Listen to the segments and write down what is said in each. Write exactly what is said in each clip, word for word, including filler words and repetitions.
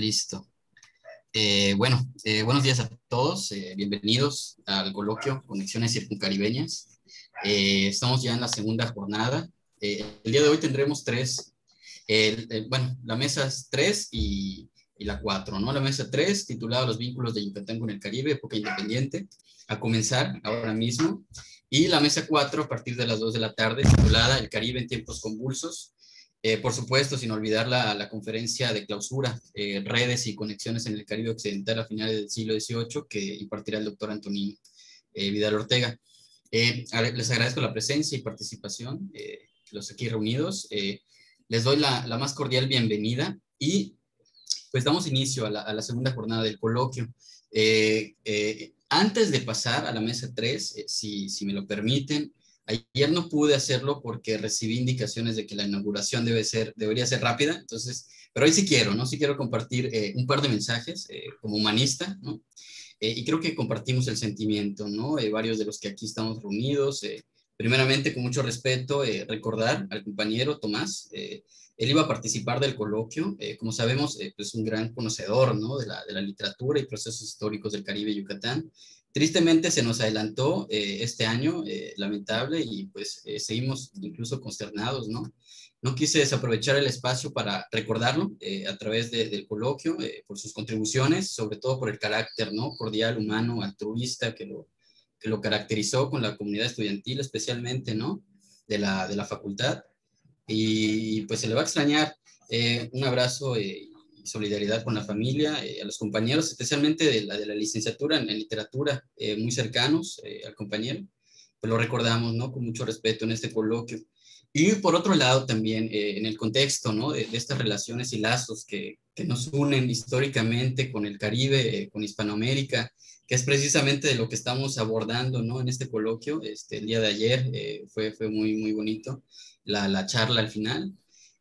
Listo. Eh, bueno, eh, buenos días a todos. Eh, bienvenidos al coloquio Conexiones Circuncaribeñas. Eh, estamos ya en la segunda jornada. Eh, el día de hoy tendremos tres. Eh, eh, bueno, la mesa es tres y, y la cuatro, ¿no? La mesa tres, titulada Los vínculos de Yucatán con el Caribe, época independiente, a comenzar ahora mismo. Y la mesa cuatro, a partir de las dos de la tarde, titulada El Caribe en tiempos convulsos. Eh, por supuesto, sin olvidar la, la conferencia de clausura, eh, Redes y Conexiones en el Caribe Occidental a finales del siglo dieciocho, que impartirá el doctor Antonín eh, Vidal Ortega. Eh, les agradezco la presencia y participación, eh, los aquí reunidos. Eh, les doy la, la más cordial bienvenida y pues damos inicio a la, a la segunda jornada del coloquio. Eh, eh, antes de pasar a la mesa tres, eh, si, si me lo permiten, ayer no pude hacerlo porque recibí indicaciones de que la inauguración debe ser, debería ser rápida, entonces, pero hoy sí quiero, ¿no? Sí quiero compartir eh, un par de mensajes eh, como humanista, ¿no? Eh, y creo que compartimos el sentimiento, ¿no? Eh, varios de los que aquí estamos reunidos, eh, primeramente con mucho respeto, eh, recordar al compañero Tomás, eh, él iba a participar del coloquio, eh, como sabemos, eh, pues un gran conocedor, ¿no? De la, de la literatura y procesos históricos del Caribe y Yucatán. Tristemente se nos adelantó eh, este año, eh, lamentable, y pues eh, seguimos incluso consternados, ¿no? No quise desaprovechar el espacio para recordarlo eh, a través de, del coloquio, eh, por sus contribuciones, sobre todo por el carácter, ¿no? Cordial, humano, altruista, que lo, que lo caracterizó con la comunidad estudiantil especialmente, ¿no? De la, de la facultad. Y pues se le va a extrañar. Eh, un abrazo y... Eh, solidaridad con la familia, eh, a los compañeros, especialmente de la, de la licenciatura en, en literatura, eh, muy cercanos eh, al compañero, pues lo recordamos, ¿no? Con mucho respeto en este coloquio. Y por otro lado también, eh, en el contexto, ¿no? De, de estas relaciones y lazos que, que nos unen históricamente con el Caribe, eh, con Hispanoamérica, que es precisamente de lo que estamos abordando, ¿no? En este coloquio, este, el día de ayer, eh, fue, fue muy, muy bonito la, la charla al final.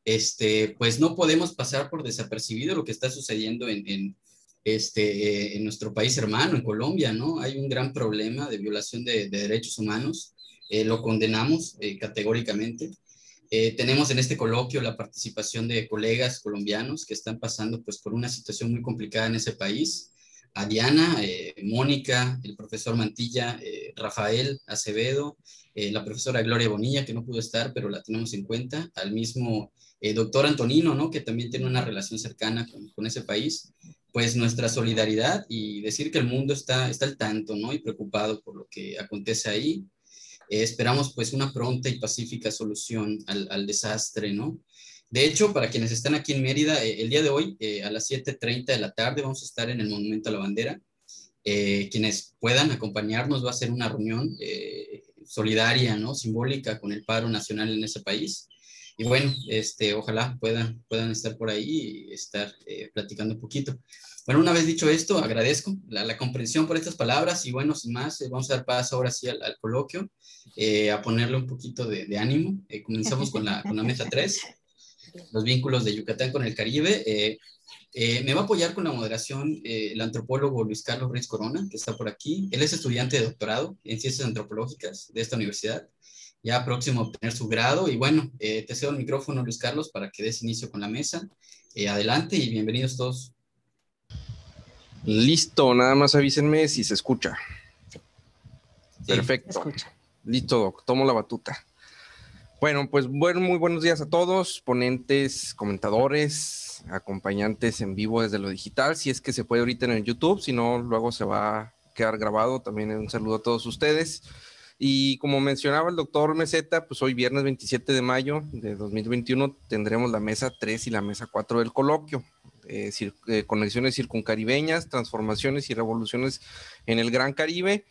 Este, pues no podemos pasar por desapercibido lo que está sucediendo en, en, este, eh, en nuestro país hermano, en Colombia, ¿no? Hay un gran problema de violación de, de derechos humanos, eh, lo condenamos eh, categóricamente. Eh, tenemos en este coloquio la participación de colegas colombianos que están pasando pues, por una situación muy complicada en ese país. A Diana, eh, Mónica, el profesor Mantilla, eh, Rafael Acevedo, eh, la profesora Gloria Bonilla, que no pudo estar, pero la tenemos en cuenta, al mismo eh, doctor Antonino, ¿no? Que también tiene una relación cercana con, con ese país, pues nuestra solidaridad y decir que el mundo está, está al tanto, ¿no? Y preocupado por lo que acontece ahí. Eh, esperamos pues una pronta y pacífica solución al, al desastre, ¿no? De hecho, para quienes están aquí en Mérida, eh, el día de hoy, eh, a las siete treinta de la tarde, vamos a estar en el Monumento a la Bandera. Eh, quienes puedan acompañarnos, va a ser una reunión eh, solidaria, ¿no? Simbólica con el paro nacional en ese país. Y bueno, este, ojalá puedan, puedan estar por ahí y estar eh, platicando un poquito. Bueno, una vez dicho esto, agradezco la, la comprensión por estas palabras. Y bueno, sin más, eh, vamos a dar paso ahora sí al, al coloquio, eh, a ponerle un poquito de, de ánimo. Eh, comenzamos con la, con la mesa tres. Los vínculos de Yucatán con el Caribe. Eh, eh, me va a apoyar con la moderación eh, el antropólogo Luis Carlos Reyes Corona, que está por aquí. Él es estudiante de doctorado en Ciencias Antropológicas de esta universidad, ya próximo a obtener su grado. Y bueno, eh, te cedo el micrófono, Luis Carlos, para que des inicio con la mesa. Eh, adelante y bienvenidos todos. Listo, nada más avísenme si se escucha. Sí, perfecto. Se escucha. Listo, doc, tomo la batuta. Bueno, pues bueno, muy buenos días a todos, ponentes, comentadores, acompañantes en vivo desde lo digital, si es que se puede ahorita en el YouTube, si no, luego se va a quedar grabado. También un saludo a todos ustedes. Y como mencionaba el doctor Meseta, pues hoy viernes veintisiete de mayo de dos mil veintiuno tendremos la mesa tres y la mesa cuatro del coloquio. Eh, cir eh, conexiones circuncaribeñas, transformaciones y revoluciones en el Gran Caribe,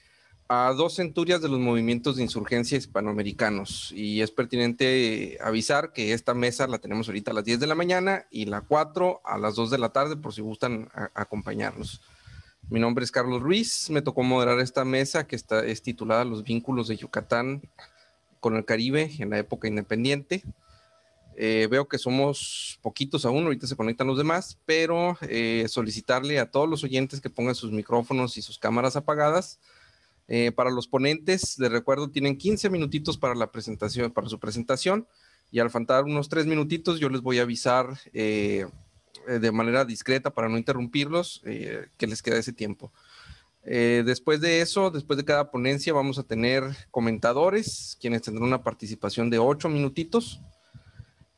a dos centurias de los movimientos de insurgencia hispanoamericanos. Y es pertinente avisar que esta mesa la tenemos ahorita a las diez de la mañana y la cuatro a las dos de la tarde, por si gustan a, a acompañarnos. Mi nombre es Carlos Ruiz, me tocó moderar esta mesa que está, es titulada Los vínculos de Yucatán con el Caribe en la época independiente. Eh, veo que somos poquitos aún, ahorita se conectan los demás, pero eh, solicitarle a todos los oyentes que pongan sus micrófonos y sus cámaras apagadas. Eh, para los ponentes, les recuerdo, tienen quince minutitos para la presentación, para su presentación, y al faltar unos tres minutitos yo les voy a avisar eh, eh, de manera discreta para no interrumpirlos, eh, que les queda ese tiempo. Eh, después de eso, después de cada ponencia, vamos a tener comentadores, quienes tendrán una participación de ocho minutitos.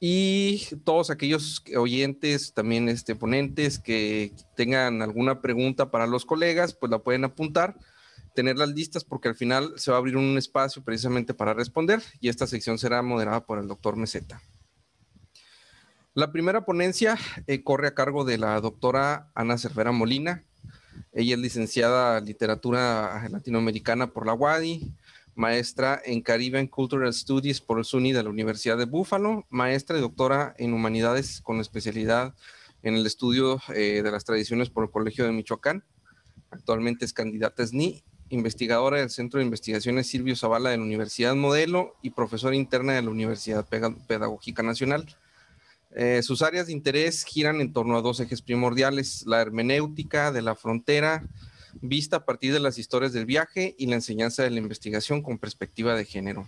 Y todos aquellos oyentes, también este, ponentes, que tengan alguna pregunta para los colegas, pues la pueden apuntar, tenerlas listas, porque al final se va a abrir un espacio precisamente para responder, y esta sección será moderada por el doctor Meseta. La primera ponencia eh, corre a cargo de la doctora Ana Cervera Molina. Ella es licenciada en literatura latinoamericana por la U A D Y, maestra en Caribbean Cultural Studies por el SUNY de la Universidad de Buffalo, maestra y doctora en Humanidades con especialidad en el estudio eh, de las tradiciones por el Colegio de Michoacán. Actualmente es candidata a S N I, investigadora del Centro de Investigaciones Silvio Zavala de la Universidad Modelo y profesora interna de la Universidad Pedagógica Nacional. Eh, sus áreas de interés giran en torno a dos ejes primordiales: la hermenéutica de la frontera, vista a partir de las historias del viaje, y la enseñanza de la investigación con perspectiva de género.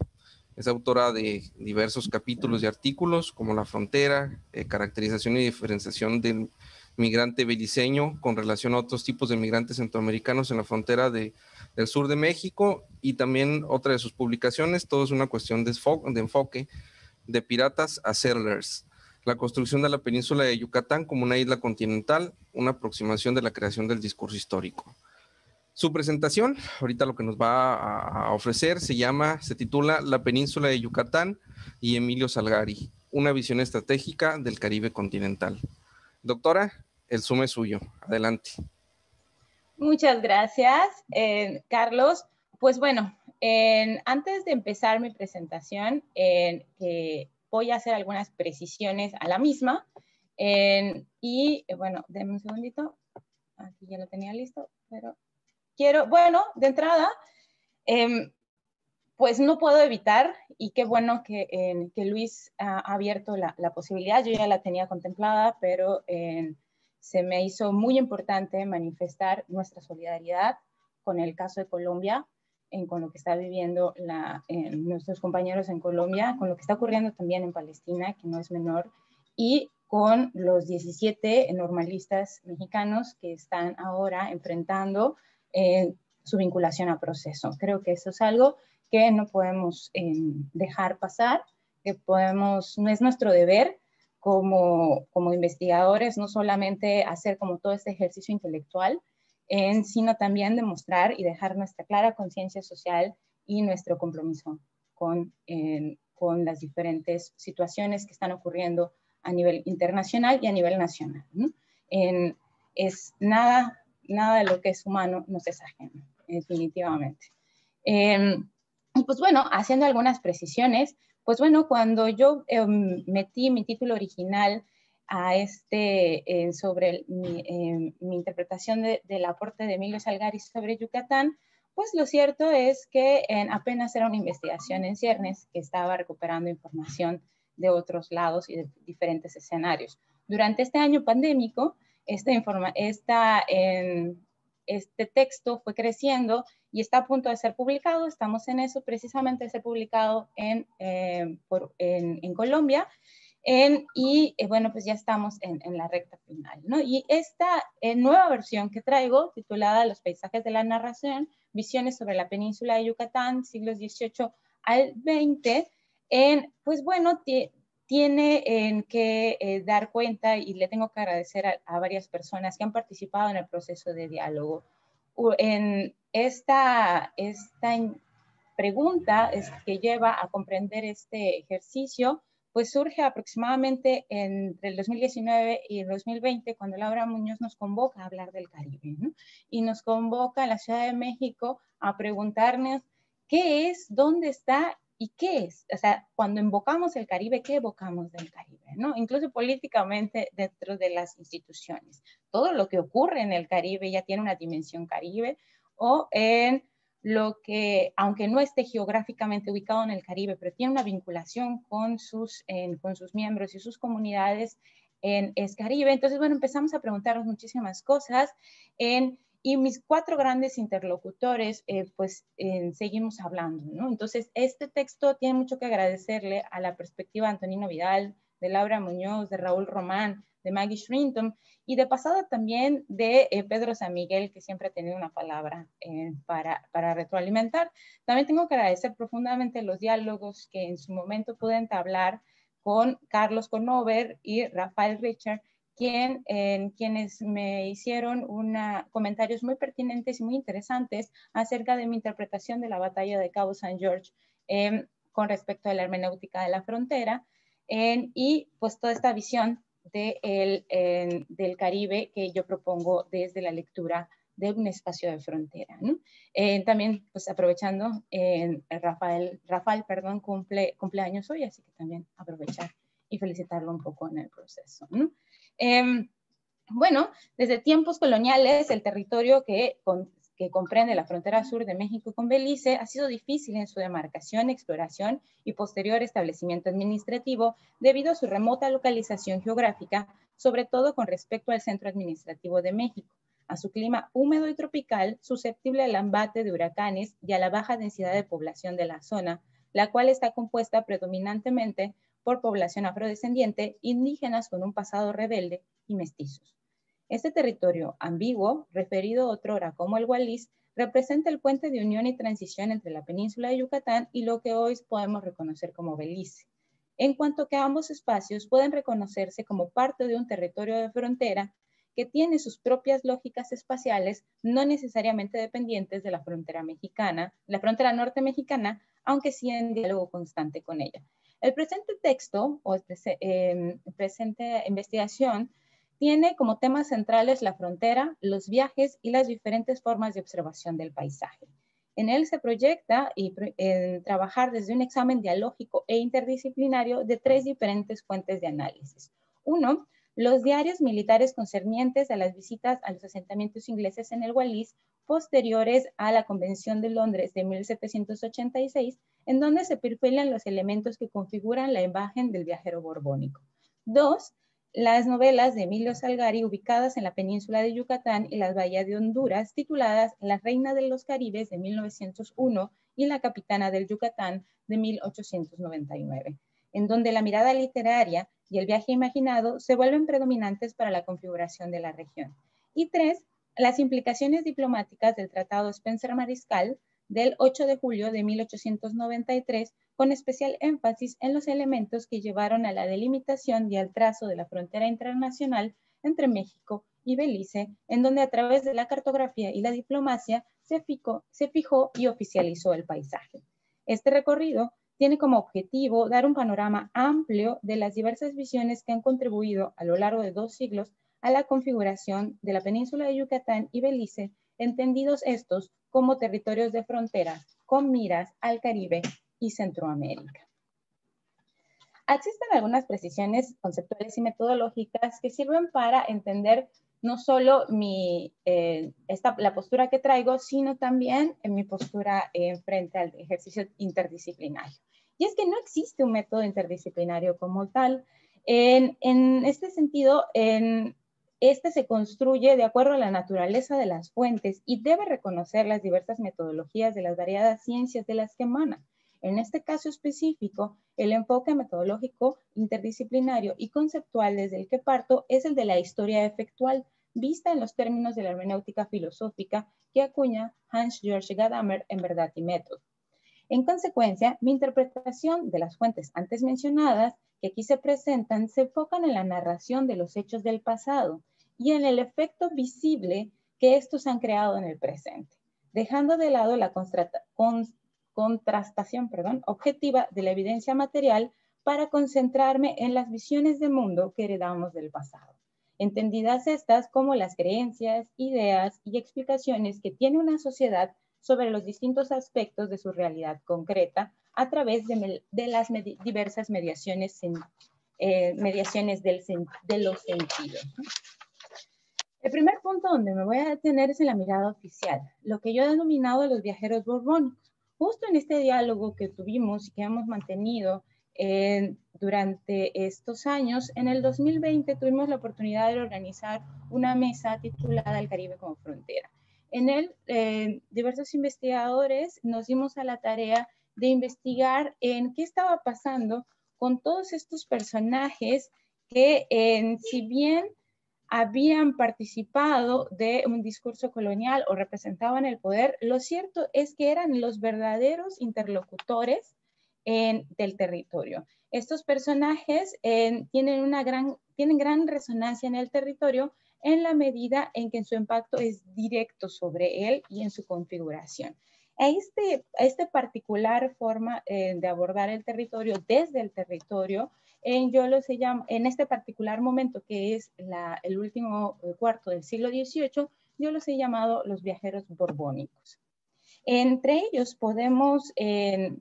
Es autora de diversos capítulos y artículos como La Frontera, eh, caracterización y diferenciación del migrante beliceño con relación a otros tipos de migrantes centroamericanos en la frontera de, del sur de México, y también otra de sus publicaciones, Todo es una cuestión de enfoque, de, enfoque, de piratas a settlers, la construcción de la península de Yucatán como una isla continental, una aproximación de la creación del discurso histórico. Su presentación, ahorita lo que nos va a ofrecer, se llama, se titula La Península de Yucatán y Emilio Salgari, una visión estratégica del Caribe continental. Doctora, el Zoom es suyo. Adelante. Muchas gracias, eh, Carlos. Pues bueno, eh, antes de empezar mi presentación, eh, eh, voy a hacer algunas precisiones a la misma. Eh, y eh, bueno, denme un segundito. Aquí ya lo tenía listo, pero... Quiero, bueno, de entrada, eh, pues no puedo evitar, y qué bueno que, eh, que Luis ha abierto la, la posibilidad. Yo ya la tenía contemplada, pero eh, se me hizo muy importante manifestar nuestra solidaridad con el caso de Colombia, en, con lo que está viviendo la, eh, nuestros compañeros en Colombia, con lo que está ocurriendo también en Palestina, que no es menor, y con los diecisiete normalistas mexicanos que están ahora enfrentando Eh, su vinculación a proceso. Creo que eso es algo que no podemos eh, dejar pasar, que podemos, no es nuestro deber como, como investigadores, no solamente hacer como todo este ejercicio intelectual, eh, sino también demostrar y dejar nuestra clara conciencia social y nuestro compromiso con, eh, con las diferentes situaciones que están ocurriendo a nivel internacional y a nivel nacional, ¿no? En, es nada... Nada de lo que es humano nos es ajeno, definitivamente. Eh, y pues bueno, haciendo algunas precisiones, pues bueno, cuando yo eh, metí mi título original a este, eh, sobre el, mi, eh, mi interpretación de, del aporte de Emilio Salgari sobre Yucatán, pues lo cierto es que eh, apenas era una investigación en ciernes que estaba recuperando información de otros lados y de diferentes escenarios. Durante este año pandémico, Esta informa, esta, eh, este texto fue creciendo y está a punto de ser publicado. Estamos en eso, precisamente de ser publicado en, eh, por, en, en Colombia. En, y eh, bueno, pues ya estamos en, en la recta final, ¿no? Y esta eh, nueva versión que traigo, titulada Los paisajes de la narración, visiones sobre la península de Yucatán, siglos dieciocho al veinte, en, pues bueno, tiene... tiene eh, que eh, dar cuenta, y le tengo que agradecer a, a varias personas que han participado en el proceso de diálogo. En esta, esta pregunta es que lleva a comprender este ejercicio, pues surge aproximadamente entre el dos mil diecinueve y el dos mil veinte, cuando Laura Muñoz nos convoca a hablar del Caribe, ¿no? Y nos convoca a la Ciudad de México a preguntarnos qué es, dónde está. ¿Y qué es? O sea, cuando invocamos el Caribe, ¿qué evocamos del Caribe, no? Incluso políticamente dentro de las instituciones. Todo lo que ocurre en el Caribe ya tiene una dimensión Caribe, o en lo que, aunque no esté geográficamente ubicado en el Caribe, pero tiene una vinculación con sus, en, con sus miembros y sus comunidades, en, es Caribe. Entonces, bueno, empezamos a preguntarnos muchísimas cosas en... Y mis cuatro grandes interlocutores, eh, pues eh, seguimos hablando, ¿no? Entonces, este texto tiene mucho que agradecerle a la perspectiva de Antonín Vidal de Laura Muñoz, de Raúl Román, de Maggie Shrinton, y de pasada también de eh, Pedro San Miguel, que siempre ha tenido una palabra eh, para, para retroalimentar. También tengo que agradecer profundamente los diálogos que en su momento pude entablar con Carlos Conover y Rafael Richard, quien, eh, quienes me hicieron una, comentarios muy pertinentes y muy interesantes acerca de mi interpretación de la batalla de Cabo San George eh, con respecto a la hermenéutica de la frontera, eh, y pues toda esta visión De el, eh, del Caribe que yo propongo desde la lectura de un espacio de frontera, ¿no? Eh, también, pues aprovechando, eh, Rafael, Rafael perdón, cumple, cumpleaños hoy, así que también aprovechar y felicitarlo un poco en el proceso, ¿no? Eh, bueno, desde tiempos coloniales, el territorio que, con, que comprende la frontera sur de México con Belice ha sido difícil en su demarcación, exploración y posterior establecimiento administrativo debido a su remota localización geográfica, sobre todo con respecto al centro administrativo de México, a su clima húmedo y tropical, susceptible al embate de huracanes y a la baja densidad de población de la zona, la cual está compuesta predominantemente por población afrodescendiente, indígenas con un pasado rebelde y mestizos. Este territorio ambiguo, referido otrora como el Gualís, representa el puente de unión y transición entre la península de Yucatán y lo que hoy podemos reconocer como Belice, en cuanto que ambos espacios pueden reconocerse como parte de un territorio de frontera que tiene sus propias lógicas espaciales, no necesariamente dependientes de la frontera mexicana, la frontera norte mexicana, aunque sí en diálogo constante con ella. El presente texto o eh, presente investigación tiene como temas centrales la frontera, los viajes y las diferentes formas de observación del paisaje. En él se proyecta y en trabajar desde un examen dialógico e interdisciplinario de tres diferentes fuentes de análisis. Uno, los diarios militares concernientes a las visitas a los asentamientos ingleses en el Gualís, posteriores a la Convención de Londres de mil setecientos ochenta y seis, en donde se perfilan los elementos que configuran la imagen del viajero borbónico. Dos, las novelas de Emilio Salgari ubicadas en la península de Yucatán y las bahías de Honduras, tituladas La Reina de los Caribes de mil novecientos uno y La Capitana del Yucatán de mil ochocientos noventa y nueve, en donde la mirada literaria y el viaje imaginado se vuelven predominantes para la configuración de la región. Y tres, las implicaciones diplomáticas del Tratado Spencer-Mariscal del ocho de julio de mil ochocientos noventa y tres, con especial énfasis en los elementos que llevaron a la delimitación y al trazo de la frontera internacional entre México y Belice, en donde a través de la cartografía y la diplomacia se fijó, se fijó y oficializó el paisaje. Este recorrido tiene como objetivo dar un panorama amplio de las diversas visiones que han contribuido a lo largo de dos siglos a la configuración de la península de Yucatán y Belice, entendidos estos como territorios de frontera con miras al Caribe y Centroamérica. Existen algunas precisiones conceptuales y metodológicas que sirven para entender no solo mi, eh, esta, la postura que traigo, sino también en mi postura eh, frente al ejercicio interdisciplinario. Y es que no existe un método interdisciplinario como tal. En, en este sentido, en... Este se construye de acuerdo a la naturaleza de las fuentes y debe reconocer las diversas metodologías de las variadas ciencias de las que emanan. En este caso específico, el enfoque metodológico, interdisciplinario y conceptual desde el que parto es el de la historia efectual, vista en los términos de la hermenéutica filosófica que acuña Hans-Georg Gadamer en Verdad y Método. En consecuencia, mi interpretación de las fuentes antes mencionadas, que aquí se presentan, se enfocan en la narración de los hechos del pasado y en el efecto visible que estos han creado en el presente, dejando de lado la contrastación, perdón, objetiva de la evidencia material para concentrarme en las visiones de mundo que heredamos del pasado, entendidas estas como las creencias, ideas y explicaciones que tiene una sociedad sobre los distintos aspectos de su realidad concreta a través de, de las med- diversas mediaciones, eh, mediaciones del, de los sentidos. El primer punto donde me voy a detener es en la mirada oficial, lo que yo he denominado los viajeros borbónicos. Justo en este diálogo que tuvimos y que hemos mantenido eh, durante estos años, en el dos mil veinte tuvimos la oportunidad de organizar una mesa titulada El Caribe como Frontera. En él, eh, diversos investigadores nos dimos a la tarea de investigar en qué estaba pasando con todos estos personajes que eh, si bien habían participado de un discurso colonial o representaban el poder, lo cierto es que eran los verdaderos interlocutores en, del territorio. Estos personajes eh, tienen, una gran, tienen gran resonancia en el territorio en la medida en que su impacto es directo sobre él y en su configuración. A este, a esta particular forma eh, de abordar el territorio desde el territorio, en, yo los he llam, en este particular momento que es la, el último cuarto del siglo dieciocho, yo los he llamado los viajeros borbónicos. Entre ellos podemos eh,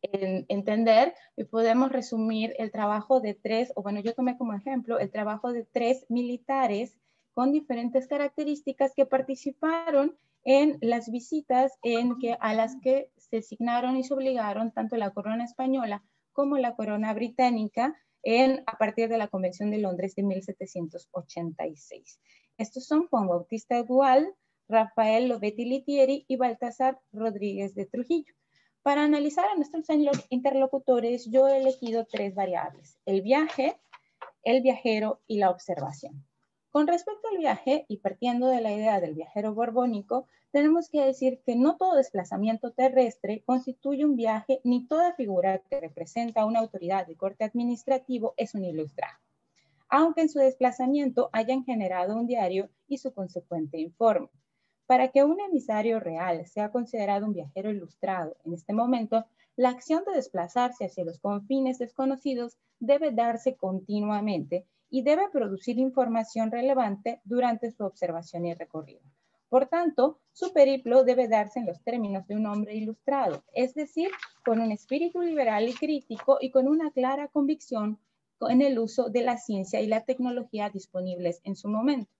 en, entender y podemos resumir el trabajo de tres, o bueno, yo tomé como ejemplo el trabajo de tres militares con diferentes características que participaron en las visitas en que, a las que se asignaron y se obligaron tanto la corona española como la corona británica en, a partir de la Convención de Londres de mil setecientos ochenta y seis. Estos son Juan Bautista Gual, Rafael Lobetti Littieri y Baltasar Rodríguez de Trujillo. Para analizar a nuestros interlocutores, yo he elegido tres variables: el viaje, el viajero y la observación. Con respecto al viaje, y partiendo de la idea del viajero borbónico, tenemos que decir que no todo desplazamiento terrestre constituye un viaje, ni toda figura que representa a una autoridad de corte administrativo es un ilustrado, aunque en su desplazamiento hayan generado un diario y su consecuente informe. Para que un emisario real sea considerado un viajero ilustrado en este momento, la acción de desplazarse hacia los confines desconocidos debe darse continuamente y debe producir información relevante durante su observación y recorrido. Por tanto, su periplo debe darse en los términos de un hombre ilustrado, es decir, con un espíritu liberal y crítico y con una clara convicción en el uso de la ciencia y la tecnología disponibles en su momento,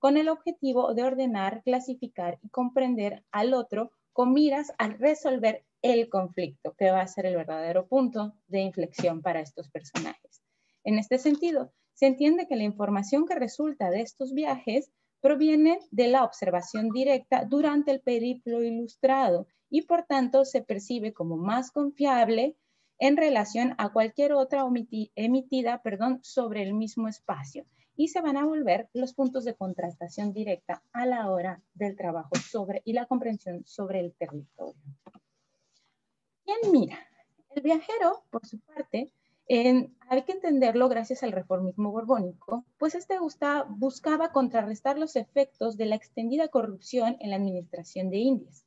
con el objetivo de ordenar, clasificar y comprender al otro con miras a resolver el conflicto, que va a ser el verdadero punto de inflexión para estos personajes. En este sentido, se entiende que la información que resulta de estos viajes proviene de la observación directa durante el periplo ilustrado y por tanto se percibe como más confiable en relación a cualquier otra omiti- emitida perdón, sobre el mismo espacio, y se van a volver los puntos de contrastación directa a la hora del trabajo sobre y la comprensión sobre el territorio. Bien, mira, el viajero, por su parte, En, hay que entenderlo gracias al reformismo borbónico, pues este gusta, buscaba contrarrestar los efectos de la extendida corrupción en la administración de Indias.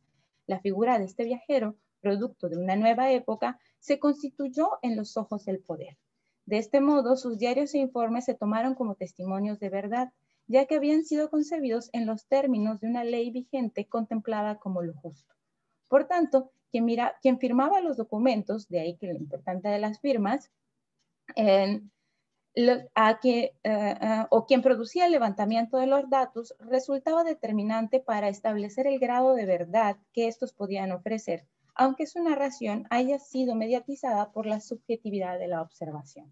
La figura de este viajero, producto de una nueva época, se constituyó en los ojos del poder. De este modo, sus diarios e informes se tomaron como testimonios de verdad, ya que habían sido concebidos en los términos de una ley vigente contemplada como lo justo. Por tanto, quien, mira, quien firmaba los documentos, de ahí que lo importante de las firmas, En lo, a que, uh, uh, o quien producía el levantamiento de los datos, resultaba determinante para establecer el grado de verdad que estos podían ofrecer, aunque su narración haya sido mediatizada por la subjetividad de la observación.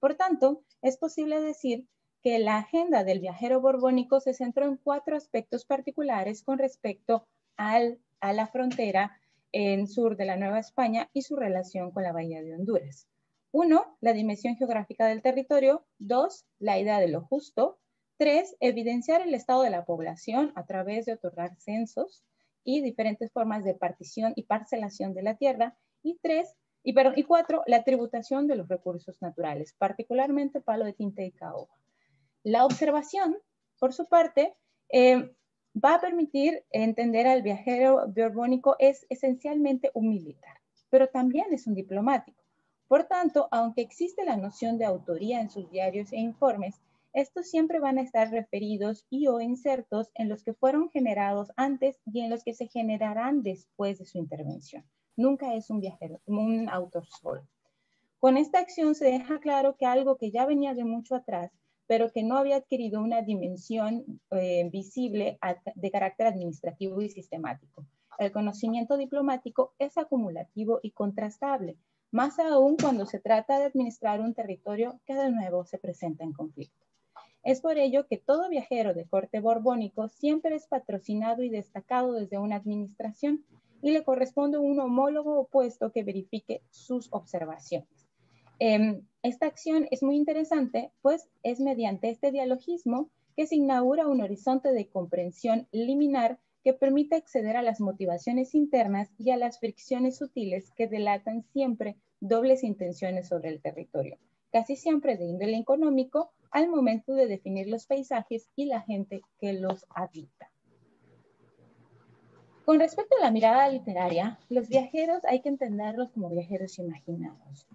Por tanto, es posible decir que la agenda del viajero borbónico se centró en cuatro aspectos particulares con respecto al, a la frontera en sur de la Nueva España y su relación con la Bahía de Honduras. Uno, la dimensión geográfica del territorio. Dos, la idea de lo justo. Tres, evidenciar el estado de la población a través de otorgar censos y diferentes formas de partición y parcelación de la tierra. Y tres, y, perdón, y cuatro, la tributación de los recursos naturales, particularmente palo de tinta y caoba. La observación, por su parte, eh, va a permitir entender al viajero borbónico es esencialmente un militar, pero también es un diplomático. Por tanto, aunque existe la noción de autoría en sus diarios e informes, estos siempre van a estar referidos y o insertos en los que fueron generados antes y en los que se generarán después de su intervención. Nunca es un viajero, un autor solo. Con esta acción se deja claro que algo que ya venía de mucho atrás, pero que no había adquirido una dimensión eh, visible de carácter administrativo y sistemático. El conocimiento diplomático es acumulativo y contrastable, más aún cuando se trata de administrar un territorio que de nuevo se presenta en conflicto. Es por ello que todo viajero de corte borbónico siempre es patrocinado y destacado desde una administración y le corresponde un homólogo opuesto que verifique sus observaciones. Eh, esta acción es muy interesante, pues es mediante este dialogismo que se inaugura un horizonte de comprensión liminar que permite acceder a las motivaciones internas y a las fricciones sutiles que delatan siempre dobles intenciones sobre el territorio, casi siempre de índole económico, al momento de definir los paisajes y la gente que los habita. Con respecto a la mirada literaria, los viajeros hay que entenderlos como viajeros imaginados.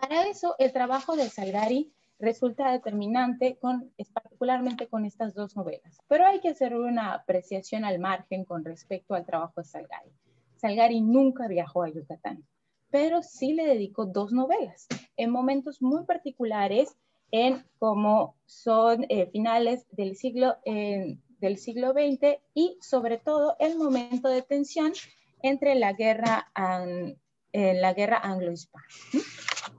Para eso, el trabajo de Salgari resulta determinante, con, particularmente con estas dos novelas. Pero hay que hacer una apreciación al margen con respecto al trabajo de Salgari. Salgari nunca viajó a Yucatán, pero sí le dedicó dos novelas, en momentos muy particulares, en como son eh, finales del siglo, eh, del siglo veinte, y sobre todo el momento de tensión entre la guerra, an, eh, la guerra anglo-hispana.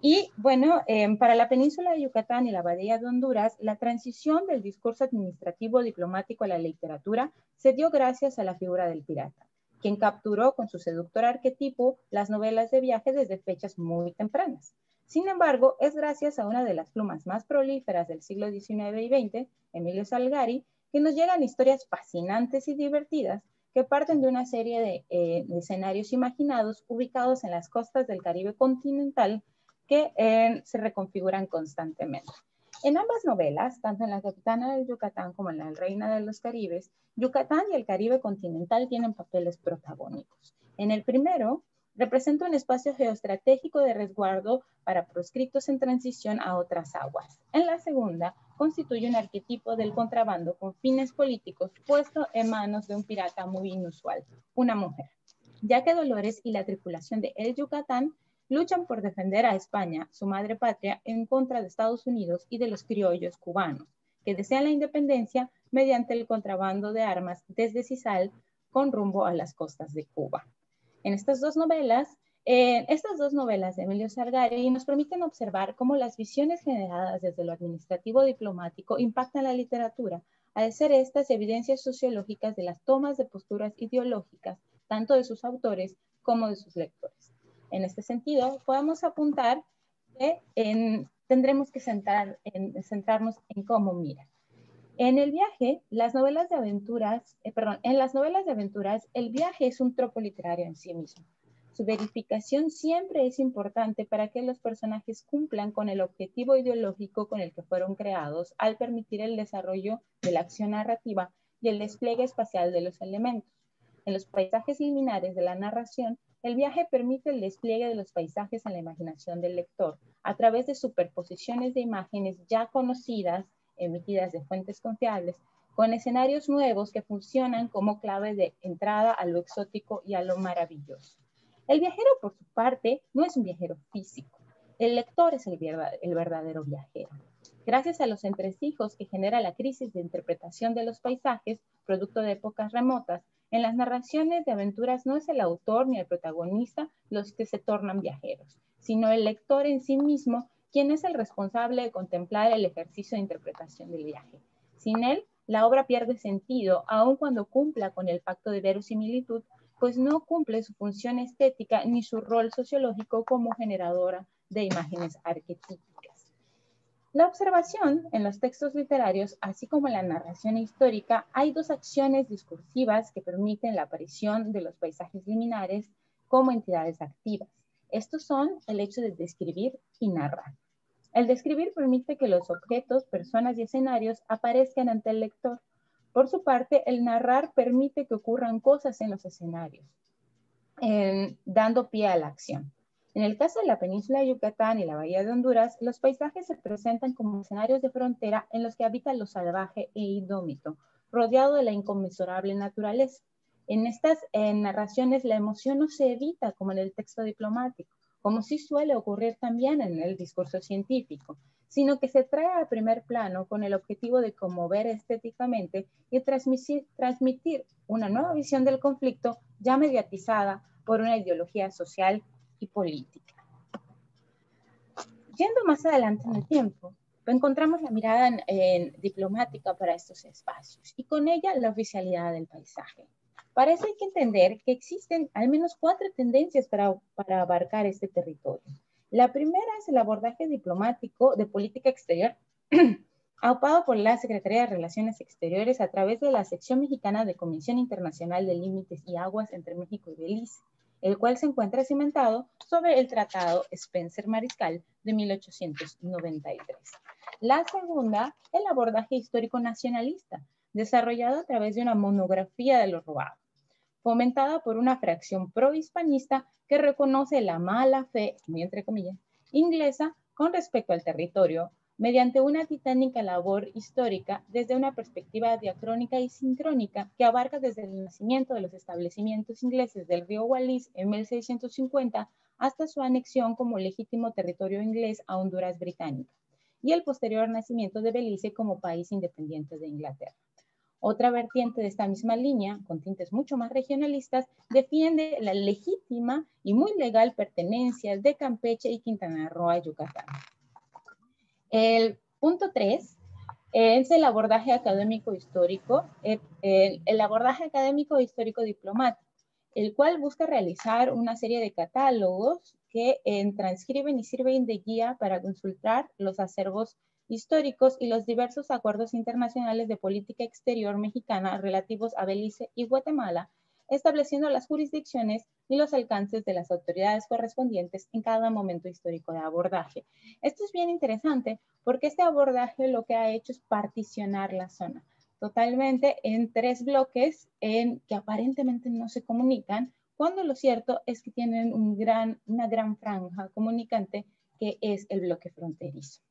Y bueno, eh, para la península de Yucatán y la bahía de Honduras, la transición del discurso administrativo diplomático a la literatura se dio gracias a la figura del pirata, quien capturó con su seductor arquetipo las novelas de viaje desde fechas muy tempranas. Sin embargo, es gracias a una de las plumas más prolíferas del siglo diecinueve y veinte, Emilio Salgari, que nos llegan historias fascinantes y divertidas que parten de una serie de, eh, de escenarios imaginados ubicados en las costas del Caribe continental, que eh, se reconfiguran constantemente. En ambas novelas, tanto en La Capitana del Yucatán como en La Reina de los Caribes, Yucatán y el Caribe continental tienen papeles protagónicos. En el primero, representa un espacio geoestratégico de resguardo para proscriptos en transición a otras aguas. En la segunda, constituye un arquetipo del contrabando con fines políticos puesto en manos de un pirata muy inusual, una mujer, ya que Dolores y la tripulación de El Yucatán luchan por defender a España, su madre patria, en contra de Estados Unidos y de los criollos cubanos, que desean la independencia mediante el contrabando de armas desde Sisal con rumbo a las costas de Cuba. En estas dos novelas, eh, estas dos novelas de Emilio Salgari nos permiten observar cómo las visiones generadas desde lo administrativo diplomático impactan la literatura, al ser estas evidencias sociológicas de las tomas de posturas ideológicas, tanto de sus autores como de sus lectores. En este sentido, podemos apuntar que en, tendremos que centrar en, centrarnos en cómo mira. En el viaje, las novelas de aventuras, eh, perdón, en las novelas de aventuras, el viaje es un tropo literario en sí mismo. Su verificación siempre es importante para que los personajes cumplan con el objetivo ideológico con el que fueron creados, al permitir el desarrollo de la acción narrativa y el despliegue espacial de los elementos. En los paisajes liminares de la narración, el viaje permite el despliegue de los paisajes en la imaginación del lector a través de superposiciones de imágenes ya conocidas, emitidas de fuentes confiables, con escenarios nuevos que funcionan como clave de entrada a lo exótico y a lo maravilloso. El viajero, por su parte, no es un viajero físico. El lector es el, el verdadero viajero. Gracias a los entresijos que genera la crisis de interpretación de los paisajes, producto de épocas remotas, en las narraciones de aventuras no es el autor ni el protagonista los que se tornan viajeros, sino el lector en sí mismo, quien es el responsable de contemplar el ejercicio de interpretación del viaje. Sin él, la obra pierde sentido, aun cuando cumpla con el pacto de verosimilitud, pues no cumple su función estética ni su rol sociológico como generadora de imágenes arquetípicas. La observación en los textos literarios, así como en la narración histórica, hay dos acciones discursivas que permiten la aparición de los paisajes liminares como entidades activas. Estos son el hecho de describir y narrar. El describir permite que los objetos, personas y escenarios aparezcan ante el lector. Por su parte, el narrar permite que ocurran cosas en los escenarios, eh, dando pie a la acción. En el caso de la península de Yucatán y la bahía de Honduras, los paisajes se presentan como escenarios de frontera en los que habita lo salvaje e indómito, rodeado de la inconmensurable naturaleza. En estas eh, narraciones la emoción no se evita como en el texto diplomático, como sí suele ocurrir también en el discurso científico, sino que se trae a primer plano con el objetivo de conmover estéticamente y transmitir, transmitir una nueva visión del conflicto ya mediatizada por una ideología social y política. Yendo más adelante en el tiempo, encontramos la mirada en, en, diplomática para estos espacios y con ella la oficialidad del paisaje. Para eso hay que entender que existen al menos cuatro tendencias para, para abarcar este territorio. La primera es el abordaje diplomático de política exterior aupado por la Secretaría de Relaciones Exteriores a través de la sección mexicana de Comisión Internacional de Límites y Aguas entre México y Belice, el cual se encuentra cimentado sobre el Tratado Spencer-Mariscal de mil ochocientos noventa y tres. La segunda, el abordaje histórico-nacionalista, desarrollado a través de una monografía de lo robado, fomentada por una fracción prohispanista que reconoce la mala fe, muy entre comillas, inglesa con respecto al territorio, mediante una titánica labor histórica desde una perspectiva diacrónica y sincrónica que abarca desde el nacimiento de los establecimientos ingleses del río Wallis en mil seiscientos cincuenta hasta su anexión como legítimo territorio inglés a Honduras británica y el posterior nacimiento de Belice como país independiente de Inglaterra. Otra vertiente de esta misma línea, con tintes mucho más regionalistas, defiende la legítima y muy legal pertenencia de Campeche y Quintana Roo a Yucatán. El punto tres es el abordaje académico histórico, el, el, el abordaje académico histórico diplomático, el cual busca realizar una serie de catálogos que eh, transcriben y sirven de guía para consultar los acervos históricos y los diversos acuerdos internacionales de política exterior mexicana relativos a Belice y Guatemala, estableciendo las jurisdicciones y los alcances de las autoridades correspondientes en cada momento histórico de abordaje. Esto es bien interesante porque este abordaje lo que ha hecho es particionar la zona totalmente en tres bloques en que aparentemente no se comunican, cuando lo cierto es que tienen un gran, una gran franja comunicante que es el bloque fronterizo.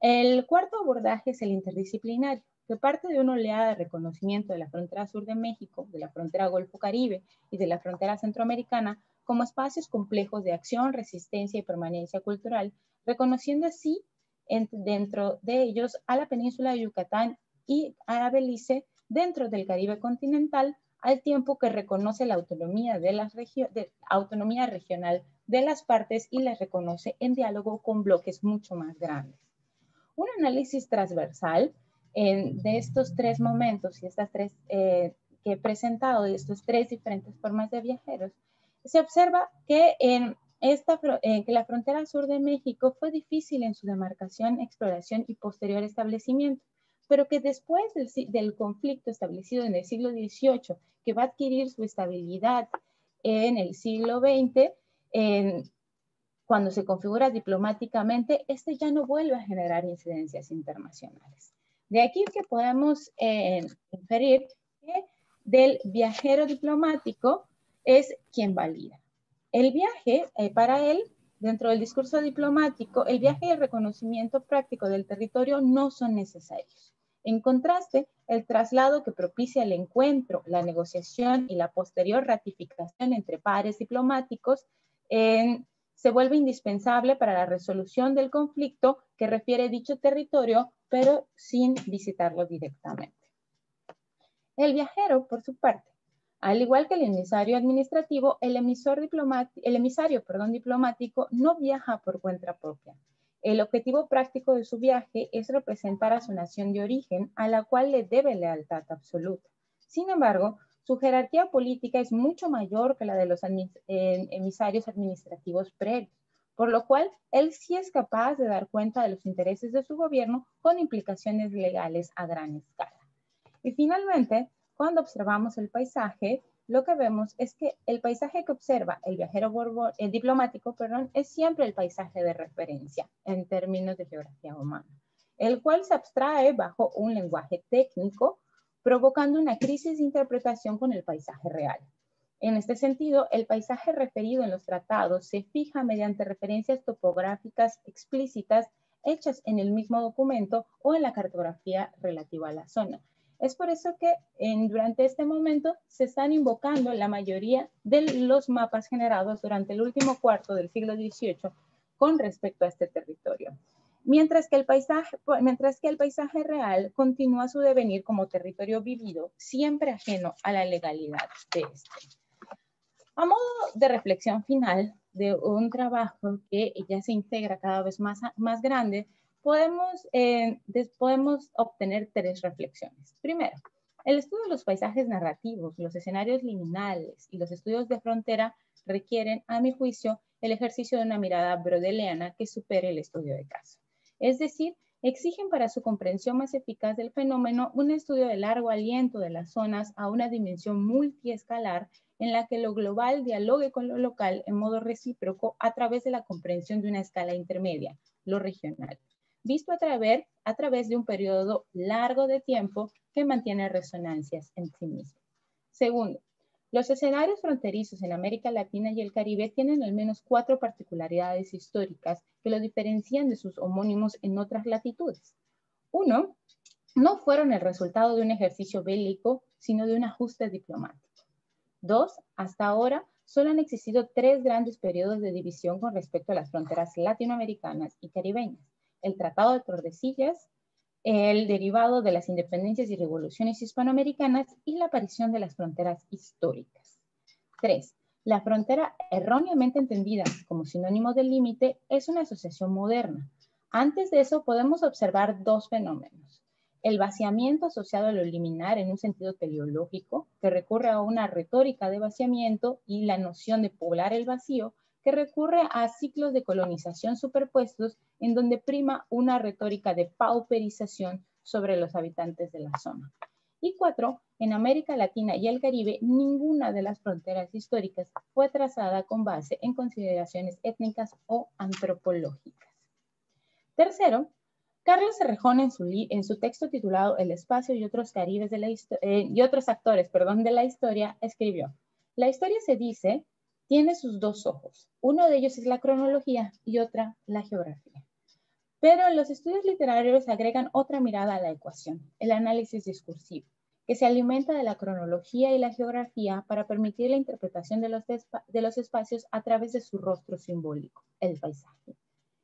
El cuarto abordaje es el interdisciplinario, que parte de una oleada de reconocimiento de la frontera sur de México, de la frontera Golfo Caribe y de la frontera centroamericana como espacios complejos de acción, resistencia y permanencia cultural, reconociendo así en, dentro de ellos a la península de Yucatán y a Belice dentro del Caribe continental, al tiempo que reconoce la autonomía, de las regio de, autonomía regional de las partes y las reconoce en diálogo con bloques mucho más grandes. Un análisis transversal En, de estos tres momentos y estas tres eh, que he presentado, de estas tres diferentes formas de viajeros, se observa que, en esta, eh, que la frontera sur de México fue difícil en su demarcación, exploración y posterior establecimiento, pero que después del, del conflicto establecido en el siglo dieciocho, que va a adquirir su estabilidad en el siglo veinte, en, cuando se configura diplomáticamente, este ya no vuelve a generar incidencias internacionales. De aquí que podemos eh, inferir que del viajero diplomático es quien valida. El viaje, eh, para él, dentro del discurso diplomático, el viaje y el reconocimiento práctico del territorio no son necesarios. En contraste, el traslado que propicia el encuentro, la negociación y la posterior ratificación entre pares diplomáticos en se vuelve indispensable para la resolución del conflicto que refiere dicho territorio, pero sin visitarlo directamente. El viajero, por su parte, al igual que el emisario administrativo, el, emisor el emisario perdón, diplomático no viaja por cuenta propia. El objetivo práctico de su viaje es representar a su nación de origen, a la cual le debe lealtad absoluta. Sin embargo, su jerarquía política es mucho mayor que la de los administ eh, emisarios administrativos previos, por lo cual él sí es capaz de dar cuenta de los intereses de su gobierno con implicaciones legales a gran escala. Y finalmente, cuando observamos el paisaje, lo que vemos es que el paisaje que observa el viajero borbón, el diplomático perdón, es siempre el paisaje de referencia en términos de geografía humana, el cual se abstrae bajo un lenguaje técnico, provocando una crisis de interpretación con el paisaje real. En este sentido, el paisaje referido en los tratados se fija mediante referencias topográficas explícitas hechas en el mismo documento o en la cartografía relativa a la zona. Es por eso que en, durante este momento se están invocando la mayoría de los mapas generados durante el último cuarto del siglo dieciocho con respecto a este territorio. Mientras que, el paisaje, mientras que el paisaje real continúa su devenir como territorio vivido, siempre ajeno a la legalidad de este. A modo de reflexión final de un trabajo que ya se integra cada vez más, más grande, podemos, eh, des, podemos obtener tres reflexiones. Primero, el estudio de los paisajes narrativos, los escenarios liminales y los estudios de frontera requieren, a mi juicio, el ejercicio de una mirada brodeliana que supere el estudio de caso. Es decir, exigen para su comprensión más eficaz del fenómeno un estudio de largo aliento de las zonas a una dimensión multiescalar en la que lo global dialogue con lo local en modo recíproco a través de la comprensión de una escala intermedia, lo regional, visto a través, a través de un periodo largo de tiempo que mantiene resonancias en sí mismo. Segundo, los escenarios fronterizos en América Latina y el Caribe tienen al menos cuatro particularidades históricas que lo diferencian de sus homónimos en otras latitudes. Uno, no fueron el resultado de un ejercicio bélico, sino de un ajuste diplomático. Dos, hasta ahora solo han existido tres grandes periodos de división con respecto a las fronteras latinoamericanas y caribeñas. El Tratado de Tordesillas, el derivado de las independencias y revoluciones hispanoamericanas y la aparición de las fronteras históricas. Tres, la frontera erróneamente entendida como sinónimo de límite es una asociación moderna. Antes de eso podemos observar dos fenómenos. El vaciamiento asociado a lo liminar en un sentido teleológico, que recurre a una retórica de vaciamiento, y la noción de poblar el vacío, que recurre a ciclos de colonización superpuestos en donde prima una retórica de pauperización sobre los habitantes de la zona. Y cuatro, en América Latina y el Caribe, ninguna de las fronteras históricas fue trazada con base en consideraciones étnicas o antropológicas. Tercero, Carlos Cerrejón, en su, en su texto titulado El espacio y otros, caribes de la eh, y otros actores perdón, de la historia, escribió: la historia, se dice, tiene sus dos ojos. Uno de ellos es la cronología y otra la geografía. Pero los estudios literarios agregan otra mirada a la ecuación, el análisis discursivo, que se alimenta de la cronología y la geografía para permitir la interpretación de los, de los espacios a través de su rostro simbólico, el paisaje.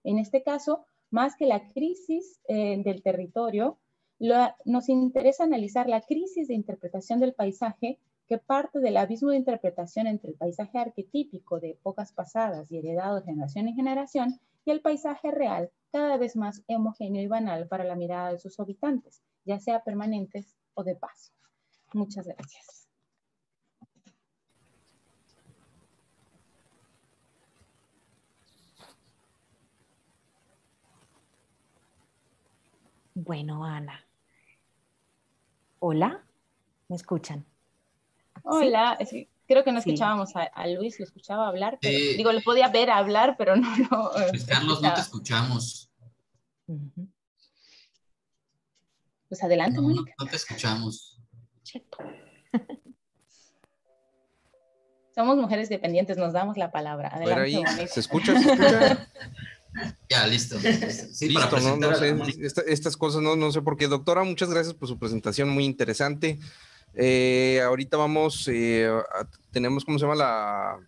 En este caso, más que la crisis eh, del territorio, lo, nos interesa analizar la crisis de interpretación del paisaje, que parte del abismo de interpretación entre el paisaje arquetípico de épocas pasadas y heredado de generación en generación y el paisaje real, cada vez más homogéneo y banal para la mirada de sus habitantes, ya sea permanentes o de paso. Muchas gracias. Bueno, Ana. Hola, ¿me escuchan? Hola, sí. Creo que no escuchábamos sí. a, a Luis, lo escuchaba hablar, pero, eh, digo, lo podía ver hablar, pero no lo... Pues, Carlos, no te escuchamos. Uh-huh. Pues adelante, no, Mónica. No, no te escuchamos. Cheto. Somos mujeres dependientes, nos damos la palabra. Adelante, ahí, ¿se escucha? ¿Se escucha? Ya, listo. Sí, listo, para no, no sé, esta, estas cosas, no, no sé por qué. Doctora, muchas gracias por su presentación, muy interesante. Eh, ahorita vamos, eh, a, tenemos, ¿cómo se llama la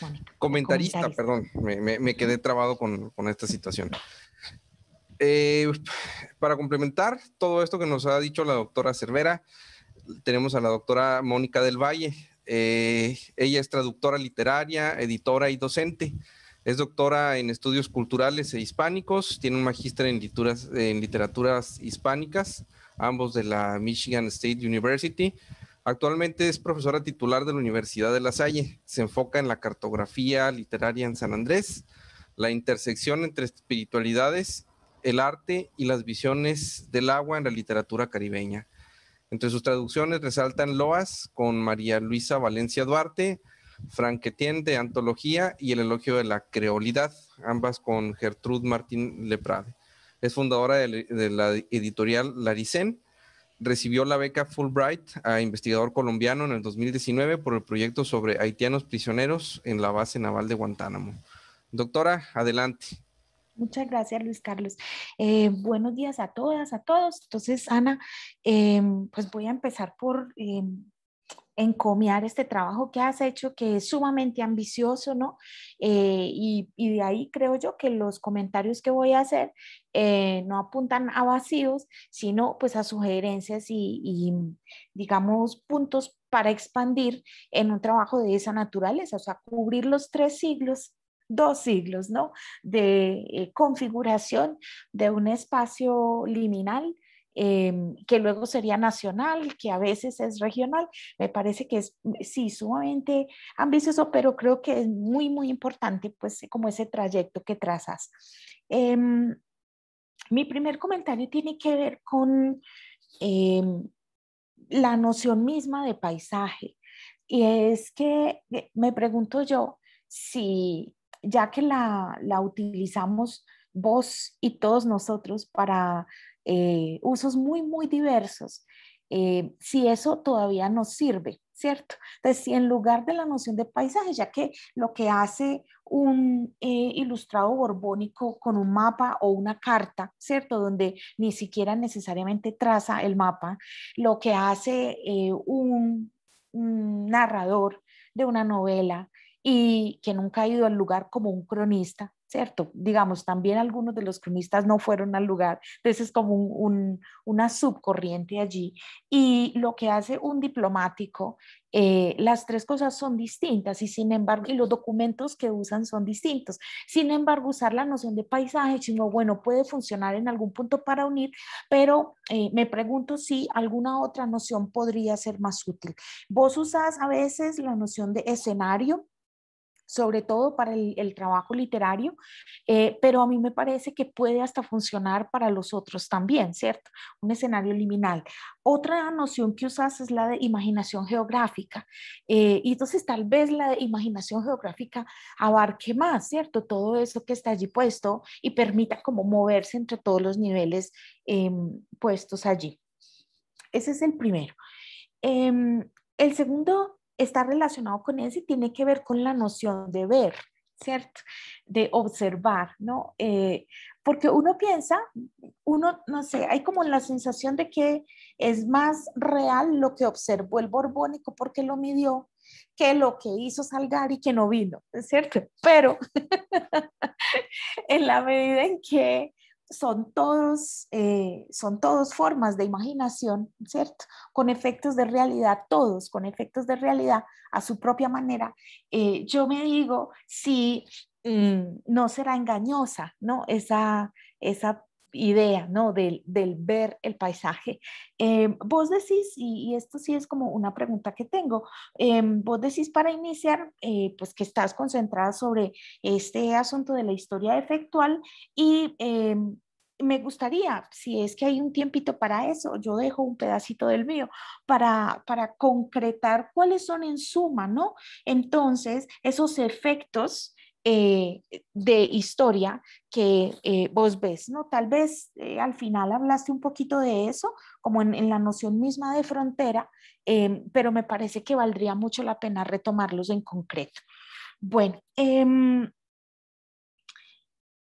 Mónica, comentarista? comentarista? Perdón, me, me, me quedé trabado con, con esta situación. Eh, para complementar todo esto que nos ha dicho la doctora Cervera, tenemos a la doctora Mónica del Valle. Eh, ella es traductora literaria, editora y docente. Es doctora en estudios culturales e hispánicos, tiene un magíster en literaturas, en literaturas hispánicas, ambos de la Michigan State University. Actualmente es profesora titular de la Universidad de La Salle. Se enfoca en la cartografía literaria en San Andrés, la intersección entre espiritualidades, el arte y las visiones del agua en la literatura caribeña. Entre sus traducciones resaltan Loas con María Luisa Valencia Duarte, Franquetien de Antología y El elogio de la creolidad, ambas con Gertrude Martín Leprade. Es fundadora de la editorial Laricén. Recibió la beca Fulbright a investigador colombiano en el dos mil diecinueve por el proyecto sobre haitianos prisioneros en la base naval de Guantánamo. Doctora, adelante. Muchas gracias, Luis Carlos. Eh, buenos días a todas, a todos. Entonces, Ana, eh, pues voy a empezar por... Eh, encomiar este trabajo que has hecho, que es sumamente ambicioso, ¿no? Eh, y, y de ahí creo yo que los comentarios que voy a hacer eh, no apuntan a vacíos, sino pues a sugerencias y, y digamos puntos para expandir en un trabajo de esa naturaleza, o sea, cubrir los tres siglos, dos siglos, ¿no? De eh, configuración de un espacio liminal eh, que luego sería nacional, que a veces es regional. Me parece que es, sí, sumamente ambicioso, pero creo que es muy, muy importante, pues, como ese trayecto que trazas. Eh, mi primer comentario tiene que ver con eh, la noción misma de paisaje. Y es que me pregunto yo si, ya que la, la utilizamos vos y todos nosotros para eh, usos muy, muy diversos, eh, si eso todavía nos sirve, ¿cierto? Entonces, si en lugar de la noción de paisaje, ya que lo que hace un eh, ilustrado borbónico con un mapa o una carta, ¿cierto? Donde ni siquiera necesariamente traza el mapa, lo que hace eh, un, un narrador de una novela y que nunca ha ido al lugar como un cronista, ¿cierto? Digamos, también algunos de los cronistas no fueron al lugar, entonces es como un, un, una subcorriente allí. Y lo que hace un diplomático, eh, las tres cosas son distintas y sin embargo, y los documentos que usan son distintos. Sin embargo, usar la noción de paisaje, sino, bueno, puede funcionar en algún punto para unir, pero eh, me pregunto si alguna otra noción podría ser más útil. Vos usás a veces la noción de escenario, sobre todo para el, el trabajo literario, eh, pero a mí me parece que puede hasta funcionar para los otros también, ¿cierto? Un escenario liminal. Otra noción que usas es la de imaginación geográfica, eh, y entonces tal vez la de imaginación geográfica abarque más, ¿cierto? Todo eso que está allí puesto y permita como moverse entre todos los niveles eh, puestos allí. Ese es el primero. Eh, el segundo está relacionado con eso y tiene que ver con la noción de ver, ¿cierto? De observar, ¿no? Eh, porque uno piensa, uno, no sé, hay como la sensación de que es más real lo que observó el borbónico porque lo midió, que lo que hizo Salgari que no vino, ¿cierto? Pero en la medida en que son todos, eh, son todos formas de imaginación, ¿cierto? Con efectos de realidad, todos con efectos de realidad a su propia manera. Eh, yo me digo si mm, no será engañosa, ¿no? Esa, esa idea, ¿no? Del, del ver el paisaje. Eh, vos decís, y, y esto sí es como una pregunta que tengo, eh, vos decís para iniciar, eh, pues que estás concentrada sobre este asunto de la historia efectual y eh, me gustaría, si es que hay un tiempito para eso, yo dejo un pedacito del mío para, para concretar cuáles son en suma, ¿no? Entonces, esos efectos Eh, de historia que eh, vos ves, ¿no? Tal vez eh, al final hablaste un poquito de eso, como en, en la noción misma de frontera, eh, pero me parece que valdría mucho la pena retomarlos en concreto. Bueno, eh,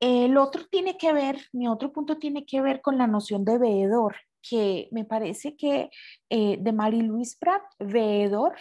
el otro tiene que ver, mi otro punto tiene que ver con la noción de veedor, que me parece que eh, de Marie-Louise Pratt, veedor,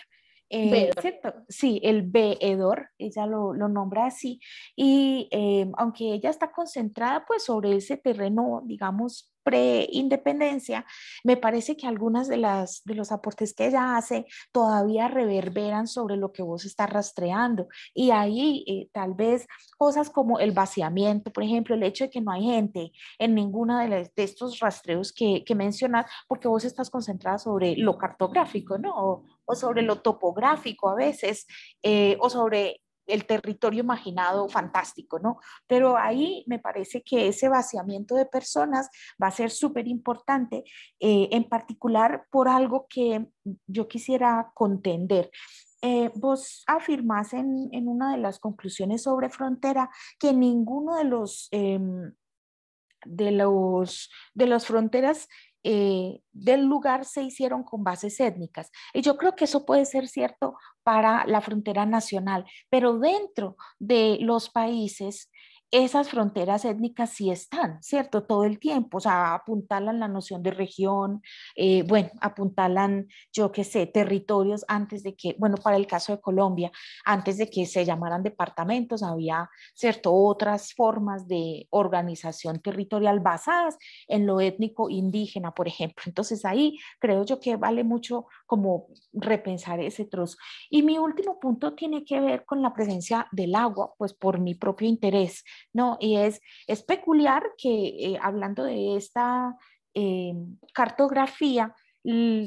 Eh, ¿cierto? Sí, el veedor, ella lo, lo nombra así, y eh, aunque ella está concentrada pues sobre ese terreno, digamos, pre-independencia, me parece que algunas de, las, de los aportes que ella hace todavía reverberan sobre lo que vos estás rastreando, y ahí eh, tal vez cosas como el vaciamiento, por ejemplo, el hecho de que no hay gente en ninguna de, las, de estos rastreos que, que mencionas, porque vos estás concentrada sobre lo cartográfico, ¿no? O, o sobre lo topográfico a veces, eh, o sobre el territorio imaginado fantástico, ¿no? Pero ahí me parece que ese vaciamiento de personas va a ser súper importante, eh, en particular por algo que yo quisiera contender. Eh, vos afirmás en, en una de las conclusiones sobre frontera que ninguno de los, eh, de los, de las fronteras Eh, del lugar se hicieron con bases étnicas. Y yo creo que eso puede ser cierto para la frontera nacional, pero dentro de los países esas fronteras étnicas sí están, ¿cierto? Todo el tiempo, o sea, apuntalan la noción de región, eh, bueno, apuntalan, yo qué sé, territorios antes de que, bueno, para el caso de Colombia, antes de que se llamaran departamentos, había, ¿cierto?, otras formas de organización territorial basadas en lo étnico indígena, por ejemplo. Entonces, ahí creo yo que vale mucho como repensar ese trozo. Y mi último punto tiene que ver con la presencia del agua, pues por mi propio interés, ¿no? Y es, es peculiar que eh, hablando de esta eh, cartografía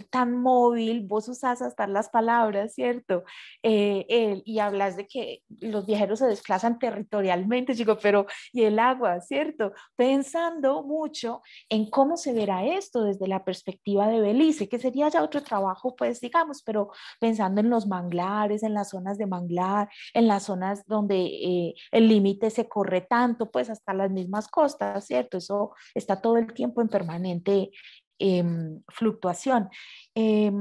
tan móvil, vos usás hasta las palabras, ¿cierto? Eh, él, y hablas de que los viajeros se desplazan territorialmente, chico, pero y el agua, ¿cierto? Pensando mucho en cómo se verá esto desde la perspectiva de Belice, que sería ya otro trabajo, pues, digamos, pero pensando en los manglares, en las zonas de manglar, en las zonas donde eh, el límite se corre tanto, pues, hasta las mismas costas, ¿cierto? Eso está todo el tiempo en permanente Eh, fluctuación. Eh,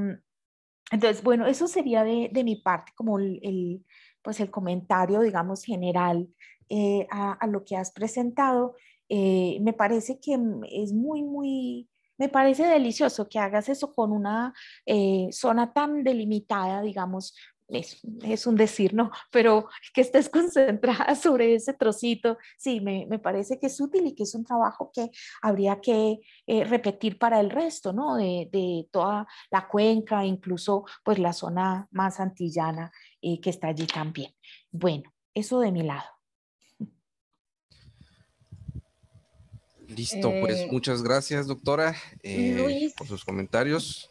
entonces, bueno, eso sería de, de mi parte como el, el, pues el comentario, digamos, general eh, a, a lo que has presentado. Eh, me parece que es muy, muy, me parece delicioso que hagas eso con una eh, zona tan delimitada, digamos, Es, es un decir, ¿no? Pero que estés concentrada sobre ese trocito, sí, me, me parece que es útil y que es un trabajo que habría que eh, repetir para el resto, ¿no? De, de toda la cuenca, incluso pues la zona más antillana eh, que está allí también. Bueno, eso de mi lado. Listo, eh, pues muchas gracias, doctora, eh, Luis, por sus comentarios.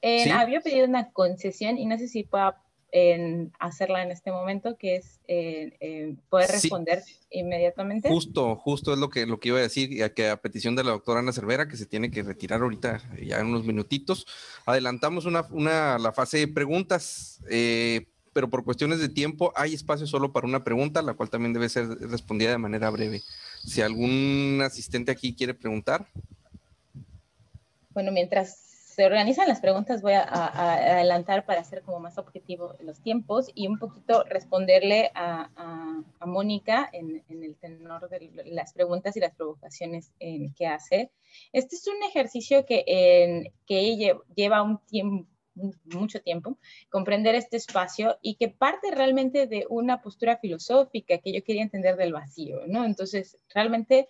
Eh, ¿Sí? Había pedido una concesión y no sé si pueda en hacerla en este momento, que es eh, eh, poder responder sí, inmediatamente. Justo, justo es lo que, lo que iba a decir, que a petición de la doctora Ana Cervera, que se tiene que retirar ahorita ya en unos minutitos, adelantamos una, una, la fase de preguntas, eh, pero por cuestiones de tiempo hay espacio solo para una pregunta, la cual también debe ser respondida de manera breve. Si algún asistente aquí quiere preguntar. Bueno, mientras se organizan las preguntas, voy a, a, a adelantar para hacer como más objetivo los tiempos y un poquito responderle a, a, a Mónica en, en el tenor de las preguntas y las provocaciones en, que hace. Este es un ejercicio que, en, que ella lleva un tiempo, mucho tiempo, comprender este espacio y que parte realmente de una postura filosófica que yo quería entender del vacío, ¿no? Entonces, realmente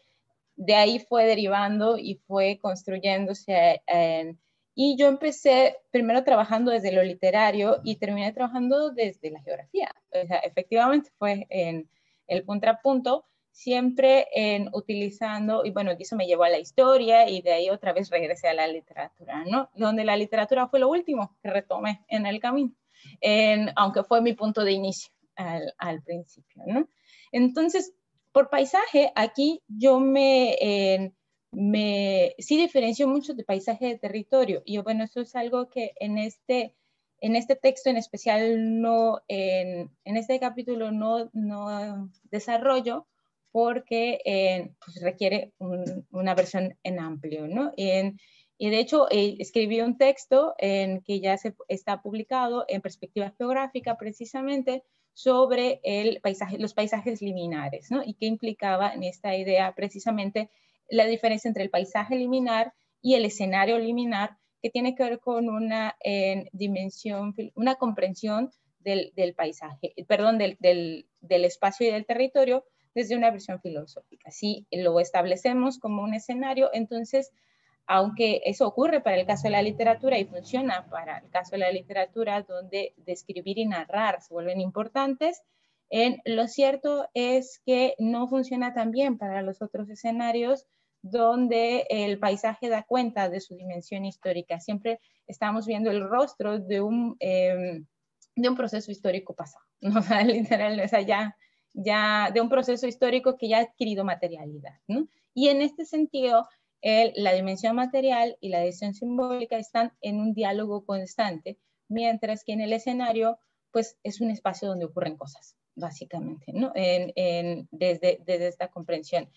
de ahí fue derivando y fue construyéndose en... Y yo empecé primero trabajando desde lo literario y terminé trabajando desde la geografía. O sea, efectivamente fue en el contrapunto, siempre en utilizando, y bueno, eso me llevó a la historia y de ahí otra vez regresé a la literatura, ¿no? Donde la literatura fue lo último que retomé en el camino, en, aunque fue mi punto de inicio al, al principio, ¿no? Entonces, por paisaje, aquí yo me... Eh, Me, sí diferenció mucho de paisaje de territorio y bueno, eso es algo que en este, en este texto en especial no, en, en este capítulo no, no desarrollo porque eh, pues requiere un, una versión en amplio, ¿no? En, y de hecho eh, escribí un texto en que ya se, está publicado en Perspectiva Geográfica precisamente sobre el paisaje, los paisajes liminares, ¿no? Y qué implicaba en esta idea precisamente la diferencia entre el paisaje liminar y el escenario liminar, que tiene que ver con una eh, dimensión, una comprensión del, del paisaje, perdón, del, del, del espacio y del territorio desde una visión filosófica. Si lo establecemos como un escenario, entonces, aunque eso ocurre para el caso de la literatura y funciona para el caso de la literatura, donde describir y narrar se vuelven importantes, en, lo cierto es que no funciona tan bien para los otros escenarios donde el paisaje da cuenta de su dimensión histórica. Siempre estamos viendo el rostro de un, eh, de un proceso histórico pasado, ¿no? O sea, literal, o sea, ya, ya de un proceso histórico que ya ha adquirido materialidad, ¿no? Y en este sentido, el, la dimensión material y la dimensión simbólica están en un diálogo constante, mientras que en el escenario, pues, es un espacio donde ocurren cosas, básicamente, ¿no? En, en, desde, desde esta comprensión.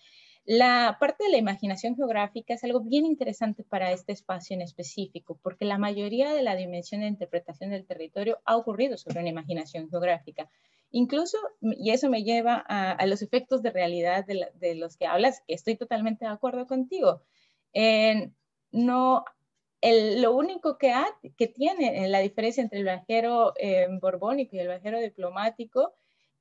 La parte de la imaginación geográfica es algo bien interesante para este espacio en específico, porque la mayoría de la dimensión de interpretación del territorio ha ocurrido sobre una imaginación geográfica. Incluso, y eso me lleva a, a los efectos de realidad de, la, de los que hablas, que estoy totalmente de acuerdo contigo. En, no... El, lo único que, ha, que tiene la diferencia entre el viajero eh, borbónico y el viajero diplomático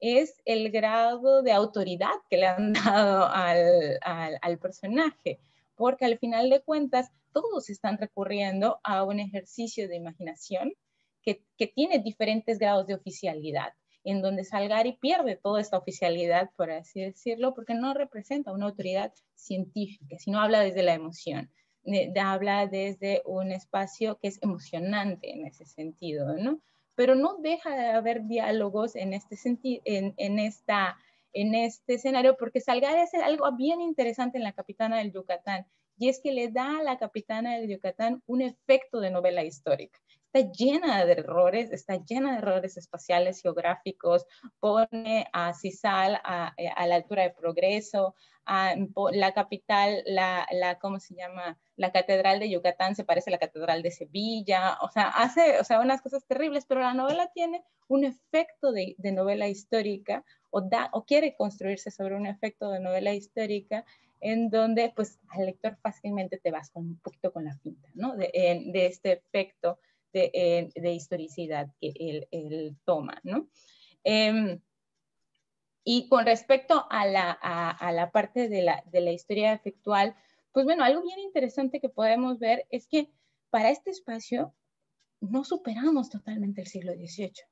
es el grado de autoridad que le han dado al, al, al personaje, porque al final de cuentas todos están recurriendo a un ejercicio de imaginación que, que tiene diferentes grados de oficialidad, en donde Salgari pierde toda esta oficialidad, por así decirlo, porque no representa una autoridad científica, sino habla desde la emoción. de, de, habla desde un espacio que es emocionante en ese sentido, ¿no? Pero no deja de haber diálogos en este sentido, en, en, esta, en este escenario, porque Salgari hace algo bien interesante en La Capitana del Yucatán, y es que le da a La Capitana del Yucatán un efecto de novela histórica. Está llena de errores, está llena de errores espaciales, geográficos, pone a Sisal a, a la altura de Progreso, a, la capital, la, la, ¿cómo se llama? La Catedral de Yucatán se parece a la Catedral de Sevilla, o sea, hace o sea, unas cosas terribles, pero la novela tiene un efecto de, de novela histórica, o, da, o quiere construirse sobre un efecto de novela histórica, en donde pues al lector fácilmente te vas con, un poquito con la finta, ¿no? De, de este efecto De, de historicidad que él, él toma, ¿no? Eh, y con respecto a la, a, a la parte de la, de la historia efectual, pues bueno, algo bien interesante que podemos ver es que para este espacio no superamos totalmente el siglo dieciocho.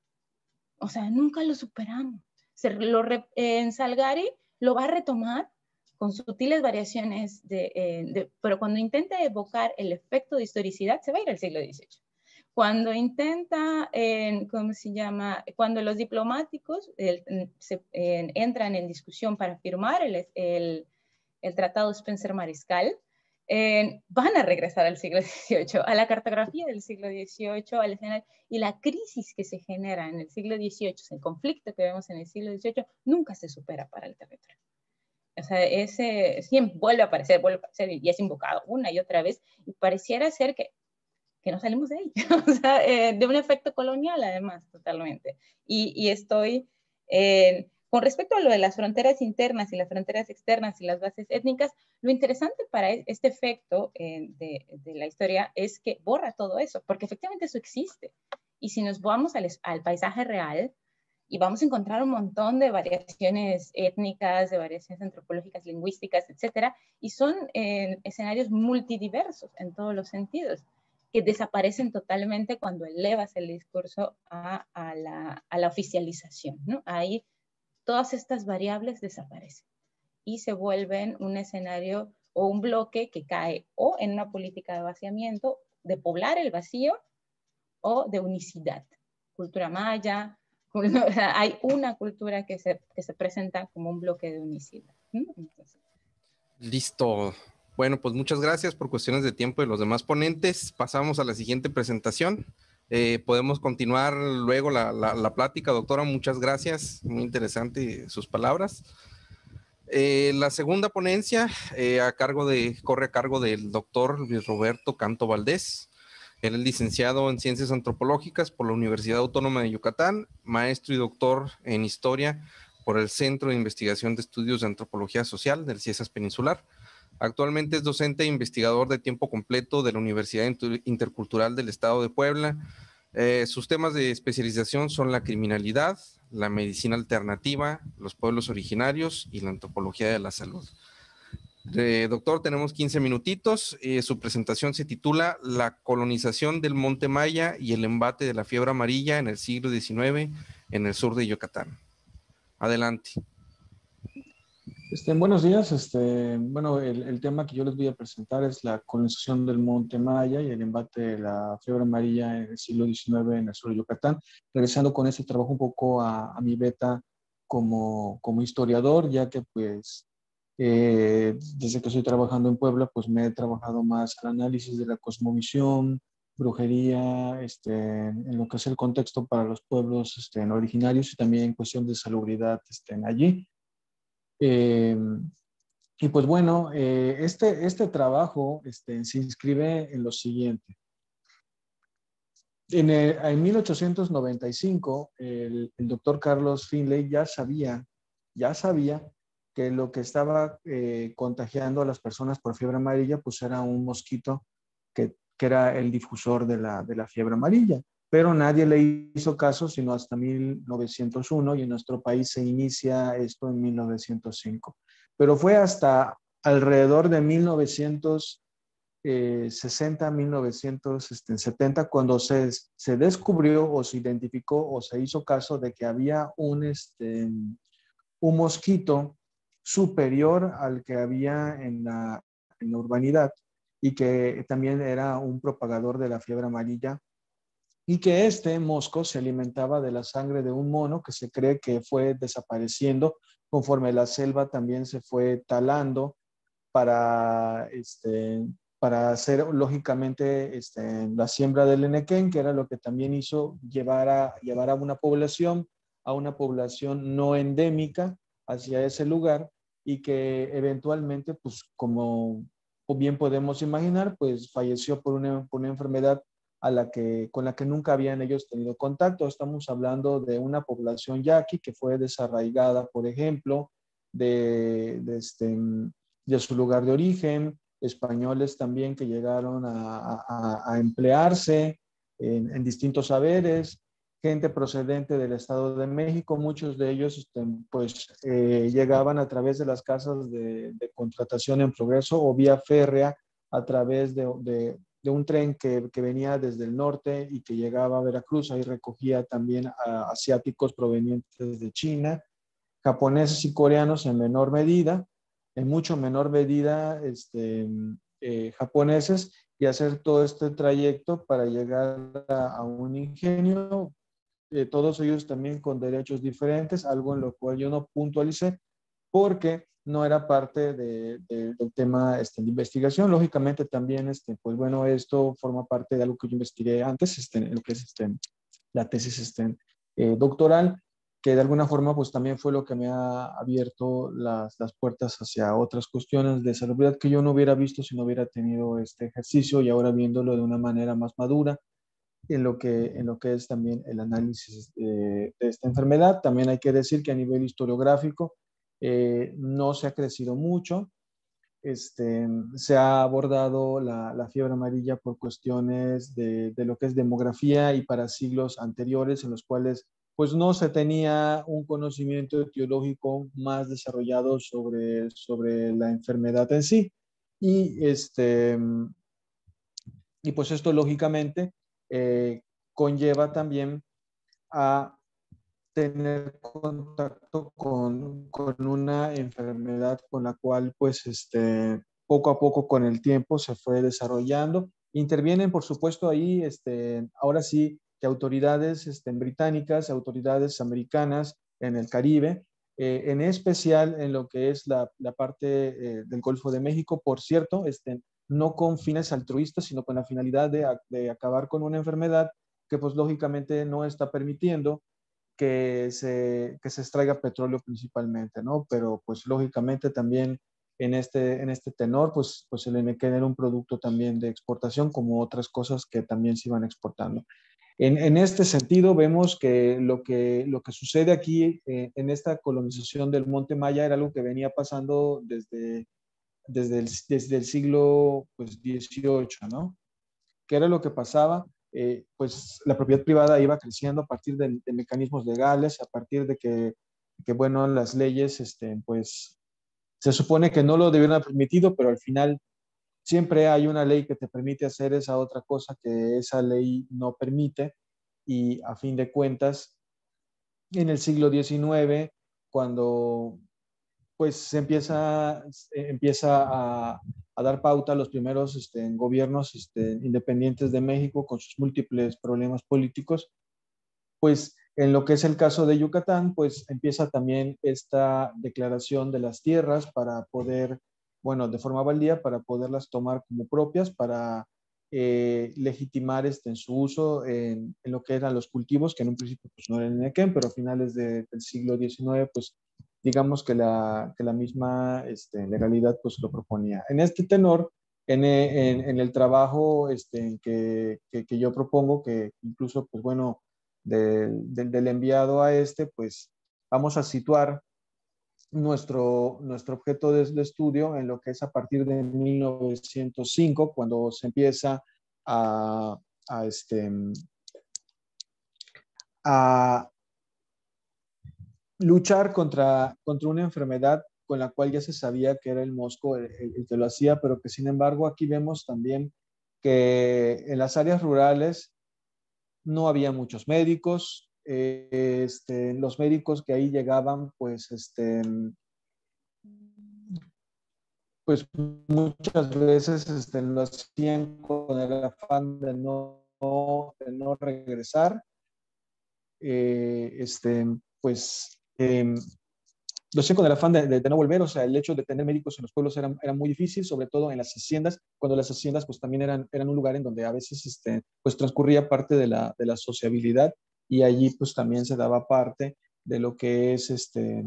O sea, nunca lo superamos. Se, lo, en Salgari lo va a retomar con sutiles variaciones, de, eh, de, pero cuando intenta evocar el efecto de historicidad, se va a ir al siglo dieciocho. Cuando intenta, eh, ¿cómo se llama? Cuando los diplomáticos eh, se, eh, entran en discusión para firmar el, el, el Tratado Spencer-Mariscal, eh, van a regresar al siglo dieciocho, a la cartografía del siglo dieciocho, al escenario, y la crisis que se genera en el siglo dieciocho, el conflicto que vemos en el siglo dieciocho, nunca se supera para el territorio. O sea, ese siempre vuelve a aparecer, vuelve a aparecer y es invocado una y otra vez, y pareciera ser que que no salimos de ahí, o sea, eh, de un efecto colonial además, totalmente. Y, y estoy, eh, con respecto a lo de las fronteras internas y las fronteras externas y las bases étnicas, lo interesante para este efecto eh, de, de la historia es que borra todo eso, porque efectivamente eso existe. Y si nos vamos al, al paisaje real, y vamos a encontrar un montón de variaciones étnicas, de variaciones antropológicas, lingüísticas, etcétera, y son eh, escenarios multidiversos en todos los sentidos, que desaparecen totalmente cuando elevas el discurso a, a, la, a la oficialización, ¿no? Ahí todas estas variables desaparecen y se vuelven un escenario o un bloque que cae o en una política de vaciamiento, de poblar el vacío, o de unicidad. Cultura maya, cultura, hay una cultura que se, que se presenta como un bloque de unicidad, ¿no? Entonces, listo. Bueno, pues muchas gracias por cuestiones de tiempo de los demás ponentes. Pasamos a la siguiente presentación. Eh, podemos continuar luego la, la, la plática, doctora. Muchas gracias. Muy interesante sus palabras. Eh, la segunda ponencia eh, a cargo de, corre a cargo del doctor Luis Roberto Canto Valdés. Él es licenciado en Ciencias Antropológicas por la Universidad Autónoma de Yucatán, maestro y doctor en Historia por el Centro de Investigación de Estudios de Antropología Social del CIESAS Peninsular. Actualmente es docente e investigador de tiempo completo de la Universidad Intercultural del Estado de Puebla. Eh, sus temas de especialización son la criminalidad, la medicina alternativa, los pueblos originarios y la antropología de la salud. Eh, doctor, tenemos quince minutitos. Eh, su presentación se titula La colonización del Monte Maya y el embate de la fiebre amarilla en el siglo diecinueve en el sur de Yucatán. Adelante. Este, buenos días. Este, bueno, el, el tema que yo les voy a presentar es la colonización del Monte Maya y el embate de la fiebre amarilla en el siglo diecinueve en el sur de Yucatán. Regresando con este trabajo un poco a, a mi beta como, como historiador, ya que pues eh, desde que estoy trabajando en Puebla, pues me he trabajado más al análisis de la cosmovisión, brujería, este, en lo que es el contexto para los pueblos este, originarios y también en cuestión de salubridad este, allí. Eh, y pues bueno, eh, este, este trabajo este, se inscribe en lo siguiente. En, el, en mil ochocientos noventa y cinco, el, el doctor Carlos Finlay ya sabía, ya sabía que lo que estaba eh, contagiando a las personas por fiebre amarilla, pues era un mosquito que, que era el difusor de la, de la fiebre amarilla. Pero nadie le hizo caso sino hasta mil novecientos uno, y en nuestro país se inicia esto en mil novecientos cinco. Pero fue hasta alrededor de mil novecientos sesenta, mil novecientos setenta, cuando se, se descubrió o se identificó o se hizo caso de que había un, este, un mosquito superior al que había en la, en la urbanidad. y que también era un propagador de la fiebre amarilla, y que este mosco se alimentaba de la sangre de un mono que se cree que fue desapareciendo conforme la selva también se fue talando para, este, para hacer lógicamente este, la siembra del enequén, que era lo que también hizo llevar a, llevar a una población, a una población no endémica hacia ese lugar, y que eventualmente, pues como bien podemos imaginar, pues falleció por una, por una enfermedad a la que, con la que nunca habían ellos tenido contacto. Estamos hablando de una población yaqui que fue desarraigada, por ejemplo, de, de, este, de su lugar de origen, españoles también que llegaron a, a, a emplearse en, en distintos saberes, gente procedente del Estado de México, muchos de ellos este, pues eh, llegaban a través de las casas de, de contratación en progreso o vía férrea a través de, de de un tren que, que venía desde el norte y que llegaba a Veracruz. Ahí recogía también a asiáticos provenientes de China, japoneses y coreanos en menor medida, en mucho menor medida este, eh, japoneses, y hacer todo este trayecto para llegar a, a un ingenio, eh, todos ellos también con derechos diferentes, algo en lo cual yo no puntualicé, porque no era parte de, de, del tema este, de investigación. Lógicamente también, este, pues bueno, esto forma parte de algo que yo investigué antes, este, lo que es este, la tesis este, eh, doctoral, que de alguna forma pues también fue lo que me ha abierto las, las puertas hacia otras cuestiones de salubridad que yo no hubiera visto si no hubiera tenido este ejercicio, y ahora viéndolo de una manera más madura, en lo que, en lo que es también el análisis de, de esta enfermedad. También hay que decir que a nivel historiográfico, Eh, no se ha crecido mucho, este, se ha abordado la, la fiebre amarilla por cuestiones de, de lo que es demografía y para siglos anteriores en los cuales pues no se tenía un conocimiento etiológico más desarrollado sobre, sobre la enfermedad en sí, y, este, y pues esto lógicamente eh, conlleva también a tener contacto con, con una enfermedad con la cual pues este, poco a poco con el tiempo se fue desarrollando. Intervienen por supuesto ahí este, ahora sí que autoridades este, británicas, autoridades americanas en el Caribe, eh, en especial en lo que es la, la parte eh, del Golfo de México, por cierto, este, no con fines altruistas sino con la finalidad de, de acabar con una enfermedad que pues lógicamente no está permitiendo Que se, que se extraiga petróleo principalmente, ¿no? Pero pues lógicamente también en este, en este tenor, pues, pues el enequén era un producto también de exportación, como otras cosas que también se iban exportando. En, en este sentido vemos que lo que, lo que sucede aquí eh, en esta colonización del Monte Maya era algo que venía pasando desde, desde, el, desde el siglo pues, dieciocho, ¿no? ¿Qué era lo que pasaba? Eh, pues la propiedad privada iba creciendo a partir de, de mecanismos legales, a partir de que, que bueno, las leyes, este, pues, se supone que no lo debieron haber permitido, pero al final siempre hay una ley que te permite hacer esa otra cosa que esa ley no permite, y a fin de cuentas, en el siglo diecinueve, cuando, pues, se empieza, se empieza a... a dar pauta a los primeros este, gobiernos este, independientes de México con sus múltiples problemas políticos, pues en lo que es el caso de Yucatán, pues empieza también esta declaración de las tierras para poder, bueno, de forma baldía, para poderlas tomar como propias, para eh, legitimar este, en su uso en, en lo que eran los cultivos, que en un principio pues, no eran en enequén, pero a finales de, del siglo diecinueve, pues, digamos que la, que la misma este, legalidad pues lo proponía. En este tenor, en, en, en el trabajo este, que, que, que yo propongo, que incluso pues bueno, de, de, del enviado a este, pues vamos a situar nuestro, nuestro objeto de, de estudio en lo que es a partir de mil novecientos cinco, cuando se empieza a, a este, a luchar contra, contra una enfermedad con la cual ya se sabía que era el mosco el, el, el que lo hacía, pero que sin embargo aquí vemos también que en las áreas rurales no había muchos médicos, eh, este, los médicos que ahí llegaban pues, este, pues muchas veces este, lo hacían con el afán de no, de no regresar. Eh, este, pues eh, lo hacían con el afán de, de, de no volver. O sea, el hecho de tener médicos en los pueblos era, era muy difícil, sobre todo en las haciendas, cuando las haciendas pues también eran, eran un lugar en donde a veces este, pues transcurría parte de la, de la sociabilidad, y allí pues también se daba parte de lo que es este...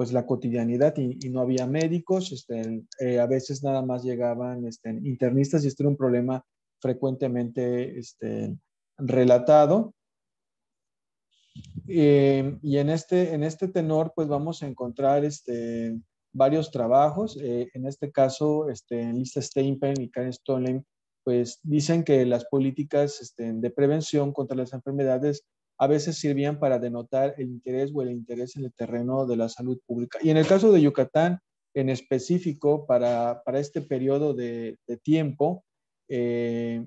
pues la cotidianidad, y, y no había médicos, este, eh, a veces nada más llegaban este, internistas, y este era un problema frecuentemente este, relatado. Eh, y en este, en este tenor pues vamos a encontrar este, varios trabajos, eh, en este caso este, Lisa Steinpen y Karen Stonelein pues dicen que las políticas este, de prevención contra las enfermedades a veces sirvían para denotar el interés o el interés en el terreno de la salud pública. Y en el caso de Yucatán, en específico, para, para este periodo de, de tiempo, eh,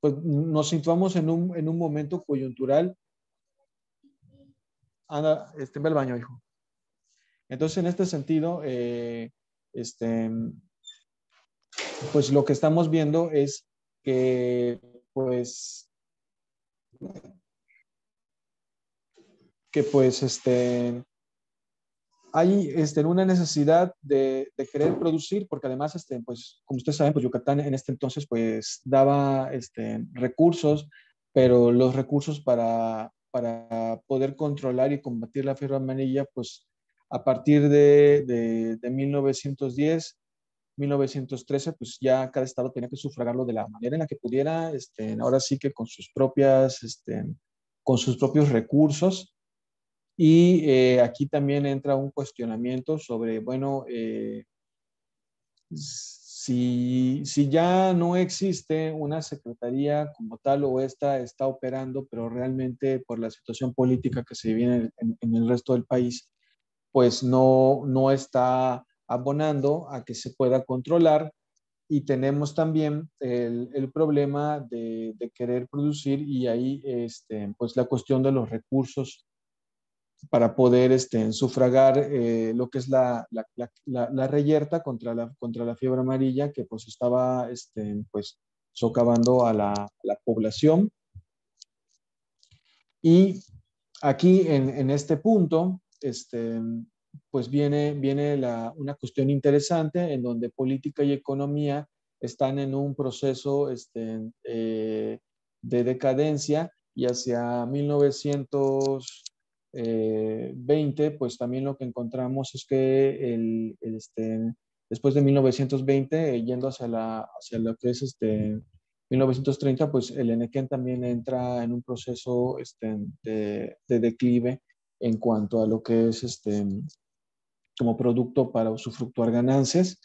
pues nos situamos en un, en un momento coyuntural. Anda, este, ve al baño, hijo. Entonces, en este sentido, eh, este, pues lo que estamos viendo es que, pues... que pues este, hay este, una necesidad de, de querer producir, porque además, este, pues, como ustedes saben, pues Yucatán en este entonces pues, daba este, recursos, pero los recursos para, para poder controlar y combatir la fiebre amarilla, pues a partir de, de, de mil novecientos diez, mil novecientos trece, pues ya cada estado tenía que sufragarlo de la manera en la que pudiera, este, ahora sí que con sus propias, este, con sus propios recursos. Y eh, aquí también entra un cuestionamiento sobre, bueno, eh, si, si ya no existe una secretaría como tal, o esta está operando, pero realmente por la situación política que se vive en, en el resto del país, pues no, no está abonando a que se pueda controlar. Y tenemos también el, el problema de, de querer producir, y ahí este, pues la cuestión de los recursos para poder este, sufragar eh, lo que es la, la, la, la reyerta contra la, contra la fiebre amarilla, que pues estaba este, pues, socavando a la, la población. Y aquí en, en este punto, este, pues viene, viene la, una cuestión interesante en donde política y economía están en un proceso este, eh, de decadencia, y hacia mil novecientos... Eh, veinte, pues también lo que encontramos es que el, el este, después de mil novecientos veinte, eh, yendo hacia, la, hacia lo que es este, mil novecientos treinta, pues el Enequén también entra en un proceso este, de, de declive en cuanto a lo que es este, como producto para usufructuar ganancias.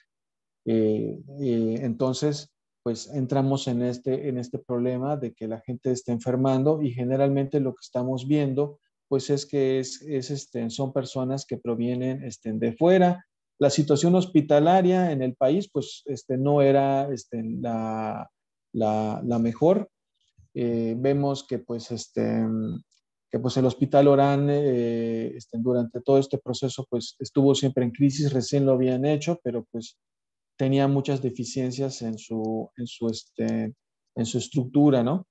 Eh, eh, entonces, pues entramos en este, en este problema de que la gente está enfermando, y generalmente lo que estamos viendo pues es que es, es este, son personas que provienen este, de fuera. La situación hospitalaria en el país pues este, no era este, la, la, la mejor. Eh, vemos que pues, este, que pues el Hospital Orán eh, este, durante todo este proceso pues estuvo siempre en crisis, recién lo habían hecho, pero pues tenía muchas deficiencias en su, en su, este, en su estructura, ¿no?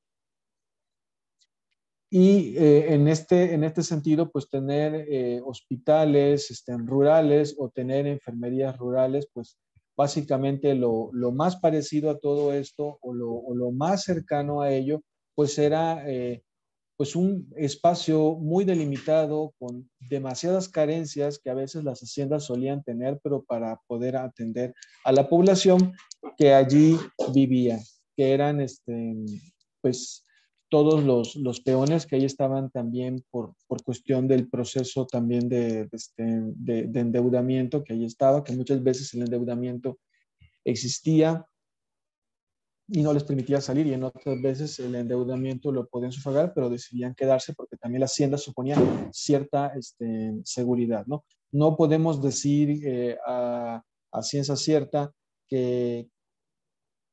Y eh, en, este, en este sentido, pues tener eh, hospitales este, rurales, o tener enfermerías rurales, pues básicamente lo, lo más parecido a todo esto, o lo, o lo más cercano a ello, pues era eh, pues un espacio muy delimitado con demasiadas carencias que a veces las haciendas solían tener, pero para poder atender a la población que allí vivía, que eran este, pues... todos los, los peones que ahí estaban también por, por cuestión del proceso también de, de, de, de endeudamiento que ahí estaba, que muchas veces el endeudamiento existía y no les permitía salir, y en otras veces el endeudamiento lo podían sufragar, pero decidían quedarse porque también la hacienda suponía cierta este, seguridad, ¿no? No podemos decir eh, a, a ciencia cierta que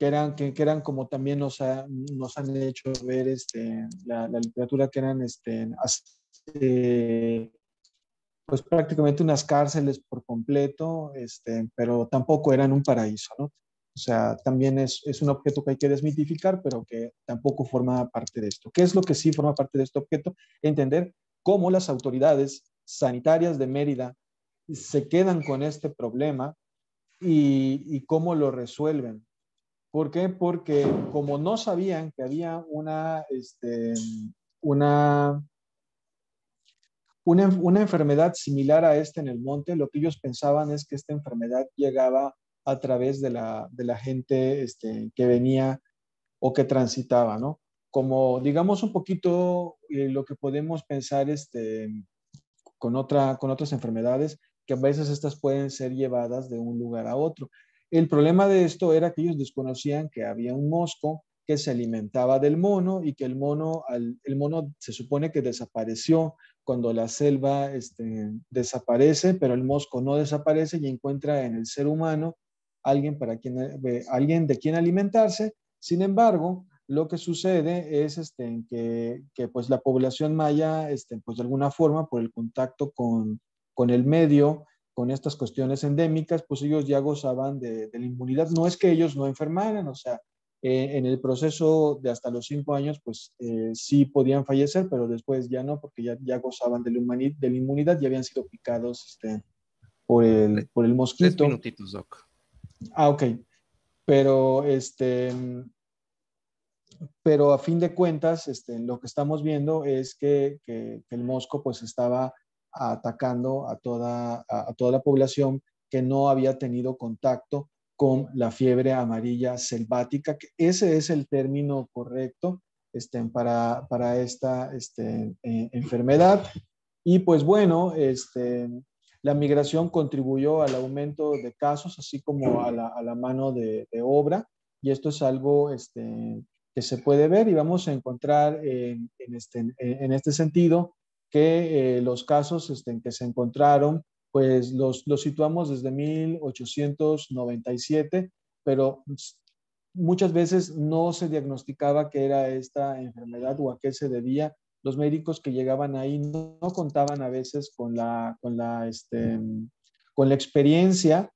Que eran, que, que eran como también nos, ha, nos han hecho ver este, la, la literatura, que eran este, pues prácticamente unas cárceles por completo, este, pero tampoco eran un paraíso, ¿no? O sea, también es, es un objeto que hay que desmitificar, pero que tampoco forma parte de esto. ¿Qué es lo que sí forma parte de este objeto? Entender cómo las autoridades sanitarias de Mérida se quedan con este problema y, y cómo lo resuelven. ¿Por qué? Porque como no sabían que había una, este, una, una, una enfermedad similar a esta en el monte, lo que ellos pensaban es que esta enfermedad llegaba a través de la, de la gente este, que venía o que transitaba, ¿no? Como digamos un poquito eh, lo que podemos pensar este, con, otra, con otras enfermedades, que a veces estas pueden ser llevadas de un lugar a otro. El problema de esto era que ellos desconocían que había un mosco que se alimentaba del mono y que el mono, al, el mono se supone que desapareció cuando la selva este, desaparece, pero el mosco no desaparece y encuentra en el ser humano alguien, para quien, eh, alguien de quien alimentarse. Sin embargo, lo que sucede es este, que, que pues la población maya, este, pues de alguna forma, por el contacto con, con el medio, con estas cuestiones endémicas, pues ellos ya gozaban de, de la inmunidad. No es que ellos no enfermaran, o sea, eh, en el proceso de hasta los cinco años, pues eh, sí podían fallecer, pero después ya no, porque ya, ya gozaban de la, humani- de la inmunidad, ya habían sido picados este, por, el, por el mosquito. Tres minutitos, Doc. Ah, ok. Pero, este, pero a fin de cuentas, este, lo que estamos viendo es que, que, que el mosco pues estaba atacando a toda, a, a toda la población que no había tenido contacto con la fiebre amarilla selvática, que ese es el término correcto este, para, para esta este, eh, enfermedad. Y pues bueno, este, la migración contribuyó al aumento de casos, así como a la, a la mano de, de obra, y esto es algo este, que se puede ver y vamos a encontrar en, en, este, en, en este sentido que eh, los casos este, en que se encontraron, pues los, los situamos desde mil ochocientos noventa y siete, pero muchas veces no se diagnosticaba qué era esta enfermedad o a qué se debía. Los médicos que llegaban ahí no, no contaban a veces con la, con, la, este, con la experiencia,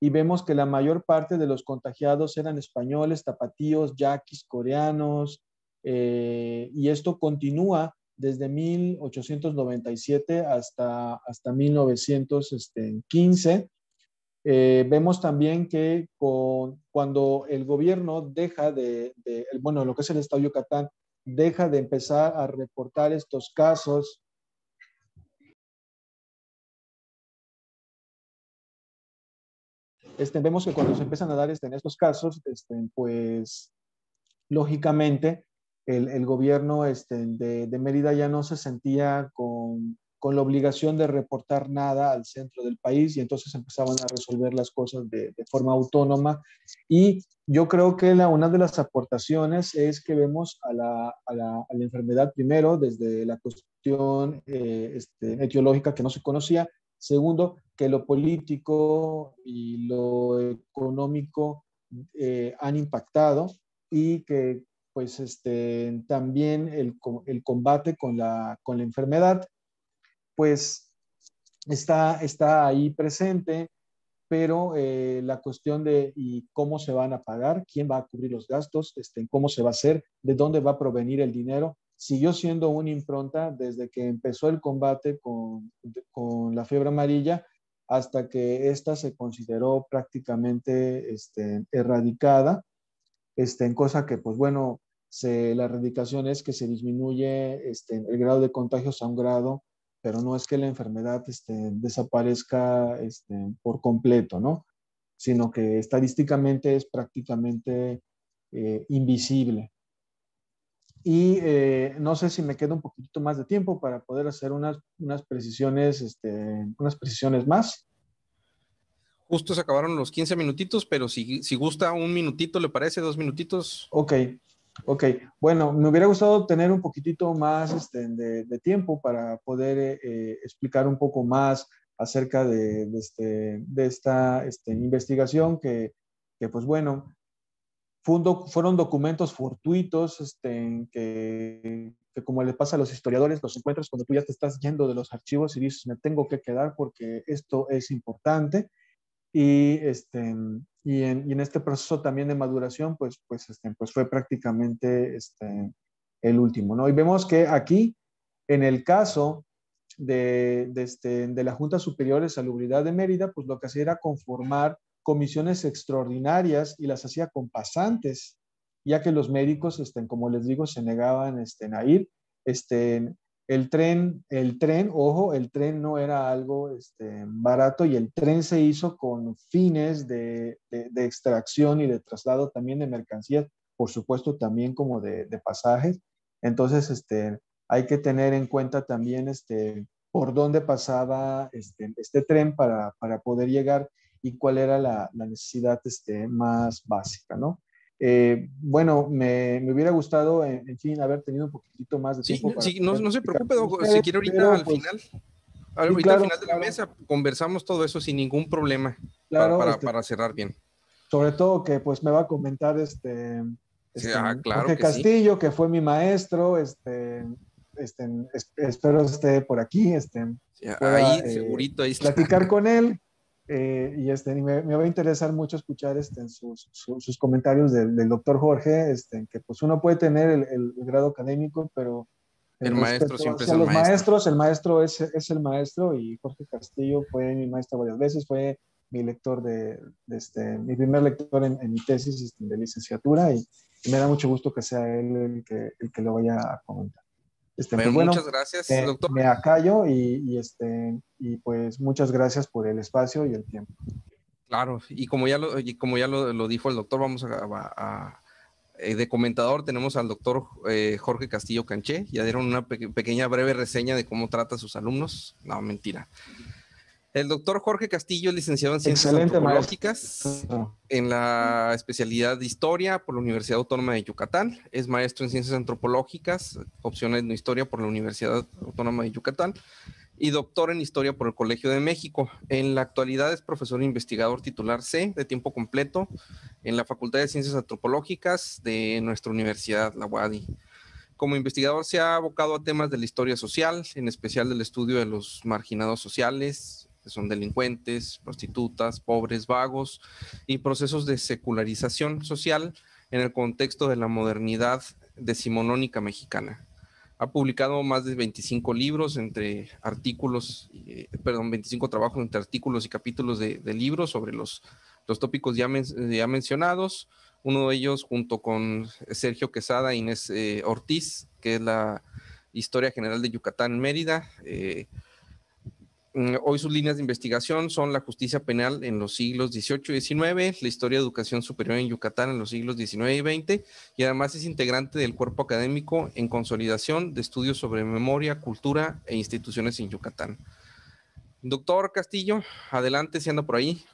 y vemos que la mayor parte de los contagiados eran españoles, tapatíos, yaquis, coreanos, eh, y esto continúa desde mil ochocientos noventa y siete hasta, hasta mil novecientos quince. Eh, vemos también que con, cuando el gobierno deja de, de, bueno, lo que es el Estado de Yucatán, deja de empezar a reportar estos casos. Este, vemos que cuando se empiezan a dar este, en estos casos, este, pues lógicamente, El, el gobierno este, de, de Mérida ya no se sentía con, con la obligación de reportar nada al centro del país, y entonces empezaban a resolver las cosas de, de forma autónoma. Y yo creo que la, una de las aportaciones es que vemos a la, a la, a la enfermedad primero desde la cuestión eh, este, etiológica, que no se conocía; segundo, que lo político y lo económico eh, han impactado, y que pues este, también el, el combate con la, con la enfermedad, pues está, está ahí presente, pero eh, la cuestión de y cómo se van a pagar, quién va a cubrir los gastos, este, cómo se va a hacer, de dónde va a provenir el dinero, siguió siendo una impronta desde que empezó el combate con, con la fiebre amarilla hasta que ésta se consideró prácticamente este, erradicada, este, en cosa que, pues bueno, Se, la erradicación es que se disminuye este, el grado de contagios a un grado, pero no es que la enfermedad este, desaparezca este, por completo, ¿no? Sino que estadísticamente es prácticamente eh, invisible. Y eh, no sé si me queda un poquito más de tiempo para poder hacer unas, unas precisiones, este, unas precisiones más. Justo se acabaron los quince minutitos, pero si, si gusta un minutito, ¿le parece? ¿Dos minutitos? Ok. Ok, bueno, me hubiera gustado tener un poquitito más este, de, de tiempo para poder eh, explicar un poco más acerca de, de, este, de esta este, investigación que, que, pues bueno, fue un doc, fueron documentos fortuitos este, que, que como le pasa a los historiadores, los encuentras cuando tú ya te estás yendo de los archivos y dices, me tengo que quedar porque esto es importante. Y, este, y, en, y en este proceso también de maduración, pues, pues, este, pues fue prácticamente este, el último, ¿no? Y vemos que aquí, en el caso de, de, este, de la Junta Superior de Salubridad de Mérida, pues lo que hacía era conformar comisiones extraordinarias y las hacía con pasantes, ya que los médicos, este, como les digo, se negaban este, a ir. Este, el tren, el tren, ojo, el tren no era algo este, barato, y el tren se hizo con fines de, de, de extracción y de traslado también de mercancías, por supuesto también como de, de pasajes. Entonces este, hay que tener en cuenta también este, por dónde pasaba este, este tren para, para poder llegar y cuál era la, la necesidad este, más básica, ¿no? Eh, bueno, me, me hubiera gustado, en, en fin, haber tenido un poquitito más de tiempo. Sí, para sí, no, no se preocupe, ustedes, si quiere ahorita, pero, al, pues, final, ahorita sí, claro, al final de la claro. mesa conversamos todo eso sin ningún problema, claro, para, para, este, para cerrar bien. Sobre todo que pues me va a comentar este, este ah, claro Jorge que Castillo, sí. que fue mi maestro, este, este, espero esté por aquí, este, sí, pueda, ahí, eh, segurito, ahí está. Platicar con él. Eh, y este, me, me va a interesar mucho escuchar este, en sus, sus, sus comentarios del, del doctor Jorge, este, que pues uno puede tener el, el grado académico, pero el maestro siempre es el maestro. Maestros, el maestro es, es el maestro, y Jorge Castillo fue mi maestro varias veces, fue mi lector de, de este, mi primer lector en, en mi tesis este, de licenciatura, y, y me da mucho gusto que sea él el que, el que lo vaya a comentar. Este, bueno, bueno, muchas gracias, eh, doctor. Me acallo y, y, este, y pues muchas gracias por el espacio y el tiempo. Claro, y como ya lo, y como ya lo, lo dijo el doctor, vamos a, a, a de comentador tenemos al doctor eh, Jorge Castillo Canché. Ya dieron una pe pequeña breve reseña de cómo trata a sus alumnos. No, mentira. El doctor Jorge Castillo es licenciado en Ciencias Antropológicas en la especialidad de Historia por la Universidad Autónoma de Yucatán. Es maestro en Ciencias Antropológicas, opción en Historia por la Universidad Autónoma de Yucatán, y doctor en Historia por el Colegio de México. En la actualidad es profesor investigador titular C de tiempo completo en la Facultad de Ciencias Antropológicas de nuestra universidad, la U A D Y. Como investigador se ha abocado a temas de la historia social, en especial del estudio de los marginados sociales, que son delincuentes, prostitutas, pobres, vagos, y procesos de secularización social en el contexto de la modernidad decimonónica mexicana. Ha publicado más de veinticinco libros entre artículos, eh, perdón, veinticinco trabajos entre artículos y capítulos de, de libros sobre los, los tópicos ya, men ya mencionados, uno de ellos junto con Sergio Quesada e Inés eh, Ortiz, que es la Historia General de Yucatán, Mérida. eh, Hoy sus líneas de investigación son la justicia penal en los siglos dieciocho y diecinueve, la historia de educación superior en Yucatán en los siglos diecinueve y veinte, y además es integrante del cuerpo académico en consolidación de estudios sobre memoria, cultura e instituciones en Yucatán. Doctor Castillo, adelante, si anda por ahí.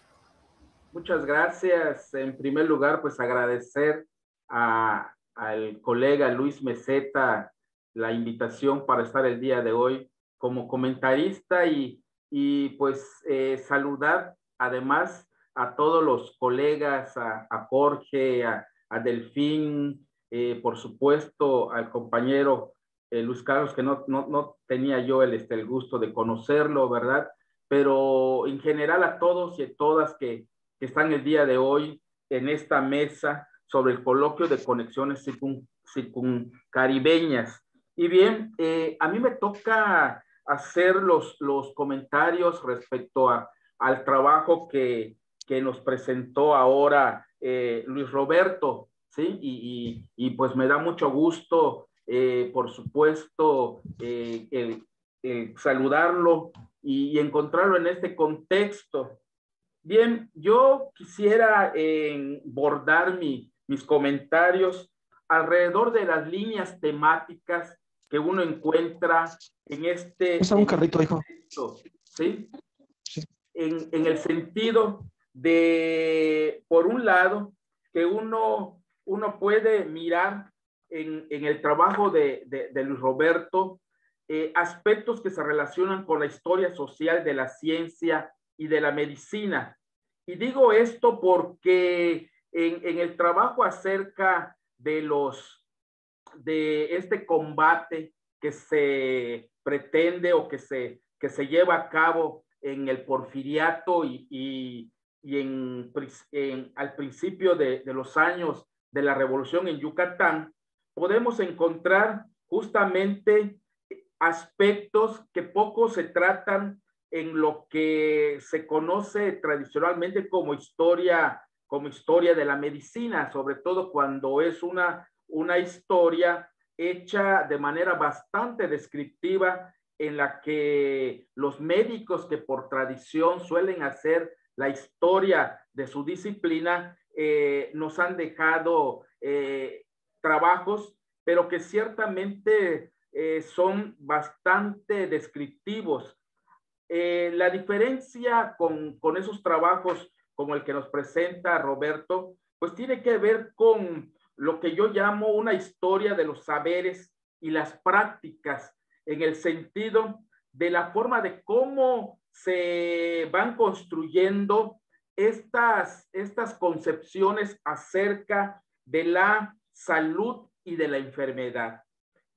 Muchas gracias. En primer lugar, pues agradecer a, al colega Luis Meseta la invitación para estar el día de hoy como comentarista, y Y pues eh, saludar además a todos los colegas, a, a Jorge, a, a Delfín, eh, por supuesto al compañero eh, Luis Carlos, que no, no, no tenía yo el, este, el gusto de conocerlo, ¿verdad? Pero en general a todos y a todas que, que están el día de hoy en esta mesa sobre el coloquio de conexiones circun, circuncaribeñas. Y bien, eh, a mí me toca hacer los, los comentarios respecto a, al trabajo que, que nos presentó ahora eh, Luis Roberto, ¿sí? Y, y, y pues me da mucho gusto, eh, por supuesto, eh, el, el saludarlo y, y encontrarlo en este contexto. Bien, yo quisiera eh, bordar mi, mis comentarios alrededor de las líneas temáticas que uno encuentra en este, es un carrito, hijo. ¿Sí? Sí. En, en el sentido de, por un lado, que uno, uno puede mirar en, en el trabajo de, de, de Luis Roberto eh, aspectos que se relacionan con la historia social de la ciencia y de la medicina. Y digo esto porque en, en el trabajo acerca de los de este combate que se pretende o que se, que se lleva a cabo en el porfiriato y, y, y en, en, al principio de, de los años de la revolución en Yucatán, podemos encontrar justamente aspectos que poco se tratan en lo que se conoce tradicionalmente como historia, como historia de la medicina, sobre todo cuando es una, una historia hecha de manera bastante descriptiva, en la que los médicos que por tradición suelen hacer la historia de su disciplina, eh, nos han dejado eh, trabajos, pero que ciertamente eh, son bastante descriptivos. Eh, la diferencia con, con esos trabajos como el que nos presenta Roberto, pues tiene que ver con lo que yo llamo una historia de los saberes y las prácticas, en el sentido de la forma de cómo se van construyendo estas, estas concepciones acerca de la salud y de la enfermedad.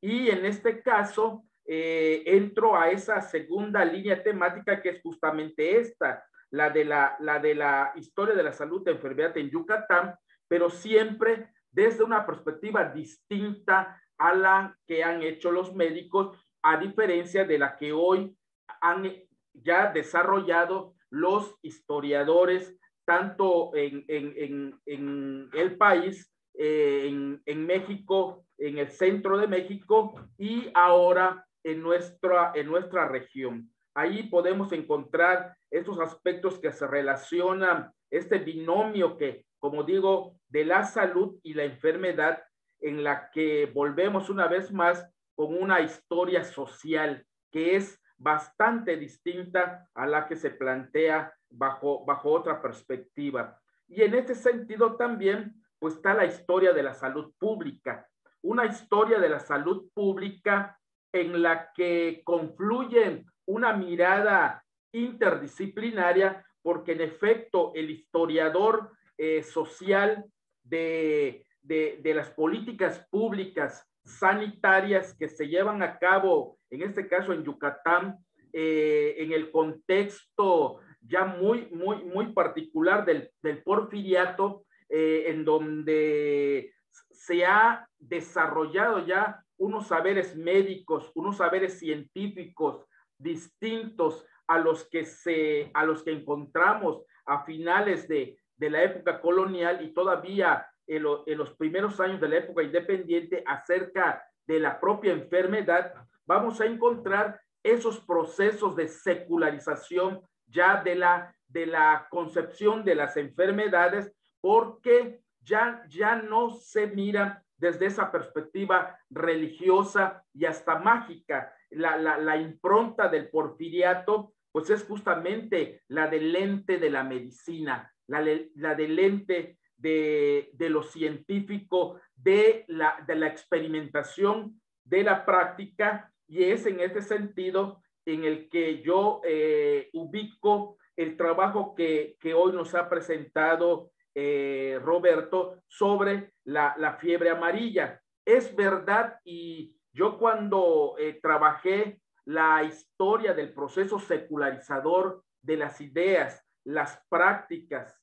Y en este caso, eh, entro a esa segunda línea temática, que es justamente esta, la de la, la de la historia de la salud y enfermedad en Yucatán, pero siempre desde una perspectiva distinta a la que han hecho los médicos, a diferencia de la que hoy han ya desarrollado los historiadores, tanto en, en, en, en el país, en, en México, en el centro de México y ahora en nuestra, en nuestra región. Ahí podemos encontrar estos aspectos que se relacionan, este binomio que, como digo, de la salud y la enfermedad, en la que volvemos una vez más con una historia social que es bastante distinta a la que se plantea bajo, bajo otra perspectiva. Y en este sentido también, pues, está la historia de la salud pública, una historia de la salud pública en la que confluyen una mirada interdisciplinaria, porque en efecto el historiador eh, social de, de, de las políticas públicas sanitarias que se llevan a cabo, en este caso en Yucatán, eh, en el contexto ya muy, muy, muy particular del, del porfiriato, eh, en donde se ha desarrollado ya unos saberes médicos, unos saberes científicos distintos a los que, se, a los que encontramos a finales de, de la época colonial y todavía En, lo, en los primeros años de la época independiente, acerca de la propia enfermedad. Vamos a encontrar esos procesos de secularización ya de la, de la concepción de las enfermedades, porque ya, ya no se mira desde esa perspectiva religiosa y hasta mágica. La, la, la impronta del porfiriato, pues, es justamente la del lente de la medicina, la, la del lente De, de lo científico, de la, de la experimentación, de la práctica, y es en este sentido en el que yo eh, ubico el trabajo que, que hoy nos ha presentado eh, Roberto sobre la, la fiebre amarilla. Es verdad, y yo cuando eh, trabajé la historia del proceso secularizador de las ideas, las prácticas,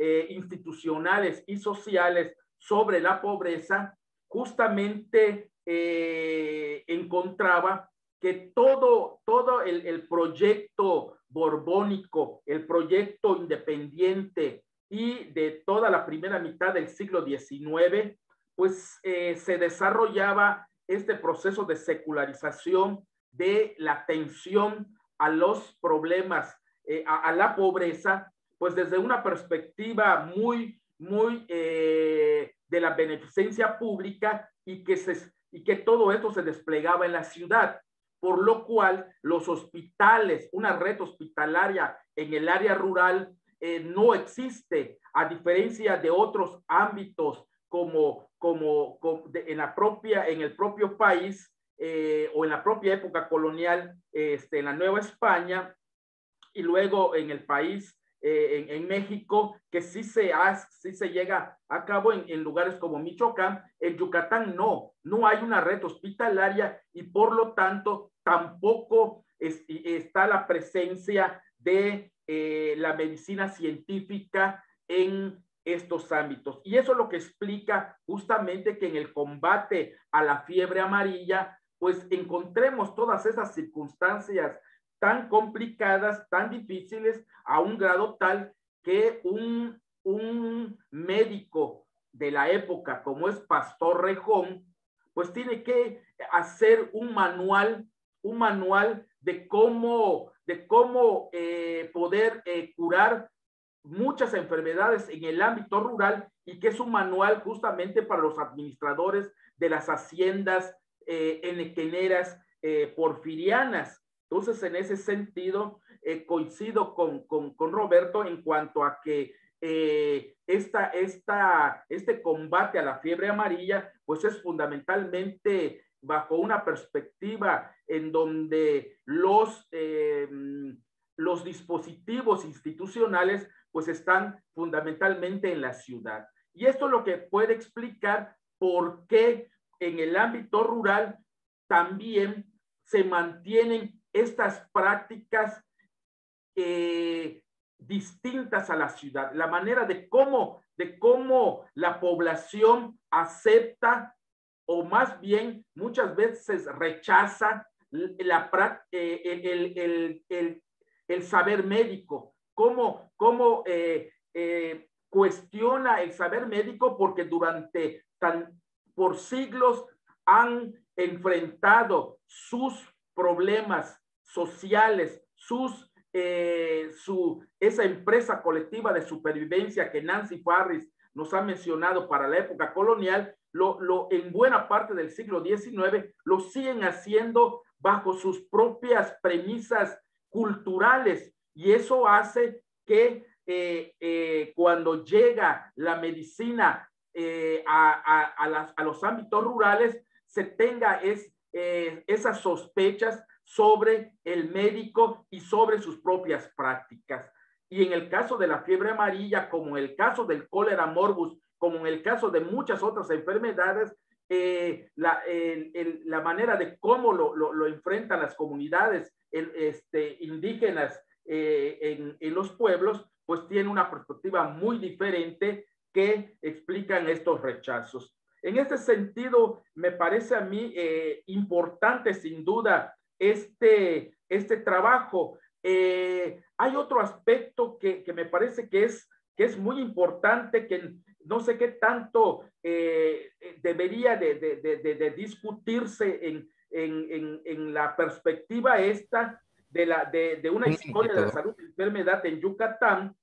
Eh, institucionales y sociales sobre la pobreza, justamente eh, encontraba que todo, todo el, el proyecto borbónico, el proyecto independiente y de toda la primera mitad del siglo diecinueve, pues eh, se desarrollaba este proceso de secularización, de la atención a los problemas, eh, a, a la pobreza, pues desde una perspectiva muy, muy eh, de la beneficencia pública, y que, se, y que todo esto se desplegaba en la ciudad, por lo cual los hospitales, una red hospitalaria en el área rural eh, no existe, a diferencia de otros ámbitos como, como, como de, en, la propia, en el propio país eh, o en la propia época colonial, este, en la Nueva España y luego en el país eh, en, en México, que sí se, hace, sí se llega a cabo en, en lugares como Michoacán. En Yucatán no, no hay una red hospitalaria y por lo tanto tampoco es, está la presencia de eh, la medicina científica en estos ámbitos. Y eso es lo que explica justamente que en el combate a la fiebre amarilla, pues encontremos todas esas circunstancias tan complicadas, tan difíciles, a un grado tal que un, un médico de la época, como es Pastor Rejón, pues tiene que hacer un manual, un manual de cómo, de cómo eh, poder eh, curar muchas enfermedades en el ámbito rural, y que es un manual justamente para los administradores de las haciendas eh, enequeneras eh, porfirianas. Entonces, en ese sentido, eh, coincido con, con, con Roberto en cuanto a que eh, esta, esta, este combate a la fiebre amarilla, pues es fundamentalmente bajo una perspectiva en donde los, eh, los dispositivos institucionales pues están fundamentalmente en la ciudad. Y esto es lo que puede explicar por qué en el ámbito rural también se mantienen estas prácticas eh, distintas a la ciudad, la manera de cómo, de cómo la población acepta o más bien muchas veces rechaza la, eh, el, el, el, el saber médico. Cómo, cómo eh, eh, cuestiona el saber médico, porque durante tan, por siglos han enfrentado sus problemas sociales, sus, eh, su, esa empresa colectiva de supervivencia que Nancy Farris nos ha mencionado para la época colonial, lo, lo, en buena parte del siglo diecinueve lo siguen haciendo bajo sus propias premisas culturales. Y eso hace que eh, eh, cuando llega la medicina eh, a, a, a, las, a los ámbitos rurales, se tenga es, eh, esas sospechas sobre el médico y sobre sus propias prácticas. Y en el caso de la fiebre amarilla, como en el caso del cólera morbus, como en el caso de muchas otras enfermedades, eh, la, el, el, la manera de cómo lo, lo, lo enfrentan las comunidades el, este, indígenas, Eh, en, en los pueblos, pues tiene una perspectiva muy diferente que explican estos rechazos. En este sentido, me parece a mí eh, importante sin duda este, este trabajo. Eh, hay otro aspecto que, que me parece que es, que es muy importante, que no sé qué tanto eh, debería de, de, de, de discutirse en, en, en, en la perspectiva esta, De, la, de, de una historia de la salud y enfermedad en Yucatán,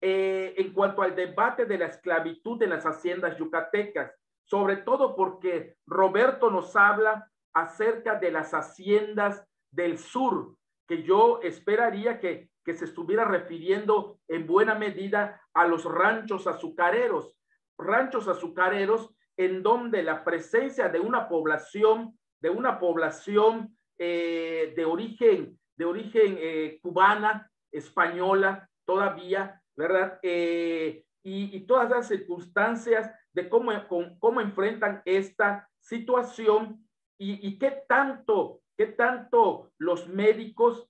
eh, en cuanto al debate de la esclavitud en las haciendas yucatecas, sobre todo porque Roberto nos habla acerca de las haciendas del sur, que yo esperaría que, que se estuviera refiriendo en buena medida a los ranchos azucareros, ranchos azucareros en donde la presencia de una población, de una población eh, de origen de origen eh, cubana, española, todavía, ¿verdad? Eh, y, y todas las circunstancias de cómo, con, cómo enfrentan esta situación y, y qué tanto, qué tanto los médicos,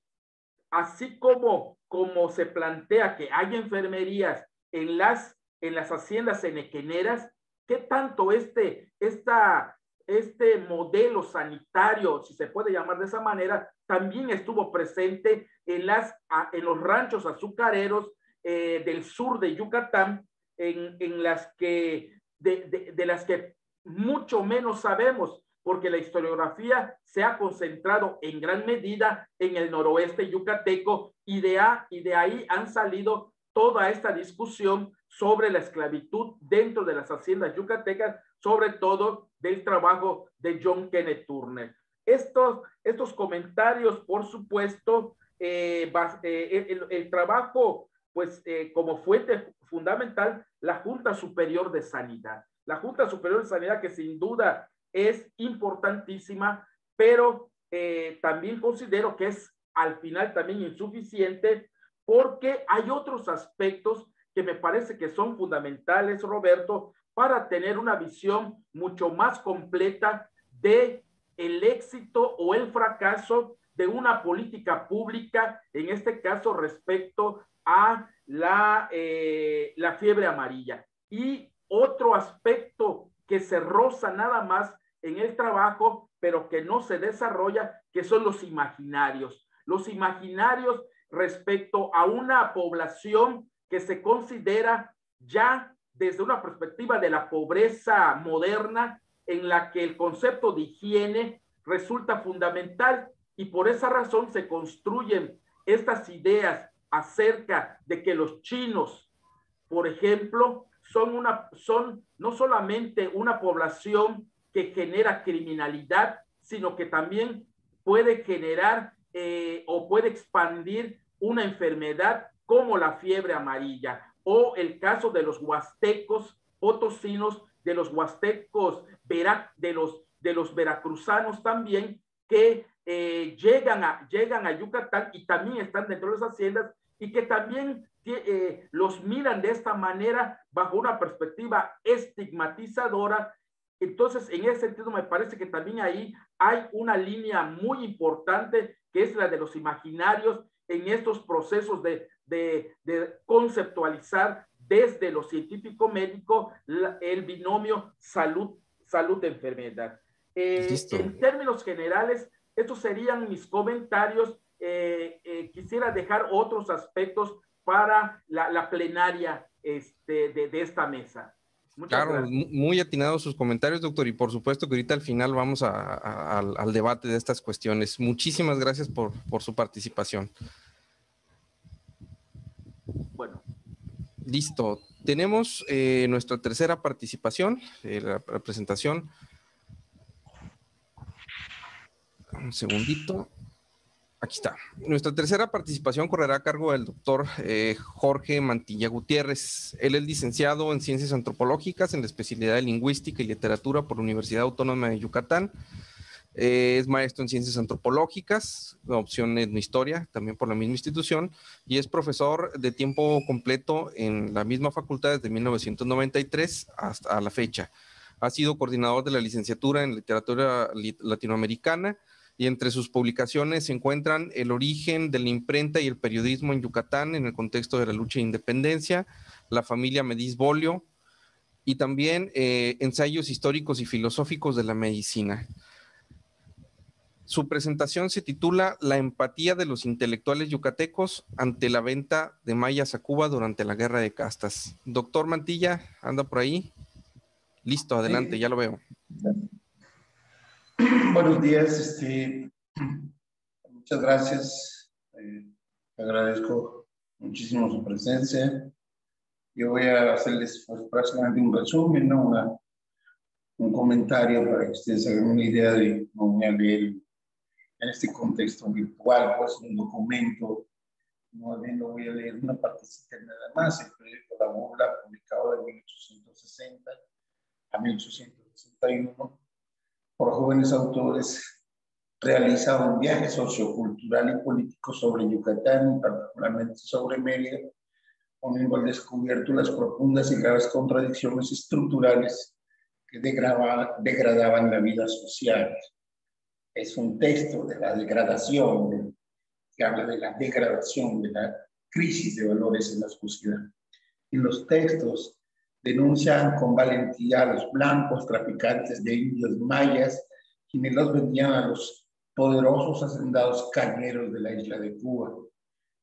así como, como se plantea que hay enfermerías en las, en las haciendas enequeneras, qué tanto este, esta, este modelo sanitario, si se puede llamar de esa manera, también estuvo presente en, las, en los ranchos azucareros eh, del sur de Yucatán, en, en las que, de, de, de las que mucho menos sabemos, porque la historiografía se ha concentrado en gran medida en el noroeste yucateco, y de, a, y de ahí han salido toda esta discusión sobre la esclavitud dentro de las haciendas yucatecas, sobre todo del trabajo de John Kenneth Turner. Estos, estos comentarios, por supuesto, eh, eh, el, el trabajo, pues eh, como fuente fundamental, la Junta Superior de Sanidad. La Junta Superior de Sanidad, que sin duda es importantísima, pero eh, también considero que es al final también insuficiente, porque hay otros aspectos que me parece que son fundamentales, Roberto, para tener una visión mucho más completa de el éxito o el fracaso de una política pública, en este caso respecto a la, eh, la fiebre amarilla. Y otro aspecto que se roza nada más en el trabajo, pero que no se desarrolla, que son los imaginarios. Los imaginarios respecto a una población que se considera ya desde una perspectiva de la pobreza moderna, en la que el concepto de higiene resulta fundamental, y por esa razón se construyen estas ideas acerca de que los chinos, por ejemplo, son, una, son no solamente una población que genera criminalidad, sino que también puede generar eh, o puede expandir una enfermedad como la fiebre amarilla, o el caso de los huastecos potosinos, de los huastecos, de los, de los veracruzanos también, que eh, llegan, a, llegan a Yucatán y también están dentro de las haciendas y que también eh, los miran de esta manera bajo una perspectiva estigmatizadora. Entonces, en ese sentido, me parece que también ahí hay una línea muy importante que es la de los imaginarios en estos procesos de, de, de conceptualizar desde lo científico-médico el binomio salud, salud-enfermedad. Eh, en términos generales, estos serían mis comentarios. Eh, eh, quisiera dejar otros aspectos para la, la plenaria este, de, de esta mesa. Muchas claro, gracias. Muy atinados sus comentarios, doctor, y por supuesto que ahorita al final vamos a, a, al, al debate de estas cuestiones. Muchísimas gracias por, por su participación. Bueno. Listo. Tenemos eh, nuestra tercera participación, eh, la, la presentación. Un segundito. Aquí está. Nuestra tercera participación correrá a cargo del doctor eh, Jorge Mantilla Gutiérrez. Él es licenciado en Ciencias Antropológicas en la especialidad de Lingüística y Literatura por la Universidad Autónoma de Yucatán. Eh, es maestro en Ciencias Antropológicas, opción en Historia, también por la misma institución, y es profesor de tiempo completo en la misma facultad desde mil novecientos noventa y tres hasta la fecha. Ha sido coordinador de la licenciatura en Literatura Latinoamericana, y entre sus publicaciones se encuentran El origen de la imprenta y el periodismo en Yucatán en el contexto de la lucha de independencia, La familia Medís Bolio, y también eh, Ensayos históricos y filosóficos de la medicina. Su presentación se titula La empatía de los intelectuales yucatecos ante la venta de mayas a Cuba durante la Guerra de Castas. Doctor Mantilla, anda por ahí. Listo, adelante, ya lo veo. Buenos días, este, muchas gracias. Eh, agradezco muchísimo su presencia. Yo voy a hacerles pues, prácticamente un resumen, ¿no? Una, un comentario para que ustedes hagan una idea de cómo voy a leer en este contexto virtual, pues un documento, no, no voy a leer una partecita nada más, el proyecto La Burla, publicado de mil ochocientos sesenta a mil ochocientos sesenta y uno, por jóvenes autores, realiza un viaje sociocultural y político sobre Yucatán, y particularmente sobre Mérida, poniendo al descubierto las profundas y graves contradicciones estructurales que degrava, degradaban la vida social. Es un texto de la degradación, de, que habla de la degradación, de la crisis de valores en la sociedad. Y los textos denuncian con valentía a los blancos traficantes de indios mayas, quienes los vendían a los poderosos hacendados cañeros de la isla de Cuba.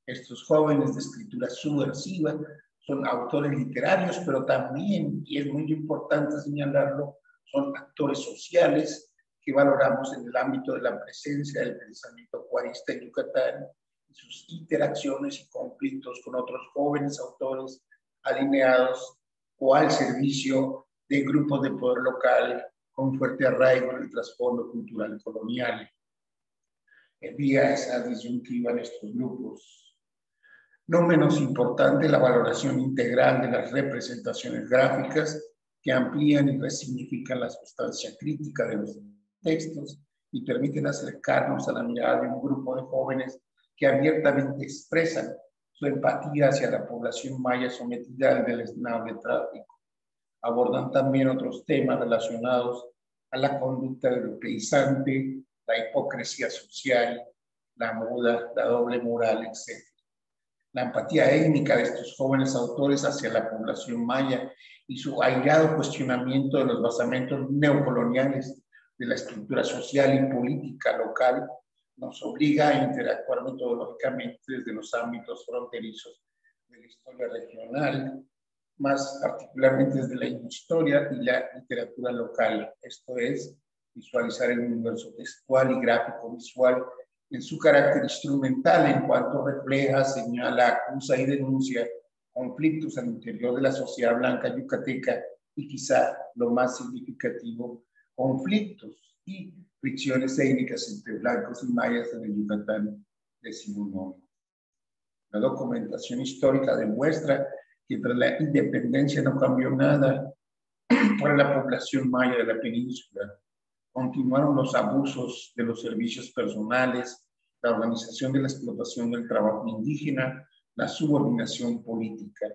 Estos jóvenes de escritura subversiva son autores literarios, pero también, y es muy importante señalarlo, son actores sociales que valoramos en el ámbito de la presencia del pensamiento cuarista en Yucatán y sus interacciones y conflictos con otros jóvenes autores alineados o al servicio de grupos de poder local con fuerte arraigo en el trasfondo cultural colonial. Envía esa disyuntiva en estos grupos. No menos importante la valoración integral de las representaciones gráficas que amplían y resignifican la sustancia crítica de los textos y permiten acercarnos a la mirada de un grupo de jóvenes que abiertamente expresan su empatía hacia la población maya sometida al deleznable tráfico. Abordan también otros temas relacionados a la conducta europeizante, la hipocresía social, la moda, la doble moral, etcétera. La empatía étnica de estos jóvenes autores hacia la población maya y su airado cuestionamiento de los basamentos neocoloniales de la estructura social y política local nos obliga a interactuar metodológicamente desde los ámbitos fronterizos de la historia regional, más particularmente desde la historia y la literatura local. Esto es, visualizar el universo textual y gráfico visual en su carácter instrumental en cuanto refleja, señala, acusa y denuncia conflictos al interior de la sociedad blanca yucateca y quizá lo más significativo, conflictos y fricciones étnicas entre blancos y mayas en el Yucatán decimonónico. La documentación histórica demuestra que tras la independencia no cambió nada para la población maya de la península. Continuaron los abusos de los servicios personales, la organización de la explotación del trabajo indígena, la subordinación política.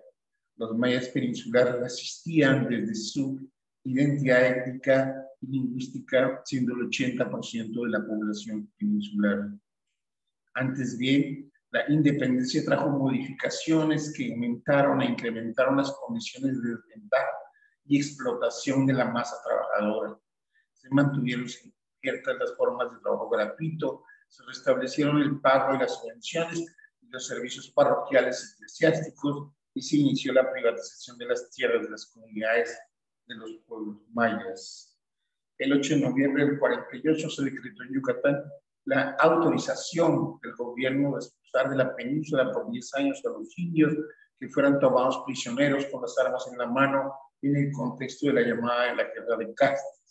Los mayas peninsulares resistían desde su identidad étnica y lingüística, siendo el ochenta por ciento de la población peninsular. Antes bien, la independencia trajo modificaciones que aumentaron e incrementaron las condiciones de desventaja y explotación de la masa trabajadora. Se mantuvieron ciertas las formas de trabajo gratuito, se restablecieron el pago de las subvenciones y los servicios parroquiales y eclesiásticos y se inició la privatización de las tierras de las comunidades de los pueblos mayas. El ocho de noviembre del cuarenta y ocho se decretó en Yucatán la autorización del gobierno de expulsar de la península por diez años a los indios que fueran tomados prisioneros con las armas en la mano en el contexto de la llamada de la Guerra de Castas.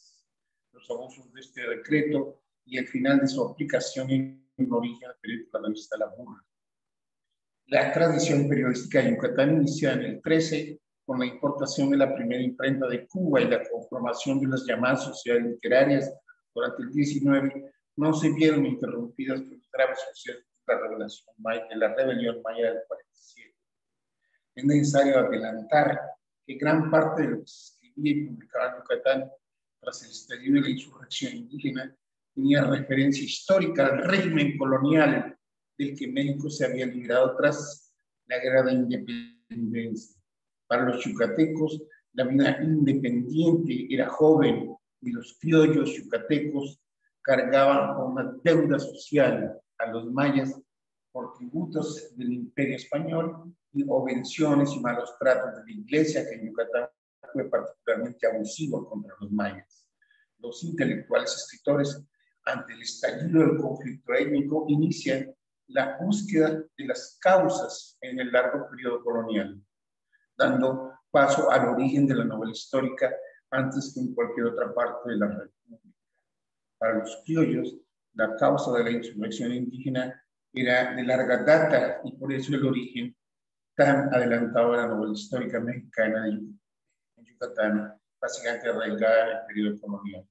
Los abusos de este decreto y el final de su aplicación en origen al periódico de la revista La Burla. La tradición periodística de Yucatán inicia en el trece con la importación de la primera imprenta de Cuba y la conformación de las llamadas sociedades literarias. Durante el diecinueve no se vieron interrumpidas por los graves sucesos de la revelación maya, de la rebelión maya del cuarenta y siete. Es necesario adelantar que gran parte de lo que se escribía y publicaba en Yucatán tras el estallido de la insurrección indígena, tenía referencia histórica al régimen colonial del que México se había librado tras la Guerra de Independencia. Para los yucatecos, la vida independiente era joven y los criollos yucatecos cargaban con una deuda social a los mayas por tributos del Imperio Español y obvenciones y malos tratos de la Iglesia que en Yucatán fue particularmente abusivo contra los mayas. Los intelectuales escritores, ante el estallido del conflicto étnico, inician la búsqueda de las causas en el largo periodo colonial, dando paso al origen de la novela histórica antes que en cualquier otra parte de la república. Para los criollos, la causa de la insurrección indígena era de larga data y por eso el origen tan adelantado de la novela histórica mexicana de Yucatán. Yucatán, básicamente arraigada en el periodo colonial.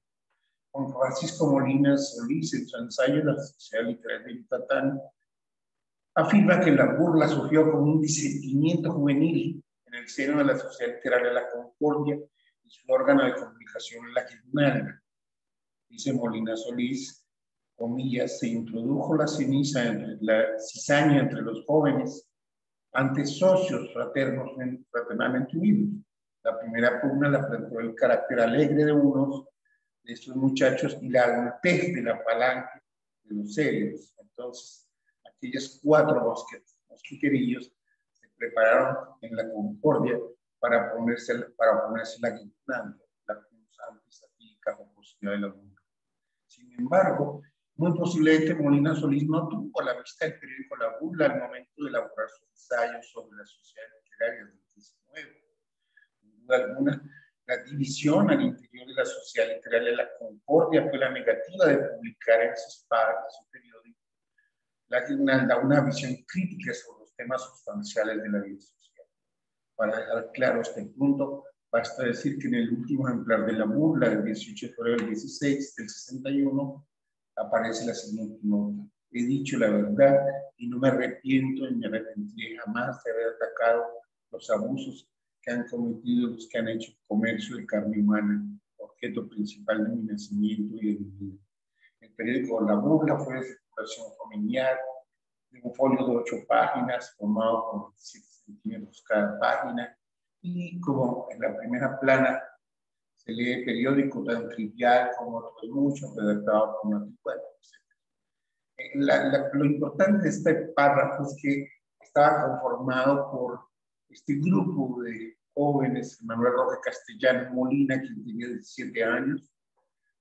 Con Francisco Molina Solís, en su ensayo de la Sociedad Literaria de Yucatán, afirma que La Burla surgió como un disentimiento juvenil en el seno de la Sociedad Literaria La Concordia y su órgano de comunicación La Guirnalda. Dice Molina Solís, comillas, se introdujo la ceniza, entre, la cizaña entre los jóvenes, ante socios fraternos, fraternamente unidos. La primera pugna la planteó el carácter alegre de unos de estos muchachos y la adultez de la palanca de los serios. Entonces, aquellos cuatro mosquiterillos se prepararon en la Concordia para ponerse, para ponerse la guirnalda, la cruz antisatírica composición de la luna. Sin embargo, muy posiblemente Molina Solís no tuvo a la vista el periódico La Burla al momento de elaborar sus ensayos sobre la sociedad literaria del diecinueve. Alguna, la división al interior de la sociedad literaria de La Concordia fue la negativa de publicar en sus páginas su periódico La Guirnalda, una visión crítica sobre los temas sustanciales de la vida social. Para dejar claro este punto, basta decir que en el último ejemplar de La Burla, del dieciocho de febrero del dieciséis, del sesenta y uno, aparece la siguiente nota. he dicho la verdad y no me arrepiento y me arrepentiré jamás de haber atacado los abusos que han cometido los que han hecho comercio de carne humana, objeto principal de mi nacimiento y de mi vida. El periódico La Burla fue de circulación familiar, de un folio de ocho páginas, formado por veintisiete centímetros cada página, y como en la primera plana se lee el periódico tan trivial como otros muchos, redactado por una cuerda, etcétera. Lo importante de este párrafo es que estaba conformado por este grupo de jóvenes, Manuel Jorge Castillo Molina, quien tenía diecisiete años,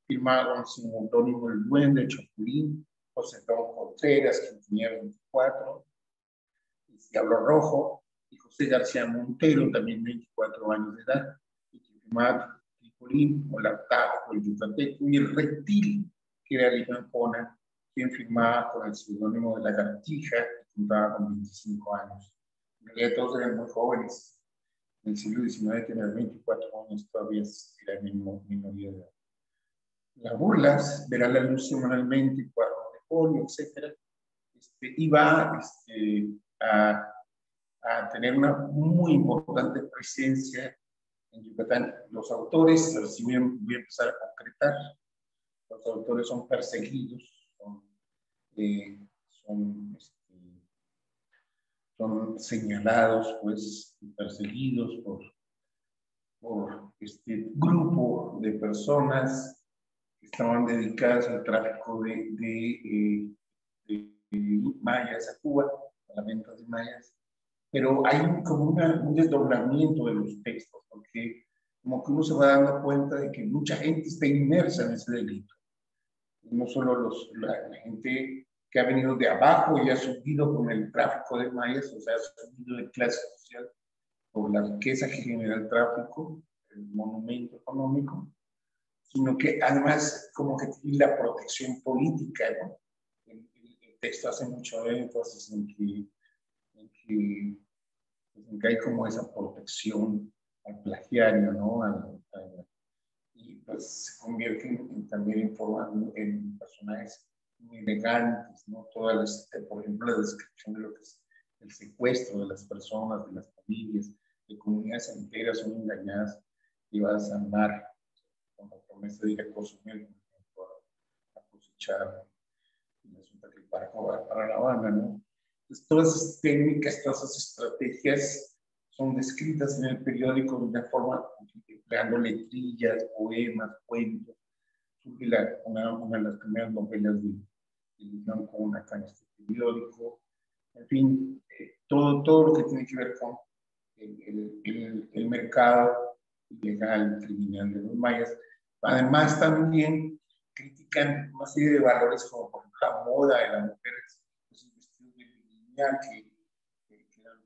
firmado con su autónimo El Duende, Chapulín, José Ramón Contreras, quien tenía veinticuatro, Diablo Rojo, y José García Montero, también veinticuatro años de edad, y que firmaba Tricolín, o la Tajo, el Yucateco, y el Reptil, que era el Icancona, quien firmaba con el seudónimo de La Cartija, que contaba con veinticinco años. En realidad todos eran muy jóvenes. En el siglo diecinueve tenían veinticuatro años, todavía era la minoría de edad. Las Burlas verá la luz semanalmente, cuadros de folio, etcétera. Este, y va este, a, a tener una muy importante presencia en Yucatán. Los autores, si voy a, voy a empezar a concretar, los autores son perseguidos, son, eh, son este, son señalados, pues, perseguidos por, por este grupo de personas que estaban dedicadas al tráfico de, de, de, de mayas a Cuba, a la venta de mayas. Pero hay como una, un desdoblamiento de los textos, porque como que uno se va dando cuenta de que mucha gente está inmersa en ese delito. No solo los, la, la gente que ha venido de abajo y ha subido con el tráfico de mayas, o sea, ha subido de clase social por la riqueza que genera el tráfico, el monumento económico, sino que además como que tiene la protección política, ¿no? El, el, el texto hace mucho énfasis en que, en, que, en que hay como esa protección al plagiario, ¿no? Al, al, y pues se convierte en, también en, en, en personajes elegantes, ¿no? Todas las, por ejemplo, la descripción de lo que es el secuestro de las personas, de las familias, de comunidades enteras son engañadas, llevadas al mar, con la promesa de ir a consumir, a cosechar, y resulta que para cobrar para La Habana, ¿no? Entonces, todas esas técnicas, todas esas estrategias son descritas en el periódico de una forma, empleando letrillas, poemas, cuentos. Surge una, una de las primeras novelas de con una canasta periódico, en fin, eh, todo, todo lo que tiene que ver con el, el, el mercado ilegal, criminal de los mayas. Además también critican una serie de valores como por ejemplo la moda de las mujeres, los vestidos de línea que, que, que eran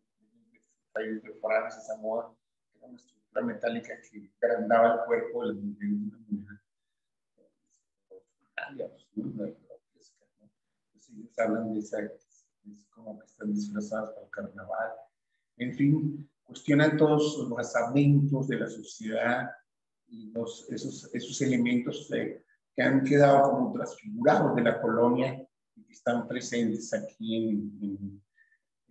de país de Francia, esa moda, que era una estructura metálica que agrandaba el cuerpo de las mujeres de una mujer. Digamos, ¿no? Ellos hablan de esa, es como que están disfrazadas para el carnaval. En fin, cuestionan todos los asamentos de la sociedad y los, esos, esos elementos de, que han quedado como transfigurados de la colonia y que están presentes aquí en, en,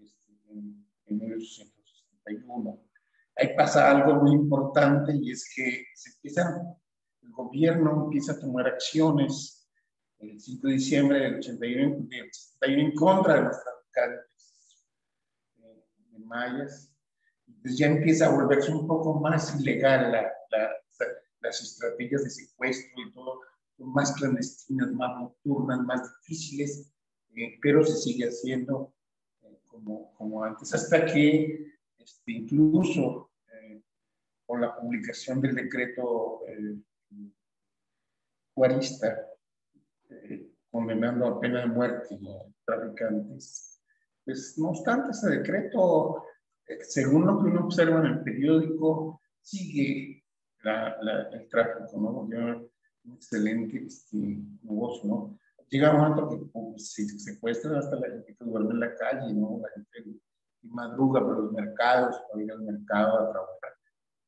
este, en, en mil ochocientos sesenta y uno. Ahí pasa algo muy importante y es que se empiezan, el gobierno empieza a tomar acciones el cinco de diciembre del ochenta y uno, en contra de los traficantes eh, de mayas. Entonces ya empieza a volverse un poco más ilegal la, la, las estrategias de secuestro y todo, más clandestinas, más nocturnas, más difíciles, eh, pero se sigue haciendo eh, como, como antes, hasta que este, incluso eh, con la publicación del decreto eh, juarista, Eh, condenando a pena de muerte a los traficantes. Pues no obstante, ese decreto, eh, según lo que uno observa en el periódico, sigue la, la, el tráfico, ¿no? Yo, un excelente este, negocio, ¿no? Llega un momento que pues, se secuestran hasta la gente que duerme en la calle, ¿no? La gente que madruga por los mercados, para ir al mercado a trabajar.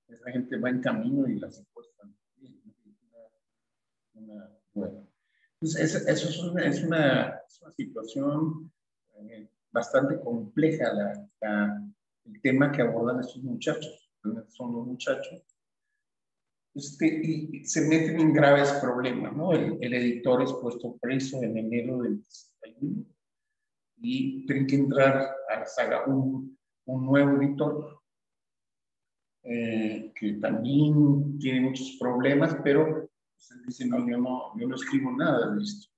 Esa gente va en camino y la secuestran. Una, una, bueno. Entonces, eso es, es, una, es, una, es una situación eh, bastante compleja la, la, el tema que abordan estos muchachos. Son los muchachos. Este, y se meten en graves problemas, ¿no? El, el editor es puesto preso en enero del sesenta y uno y tienen que entrar a la saga un, un nuevo editor eh, que también tiene muchos problemas, pero pues, él dice, no yo, no, yo no escribo nada de esto.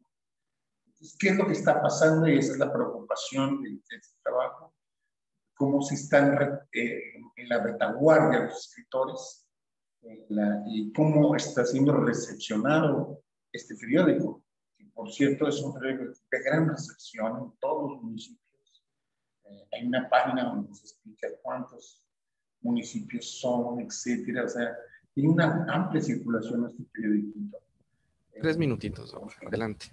Entonces, ¿qué es lo que está pasando? Y esa es la preocupación de, de este trabajo. Cómo se están eh, en la retaguardia de los escritores, La, y cómo está siendo recepcionado este periódico, que por cierto es un periódico de gran recepción en todos los municipios. Eh, hay una página donde se explica cuántos municipios son, etcétera. O sea, tiene una amplia circulación este periódico. Tres minutitos, vamos, adelante.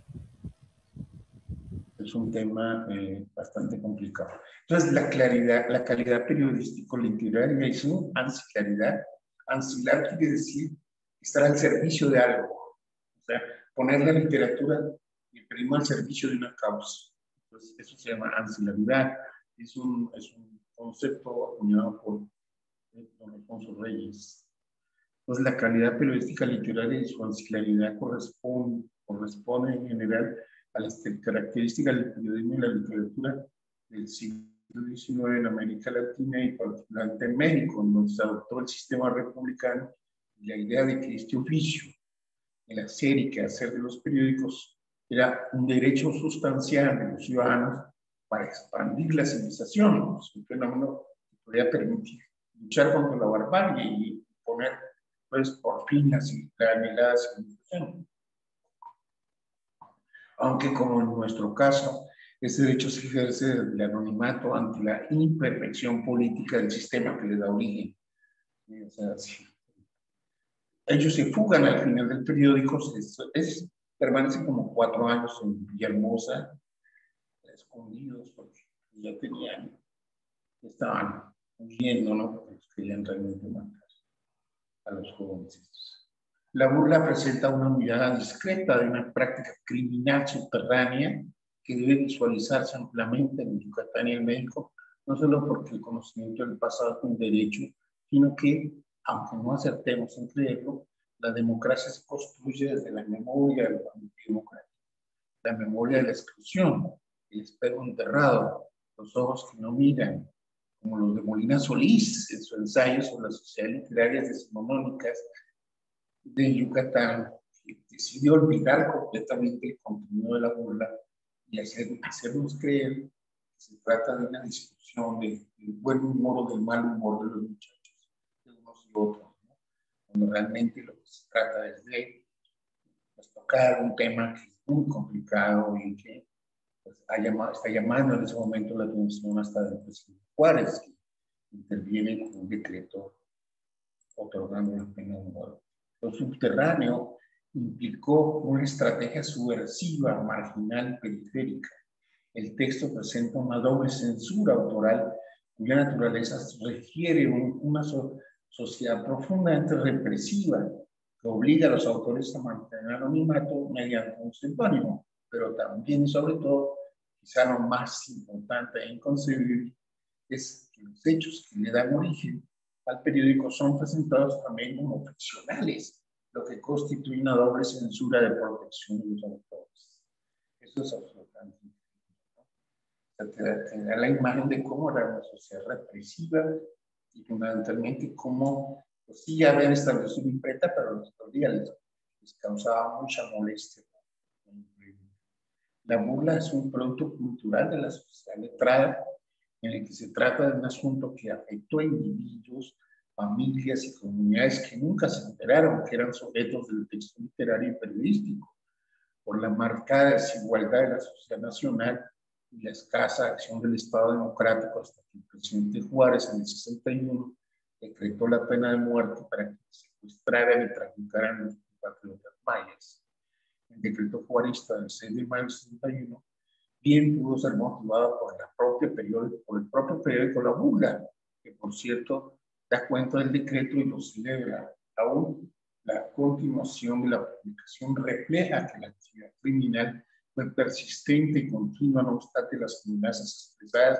Es un tema eh, bastante complicado. Entonces, la claridad, la calidad periodístico-literaria y su anciclaridad. Ancilar quiere decir estar al servicio de algo, o sea, poner la literatura y prima al servicio de una causa. Entonces, eso se llama ancilaridad, es un, es un concepto acuñado por Jorge Castillo Reyes. Entonces, la calidad periodística literaria y su ancilaridad corresponde, corresponde en general a las características del periodismo y la literatura del siglo diecinueve en América Latina y particularmente en México, donde se adoptó el sistema republicano y la idea de que este oficio, el hacer y quehacer de los periódicos, era un derecho sustancial de los ciudadanos para expandir la civilización, un fenómeno que podía permitir luchar contra la barbarie y poner, pues, por fin la, la anhelada civilización. Aunque, como en nuestro caso, ese derecho se ejerce del anonimato ante la imperfección política del sistema que le da origen. O sea, si ellos se fugan al final del periódico, es, es, permanecen como cuatro años en Villahermosa, escondidos, porque ya tenían, estaban huyendo, ¿no? Porque querían realmente matar a los jóvenes. La burla presenta una mirada discreta de una práctica criminal subterránea que debe visualizarse ampliamente en Yucatán y en México, no solo porque el conocimiento del pasado es un derecho, sino que, aunque no acertemos en creerlo, la democracia se construye desde la memoria de la antidemocracia, la memoria de la exclusión, el espejo enterrado, los ojos que no miran, como los de Molina Solís en su ensayo sobre las sociedades literarias decimonónicas de Yucatán, que decidió olvidar completamente el contenido de la burla y hacer, hacernos creer que se trata de una discusión del de buen humor o del mal humor de los muchachos, de unos y otros, ¿no? Cuando realmente lo que se trata es de pues, tocar un tema que es muy complicado y que pues, ha llamado, está llamando en ese momento la atención hasta del presidente Juárez, que interviene con un decreto otorgando la pena de muerte. Lo subterráneo implicó una estrategia subversiva, marginal, periférica. El texto presenta una doble censura autoral cuya naturaleza requiere un, una so, sociedad profundamente represiva que obliga a los autores a mantener el anonimato mediante un seudónimo, pero también y sobre todo, quizá lo más importante e inconcebible, es que los hechos que le dan origen al periódico son presentados también como ficcionales, lo que constituye una doble censura de protección de los autores. Eso es absolutamente importante. Te da la imagen de cómo era una sociedad represiva y fundamentalmente cómo, pues sí, ya habían establecido imprenta, pero los autores les causaba mucha molestia. La burla es un producto cultural de la sociedad letrada en el que se trata de un asunto que afectó a individuos, familias y comunidades que nunca se enteraron que eran sujetos del texto literario y periodístico, por la marcada desigualdad de la sociedad nacional y la escasa acción del Estado democrático hasta que el presidente Juárez en el sesenta y uno decretó la pena de muerte para que secuestraran y traficaran a los compatriotas mayas. El decreto juarista del seis de mayo del sesenta y uno bien pudo ser motivado por, la propia periódico, por el propio periódico La Burla, que por cierto da cuenta del decreto y lo celebra. Aún la continuación de la publicación refleja que la actividad criminal, fue persistente y continua, no obstante las amenazas expresadas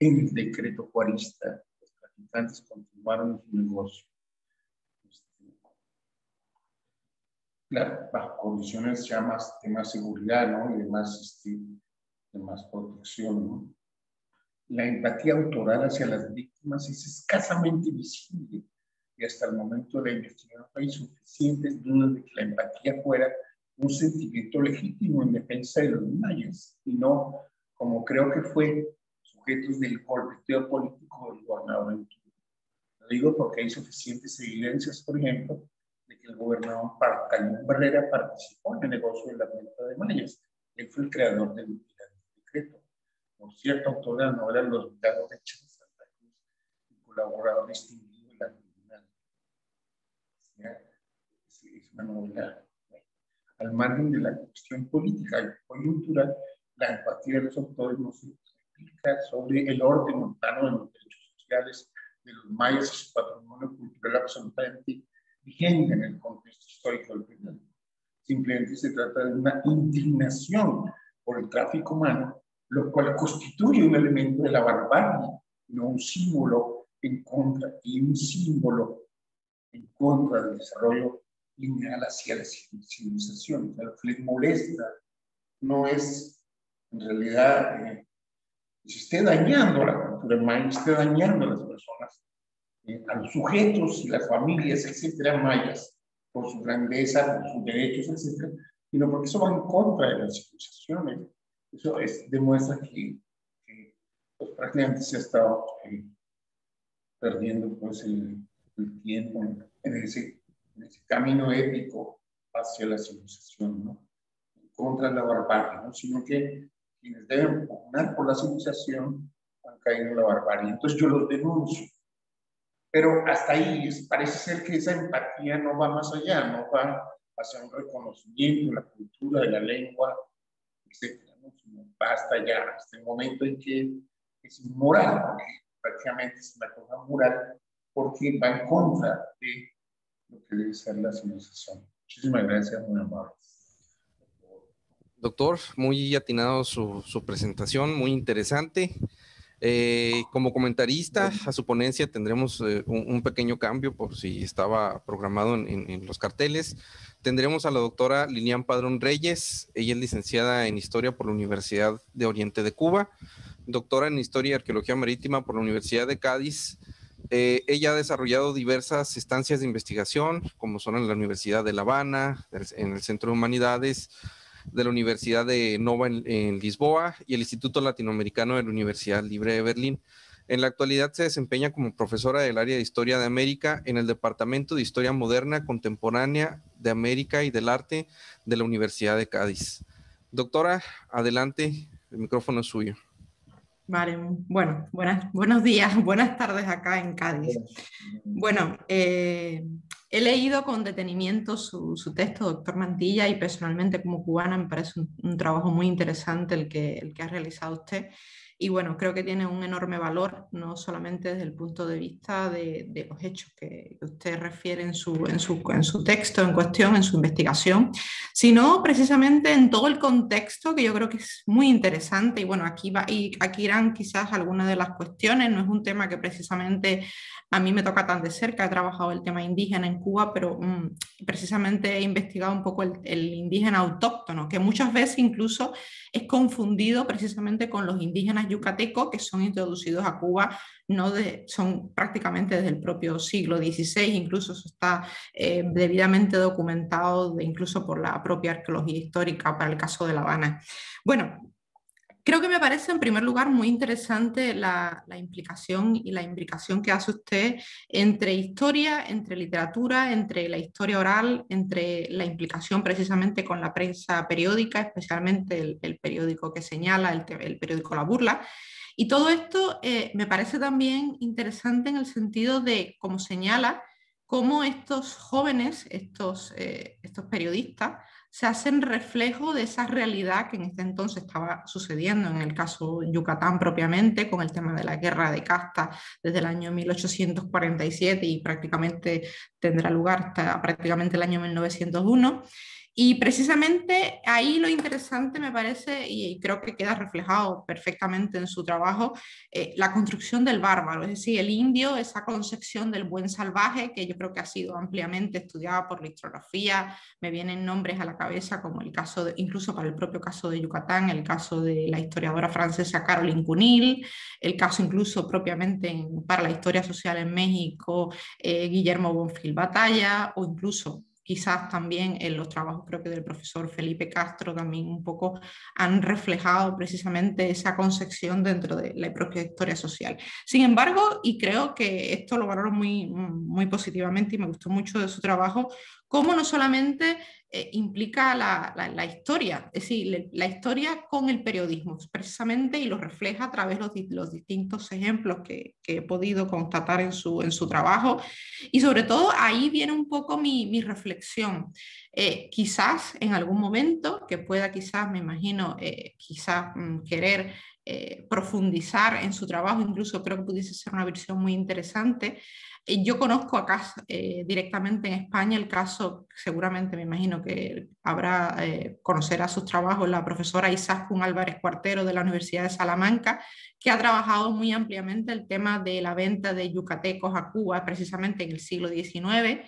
en el decreto juarista. Los traficantes continuaron su negocio. Claro, bajo condiciones ya más de más seguridad, ¿no? Y de más, este, de más protección, ¿no? La empatía autoral hacia las víctimas es escasamente visible y hasta el momento de la investigación hay suficientes dudas de que la empatía fuera un sentimiento legítimo en defensa de los mayas y no, como creo que fue, sujetos del golpeteo político del gobernador en Turín. Lo digo porque hay suficientes evidencias, por ejemplo, de que el gobernador Partalumbrera participó en el negocio de la venta de mayas. Él fue el creador del decreto. Por cierto, autor de la novela Los Milagros de Santa Cruz, un colaborador distinguido de La Guirnalda. Es una novela. Al margen de la cuestión política y coyuntural, la empatía de los autores nos explica sobre el orden montano de los derechos sociales de los mayas y su patrimonio cultural absolutamente vigente en el contexto histórico del penal. Simplemente se trata de una indignación por el tráfico humano, lo cual constituye un elemento de la barbarie, no un símbolo en contra, y un símbolo en contra del desarrollo lineal hacia la civilización. O sea, lo que les molesta no es, en realidad, eh, que se esté dañando la cultura maya, se esté dañando a las personas, eh, a los sujetos y las familias, etcétera, mayas, por su grandeza, por sus derechos, etcétera, sino porque eso va en contra de las civilizaciones. Eso es, demuestra que, que pues, prácticamente se ha estado eh, perdiendo pues, el, el tiempo en ese, en ese camino épico hacia la civilización, ¿no? Contra la barbarie, ¿no? Sino que quienes deben pugnar por la civilización han caído en la barbarie. Entonces yo los denuncio. Pero hasta ahí es, parece ser que esa empatía no va más allá, no va hacia un reconocimiento de la cultura, de la lengua, etcétera. Basta ya, hasta el momento en que es inmoral, porque prácticamente es una cosa moral, porque va en contra de lo que debe ser la civilización. Muchísimas gracias, muy amable. Doctor, muy atinado su, su presentación, muy interesante. Eh, como comentarista a su ponencia tendremos eh, un, un pequeño cambio por si estaba programado en, en, en los carteles. Tendremos a la doctora Lilian Padrón Reyes. Ella es licenciada en Historia por la Universidad de Oriente de Cuba, doctora en Historia y Arqueología Marítima por la Universidad de Cádiz. Eh, ella ha desarrollado diversas estancias de investigación como son en la Universidad de La Habana, en el Centro de Humanidades de la Universidad de Nova en, en Lisboa y el Instituto Latinoamericano de la Universidad Libre de Berlín. En la actualidad se desempeña como profesora del área de Historia de América en el Departamento de Historia Moderna, Contemporánea de América y del Arte de la Universidad de Cádiz. Doctora, adelante, el micrófono es suyo. Vale, bueno, buenas, buenos días, buenas tardes acá en Cádiz. Bueno, eh, he leído con detenimiento su, su texto, doctor Mantilla, y personalmente como cubana me parece un, un trabajo muy interesante el que, el que ha realizado usted. Y bueno, creo que tiene un enorme valor, no solamente desde el punto de vista de, de los hechos que, que usted refiere en su, en, su, en su texto en cuestión, en su investigación, sino precisamente en todo el contexto que yo creo que es muy interesante. Y bueno, aquí, va, y aquí irán quizás algunas de las cuestiones. No es un tema que precisamente a mí me toca tan de cerca. He trabajado el tema indígena en Cuba, pero mmm, precisamente he investigado un poco el, el indígena autóctono, que muchas veces incluso es confundido precisamente con los indígenas yucatecos que son introducidos a Cuba, no de, son prácticamente desde el propio siglo dieciséis, incluso eso está eh, debidamente documentado de, incluso por la propia arqueología histórica para el caso de La Habana. Bueno, creo que me parece en primer lugar muy interesante la, la implicación y la imbricación que hace usted entre historia, entre literatura, entre la historia oral, entre la implicación precisamente con la prensa periódica, especialmente el, el periódico que señala, el, el periódico La Burla. Y todo esto eh, me parece también interesante en el sentido de, como señala, cómo estos jóvenes, estos, eh, estos periodistas, se hacen reflejo de esa realidad que en este entonces estaba sucediendo en el caso Yucatán propiamente, con el tema de la guerra de casta desde el año mil ochocientos cuarenta y siete y prácticamente tendrá lugar hasta prácticamente el año mil novecientos uno. Y precisamente ahí lo interesante me parece, y creo que queda reflejado perfectamente en su trabajo, eh, la construcción del bárbaro, es decir, el indio, esa concepción del buen salvaje, que yo creo que ha sido ampliamente estudiada por la historiografía. Me vienen nombres a la cabeza como el caso, de, incluso para el propio caso de Yucatán, el caso de la historiadora francesa Caroline Cunil, el caso incluso propiamente en, para la historia social en México, eh, Guillermo Bonfil Batalla, o incluso quizás también en los trabajos, creo que del profesor Felipe Castro, también un poco han reflejado precisamente esa concepción dentro de la propia historia social. Sin embargo, y creo que esto lo valoro muy, muy positivamente y me gustó mucho de su trabajo, cómo no solamente eh, implica la, la, la historia, es decir, la historia con el periodismo precisamente, y lo refleja a través de los, los distintos ejemplos que, que he podido constatar en su, en su trabajo. Y sobre todo ahí viene un poco mi, mi reflexión. Eh, quizás en algún momento, que pueda quizás, me imagino, eh, quizás mm, querer eh, profundizar en su trabajo, incluso creo que pudiese ser una versión muy interesante. Eh, yo conozco acá eh, directamente en España el caso, seguramente me imagino que habrá, eh, conocerá sus trabajos la profesora Izaskun Álvarez Cuartero de la Universidad de Salamanca, que ha trabajado muy ampliamente el tema de la venta de yucatecos a Cuba, precisamente en el siglo diecinueve,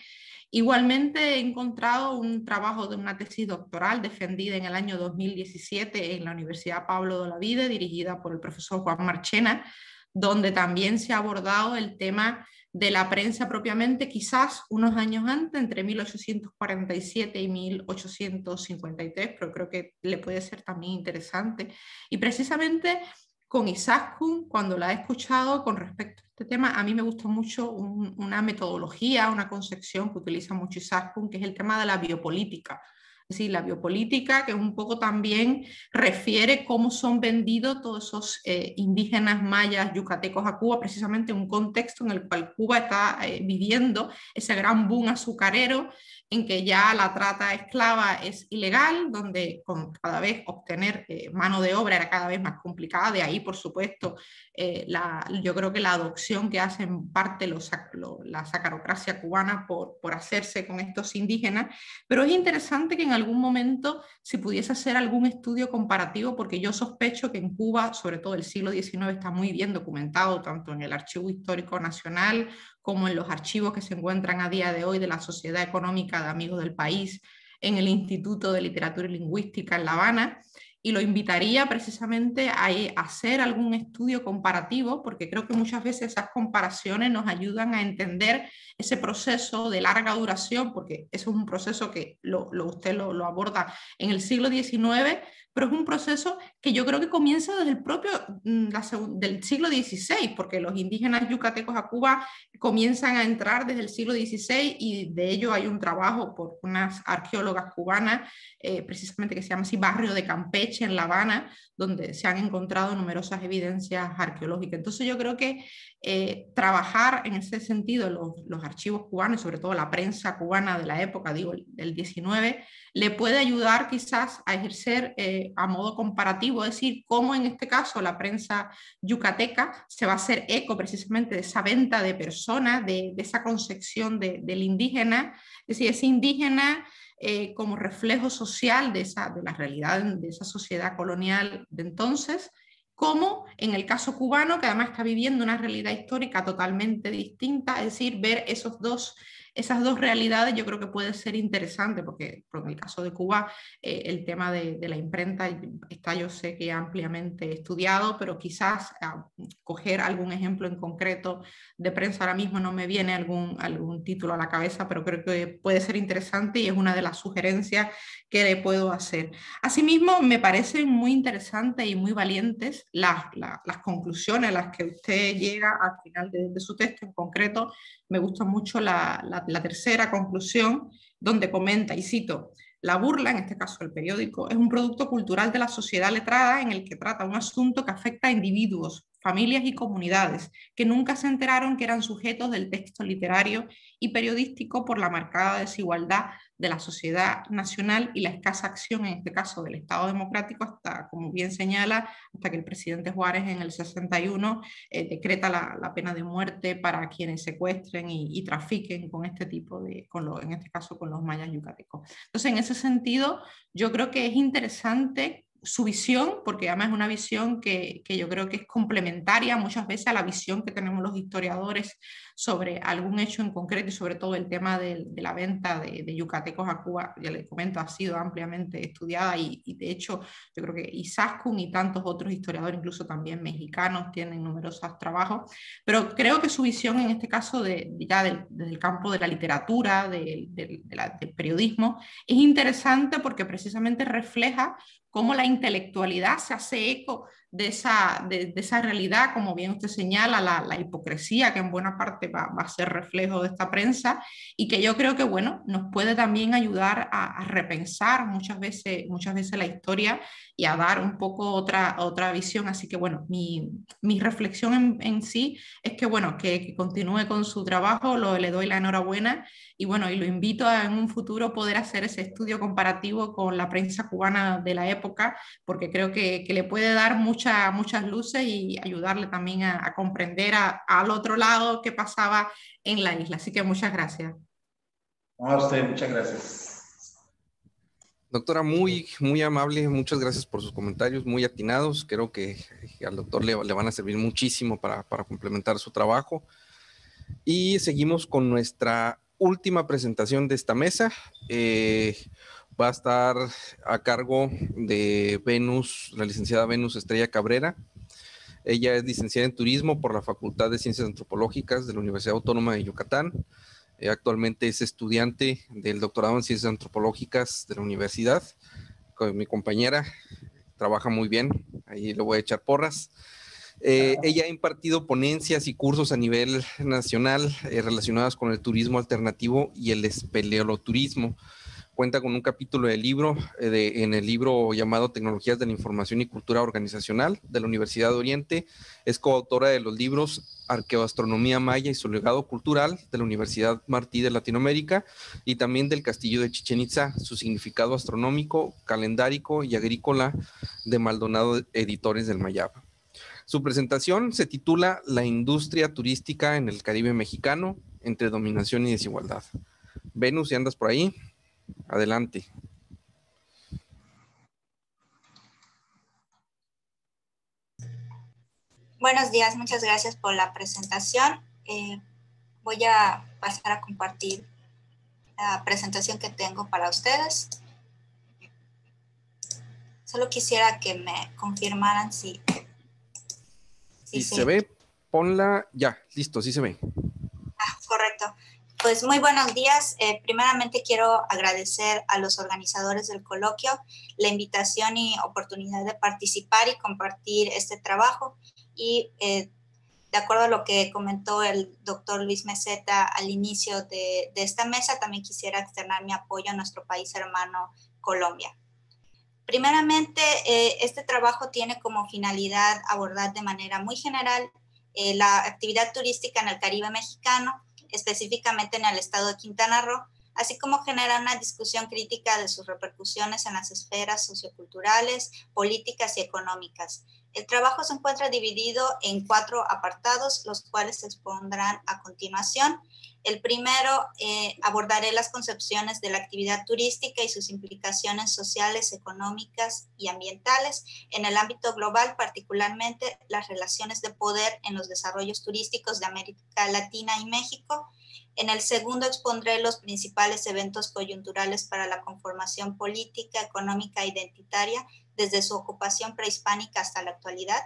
Igualmente he encontrado un trabajo de una tesis doctoral defendida en el año dos mil diecisiete en la Universidad Pablo de Olavide, dirigida por el profesor Juan Marchena, donde también se ha abordado el tema de la prensa propiamente, quizás unos años antes, entre mil ochocientos cuarenta y siete y mil ochocientos cincuenta y tres, pero creo que le puede ser también interesante. Y precisamente con Izaskun, cuando la he escuchado con respecto a este tema, a mí me gusta mucho un, una metodología, una concepción que utiliza mucho Izaskun, que es el tema de la biopolítica. Es decir, la biopolítica, que un poco también refiere cómo son vendidos todos esos eh, indígenas mayas yucatecos a Cuba, precisamente en un contexto en el cual Cuba está eh, viviendo ese gran boom azucarero, en que ya la trata esclava es ilegal, donde con cada vez obtener eh, mano de obra era cada vez más complicada. De ahí, por supuesto, eh, la, yo creo que la adopción que hace en parte los, lo, la sacarocracia cubana por, por hacerse con estos indígenas. Pero es interesante que en algún momento se pudiese hacer algún estudio comparativo, porque yo sospecho que en Cuba, sobre todo el siglo diecinueve, está muy bien documentado, tanto en el Archivo Histórico Nacional como en los archivos que se encuentran a día de hoy de la Sociedad Económica de Amigos del País, en el Instituto de Literatura y Lingüística en La Habana, y lo invitaría precisamente a hacer algún estudio comparativo, porque creo que muchas veces esas comparaciones nos ayudan a entender ese proceso de larga duración, porque eso es un proceso que lo, lo, usted lo, lo aborda en el siglo diecinueve, pero es un proceso que yo creo que comienza desde el propio la, del siglo dieciséis, porque los indígenas yucatecos a Cuba comienzan a entrar desde el siglo dieciséis, y de ello hay un trabajo por unas arqueólogas cubanas, eh, precisamente que se llama así, Barrio de Campeche en La Habana, donde se han encontrado numerosas evidencias arqueológicas. Entonces yo creo que eh, trabajar en ese sentido los, los archivos cubanos, y sobre todo la prensa cubana de la época, digo, del diecinueve, le puede ayudar quizás a ejercer eh, a modo comparativo, es decir, cómo en este caso la prensa yucateca se va a hacer eco precisamente de esa venta de personas, de, de esa concepción de, del indígena, es decir, ese indígena eh, como reflejo social de, esa, de la realidad de esa sociedad colonial de entonces, como en el caso cubano, que además está viviendo una realidad histórica totalmente distinta. Es decir, ver esos dos, esas dos realidades yo creo que puede ser interesante, porque, porque en el caso de Cuba eh, el tema de, de la imprenta está, yo sé que ampliamente estudiado, pero quizás ah, coger algún ejemplo en concreto de prensa, ahora mismo no me viene algún, algún título a la cabeza, pero creo que puede ser interesante y es una de las sugerencias que le puedo hacer. Asimismo, me parecen muy interesantes y muy valientes las, las, las conclusiones a las que usted llega al final de, de su texto. En concreto, me gusta mucho la, la, la tercera conclusión, donde comenta, y cito: La Burla, en este caso el periódico, es un producto cultural de la sociedad letrada en el que trata un asunto que afecta a individuos, familias y comunidades que nunca se enteraron que eran sujetos del texto literario y periodístico por la marcada desigualdad de la sociedad nacional y la escasa acción, en este caso, del Estado democrático, hasta, como bien señala, hasta que el presidente Juárez en el sesenta y uno eh, decreta la, la pena de muerte para quienes secuestren y, y trafiquen con este tipo de, con lo, en este caso, con los mayas yucatecos. Entonces, en ese sentido, yo creo que es interesante su visión, porque además es una visión que, que yo creo que es complementaria muchas veces a la visión que tenemos los historiadores sobre algún hecho en concreto, y sobre todo el tema de, de la venta de, de yucatecos a Cuba, ya les comento, ha sido ampliamente estudiada y, y de hecho yo creo que Izaskun y tantos otros historiadores, incluso también mexicanos, tienen numerosos trabajos, pero creo que su visión en este caso de, ya del, del campo de la literatura, de, de, de la, del periodismo, es interesante porque precisamente refleja cómo la intelectualidad se hace eco de esa, de, de esa realidad, como bien usted señala, la, la hipocresía que en buena parte va, va a ser reflejo de esta prensa, y que yo creo que bueno, nos puede también ayudar a, a repensar muchas veces, muchas veces la historia y a dar un poco otra, otra visión. Así que bueno, mi, mi reflexión en, en sí es que bueno, que, que continúe con su trabajo, lo, le doy la enhorabuena y bueno, y lo invito a en un futuro poder hacer ese estudio comparativo con la prensa cubana de la época, porque creo que, que le puede dar mucho Muchas, muchas luces y ayudarle también a, a comprender a, al otro lado qué pasaba en la isla. Así que muchas gracias. A usted, muchas gracias. Doctora, muy, muy amable, muchas gracias por sus comentarios, muy atinados. Creo que al doctor le, le van a servir muchísimo para, para complementar su trabajo. Y seguimos con nuestra última presentación de esta mesa. Eh, Va a estar a cargo de Venus, la licenciada Venus Estrella Cabrera. Ella es licenciada en Turismo por la Facultad de Ciencias Antropológicas de la Universidad Autónoma de Yucatán. Eh, actualmente es estudiante del doctorado en Ciencias Antropológicas de la universidad. Con mi compañera, trabaja muy bien, ahí le voy a echar porras. Eh, ella ha impartido ponencias y cursos a nivel nacional eh, relacionadas con el turismo alternativo y el espeleoloturismo. Cuenta con un capítulo del libro, de, en el libro llamado Tecnologías de la Información y Cultura Organizacional de la Universidad de Oriente. Es coautora de los libros Arqueoastronomía Maya y su legado cultural de la Universidad Martí de Latinoamérica y también del Castillo de Chichén Itzá, su significado astronómico, calendárico y agrícola de Maldonado Editores del Mayab. Su presentación se titula La industria turística en el Caribe mexicano entre dominación y desigualdad. Venus, si andas por ahí, adelante. Buenos días, muchas gracias por la presentación. Eh, voy a pasar a compartir la presentación que tengo para ustedes. Solo quisiera que me confirmaran si... Si, si se, se ve, ponla ya, listo, sí se ve. Ah, correcto. Pues muy buenos días. Eh, primeramente quiero agradecer a los organizadores del coloquio la invitación y oportunidad de participar y compartir este trabajo. Y eh, de acuerdo a lo que comentó el doctor Luis Meseta al inicio de, de esta mesa, también quisiera externar mi apoyo a nuestro país hermano Colombia. Primeramente, eh, este trabajo tiene como finalidad abordar de manera muy general eh, la actividad turística en el Caribe mexicano, específicamente en el estado de Quintana Roo, así como generar una discusión crítica de sus repercusiones en las esferas socioculturales, políticas y económicas. El trabajo se encuentra dividido en cuatro apartados, los cuales se expondrán a continuación. El primero, eh, abordaré las concepciones de la actividad turística y sus implicaciones sociales, económicas y ambientales en el ámbito global, particularmente las relaciones de poder en los desarrollos turísticos de América Latina y México. En el segundo expondré los principales eventos coyunturales para la conformación política, económica e identitaria desde su ocupación prehispánica hasta la actualidad.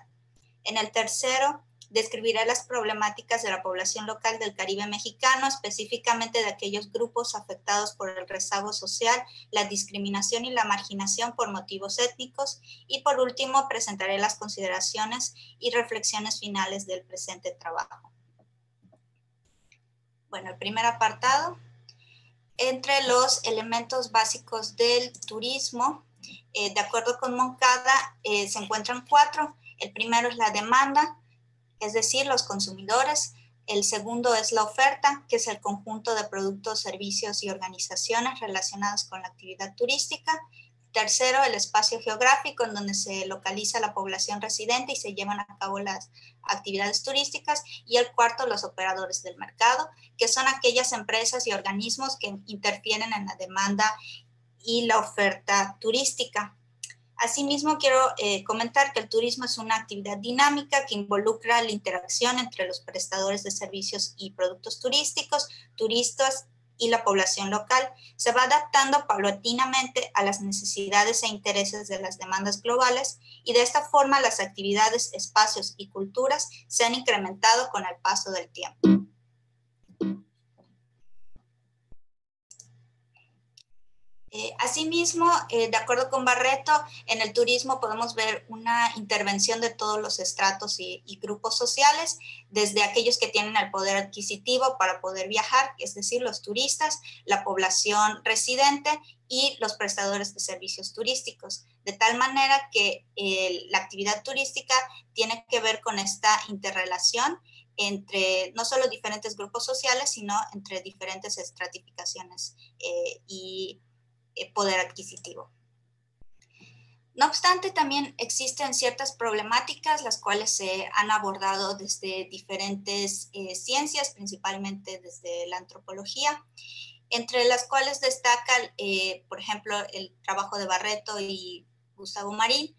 En el tercero, describiré las problemáticas de la población local del Caribe mexicano, específicamente de aquellos grupos afectados por el rezago social, la discriminación y la marginación por motivos étnicos. Y por último, presentaré las consideraciones y reflexiones finales del presente trabajo. Bueno, el primer apartado. Entre los elementos básicos del turismo, eh, de acuerdo con Moncada, eh, se encuentran cuatro. El primero es la demanda, es decir, los consumidores. El segundo es la oferta, que es el conjunto de productos, servicios y organizaciones relacionados con la actividad turística. Tercero, el espacio geográfico, en donde se localiza la población residente y se llevan a cabo las actividades turísticas. Y el cuarto, los operadores del mercado, que son aquellas empresas y organismos que interfieren en la demanda y la oferta turística. Asimismo, quiero eh, comentar que el turismo es una actividad dinámica que involucra la interacción entre los prestadores de servicios y productos turísticos, turistas y la población local. Se va adaptando paulatinamente a las necesidades e intereses de las demandas globales y de esta forma las actividades, espacios y culturas se han incrementado con el paso del tiempo. Eh, asimismo, eh, de acuerdo con Barreto, en el turismo podemos ver una intervención de todos los estratos y, y grupos sociales, desde aquellos que tienen el poder adquisitivo para poder viajar, es decir, los turistas, la población residente y los prestadores de servicios turísticos, de tal manera que eh, la actividad turística tiene que ver con esta interrelación entre no solo diferentes grupos sociales, sino entre diferentes estratificaciones eh, y poder adquisitivo. No obstante, también existen ciertas problemáticas, las cuales se han abordado desde diferentes eh, ciencias, principalmente desde la antropología, entre las cuales destacan, eh, por ejemplo, el trabajo de Barreto y Gustavo Marín.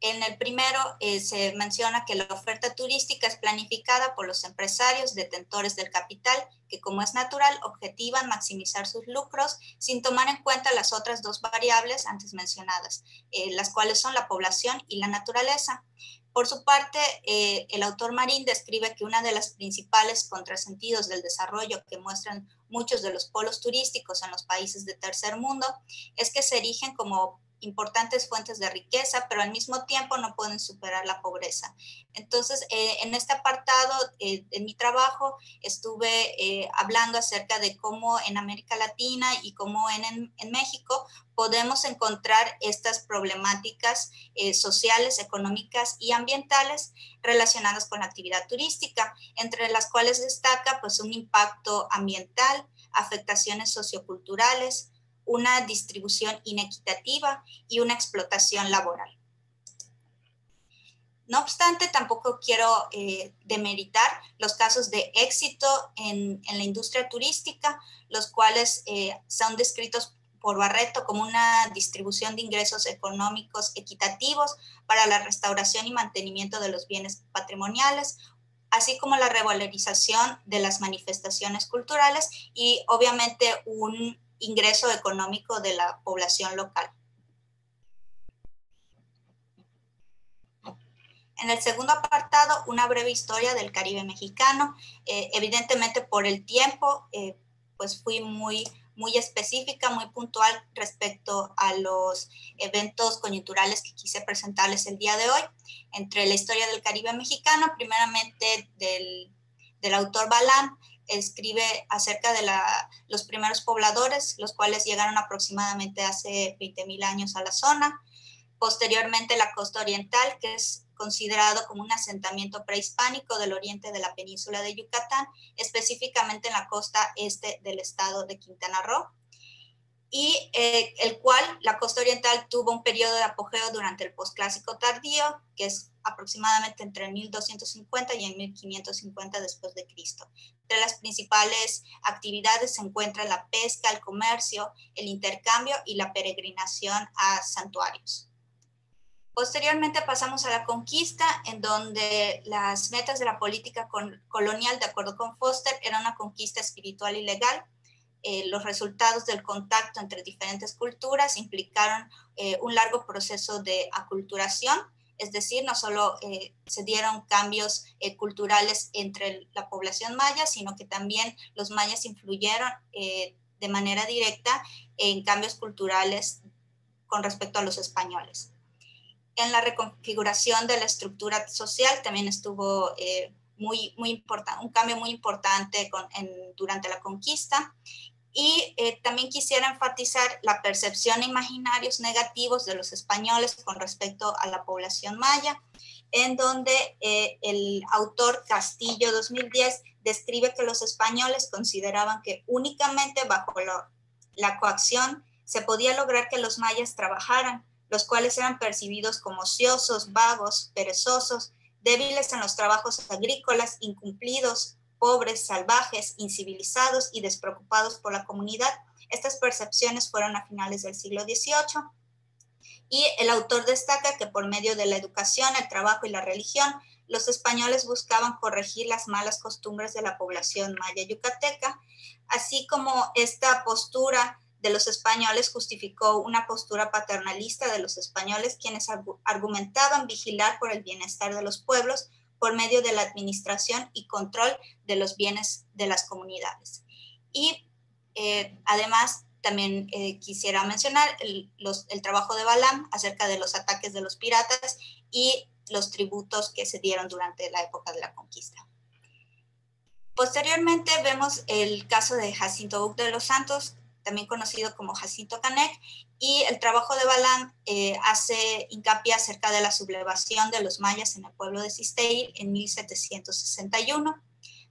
En el primero eh, se menciona que la oferta turística es planificada por los empresarios detentores del capital que, como es natural, objetivan maximizar sus lucros sin tomar en cuenta las otras dos variables antes mencionadas, eh, las cuales son la población y la naturaleza. Por su parte, eh, el autor Marín describe que una de las principales contrasentidos del desarrollo que muestran muchos de los polos turísticos en los países de tercer mundo es que se erigen como importantes fuentes de riqueza, pero al mismo tiempo no pueden superar la pobreza. Entonces, eh, en este apartado, eh, en mi trabajo, estuve eh, hablando acerca de cómo en América Latina y cómo en, en, en México podemos encontrar estas problemáticas eh, sociales, económicas y ambientales relacionadas con la actividad turística, entre las cuales destaca pues, un impacto ambiental, afectaciones socioculturales, una distribución inequitativa y una explotación laboral. No obstante, tampoco quiero eh, demeritar los casos de éxito en, en la industria turística, los cuales eh, son descritos por Barreto como una distribución de ingresos económicos equitativos para la restauración y mantenimiento de los bienes patrimoniales, así como la revalorización de las manifestaciones culturales y obviamente un ingreso económico de la población local. En el segundo apartado, una breve historia del Caribe mexicano. Eh, evidentemente por el tiempo, eh, pues fui muy, muy específica, muy puntual respecto a los eventos coyunturales que quise presentarles el día de hoy. Entre la historia del Caribe mexicano, primeramente del, del autor Balán, escribe acerca de la, los primeros pobladores, los cuales llegaron aproximadamente hace veinte mil años a la zona. Posteriormente, la costa oriental, que es considerado como un asentamiento prehispánico del oriente de la península de Yucatán, específicamente en la costa este del estado de Quintana Roo, y eh, el cual la costa oriental tuvo un periodo de apogeo durante el posclásico tardío, que es aproximadamente entre mil doscientos cincuenta y en mil quinientos cincuenta después de Cristo. Entre las principales actividades se encuentran la pesca, el comercio, el intercambio y la peregrinación a santuarios. Posteriormente pasamos a la conquista, en donde las metas de la política colonial, de acuerdo con Foster, era una conquista espiritual y legal. Eh, los resultados del contacto entre diferentes culturas implicaron eh, un largo proceso de aculturación, es decir, no solo eh, se dieron cambios eh, culturales entre la población maya, sino que también los mayas influyeron eh, de manera directa en cambios culturales con respecto a los españoles. En la reconfiguración de la estructura social también estuvo eh, muy, muy importante, un cambio muy importante con, en, durante la conquista. Y eh, también quisiera enfatizar la percepción de imaginarios negativos de los españoles con respecto a la población maya, en donde eh, el autor Castillo dos mil diez describe que los españoles consideraban que únicamente bajo la, la coacción se podía lograr que los mayas trabajaran, los cuales eran percibidos como ociosos, vagos, perezosos, débiles en los trabajos agrícolas, incumplidos, pobres, salvajes, incivilizados y despreocupados por la comunidad. Estas percepciones fueron a finales del siglo dieciocho. Y el autor destaca que por medio de la educación, el trabajo y la religión, los españoles buscaban corregir las malas costumbres de la población maya yucateca, así como esta postura de los españoles justificó una postura paternalista de los españoles, quienes argumentaban vigilar por el bienestar de los pueblos por medio de la administración y control de los bienes de las comunidades. Y eh, además, también eh, quisiera mencionar el, los, el trabajo de Balaam acerca de los ataques de los piratas y los tributos que se dieron durante la época de la conquista. Posteriormente vemos el caso de Jacinto Buc de los Santos, también conocido como Jacinto Canek, y el trabajo de Balaam eh, hace hincapié acerca de la sublevación de los mayas en el pueblo de Cisteíl en mil setecientos sesenta y uno.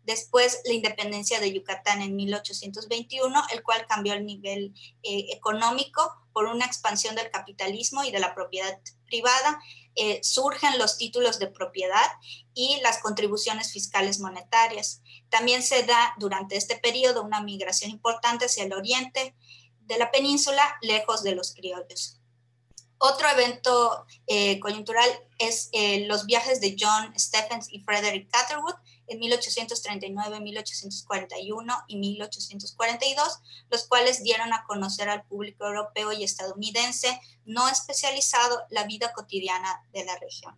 Después, la independencia de Yucatán en mil ochocientos veintiuno, el cual cambió el nivel eh, económico por una expansión del capitalismo y de la propiedad privada. Eh, surgen los títulos de propiedad y las contribuciones fiscales monetarias. También se da durante este periodo una migración importante hacia el oriente de la península, lejos de los criollos. Otro evento eh, coyuntural es eh, los viajes de John Stephens y Frederick Catherwood en mil ochocientos treinta y nueve, mil ochocientos cuarenta y uno y mil ochocientos cuarenta y dos, los cuales dieron a conocer al público europeo y estadounidense no especializado la vida cotidiana de la región.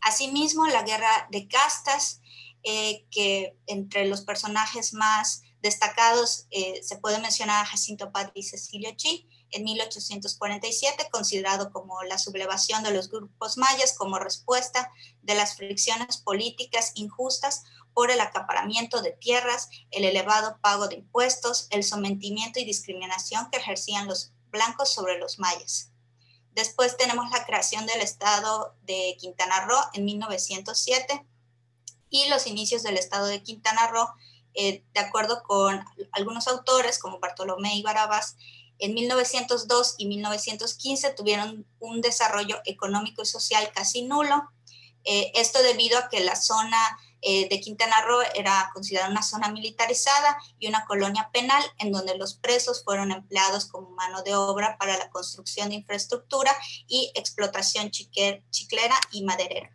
Asimismo, la guerra de castas, eh, que entre los personajes más destacados eh, se puede mencionar a Jacinto Paz y Cecilio Chi, en mil ochocientos cuarenta y siete, considerado como la sublevación de los grupos mayas como respuesta de las fricciones políticas injustas por el acaparamiento de tierras, el elevado pago de impuestos, el sometimiento y discriminación que ejercían los blancos sobre los mayas. Después tenemos la creación del estado de Quintana Roo en mil novecientos siete y los inicios del estado de Quintana Roo, eh, de acuerdo con algunos autores como Bartolomé y Barabás. En mil novecientos dos y mil novecientos quince tuvieron un desarrollo económico y social casi nulo. Eh, esto debido a que la zona eh, de Quintana Roo era considerada una zona militarizada y una colonia penal en donde los presos fueron empleados como mano de obra para la construcción de infraestructura y explotación chique, chiclera y maderera.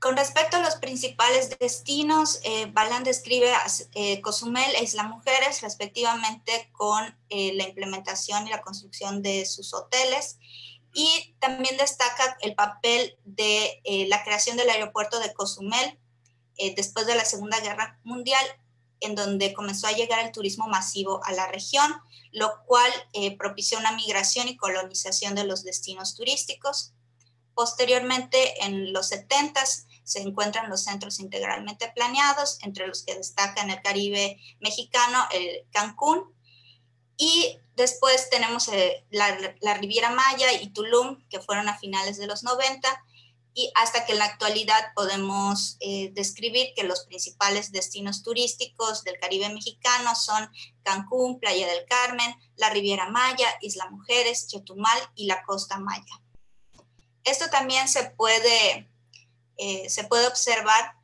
Con respecto a los principales destinos, eh, Balaam describe eh, Cozumel e Isla Mujeres, respectivamente, con eh, la implementación y la construcción de sus hoteles. Y también destaca el papel de eh, la creación del aeropuerto de Cozumel eh, después de la Segunda Guerra Mundial, en donde comenzó a llegar el turismo masivo a la región, lo cual eh, propició una migración y colonización de los destinos turísticos. Posteriormente, en los setentas, se encuentran los centros integralmente planeados, entre los que destacan el Caribe mexicano, el Cancún, y después tenemos eh, la, la Riviera Maya y Tulum, que fueron a finales de los noventa, y hasta que en la actualidad podemos eh, describir que los principales destinos turísticos del Caribe mexicano son Cancún, Playa del Carmen, la Riviera Maya, Isla Mujeres, Chetumal y la Costa Maya. Esto también se puede... Eh, se puede observar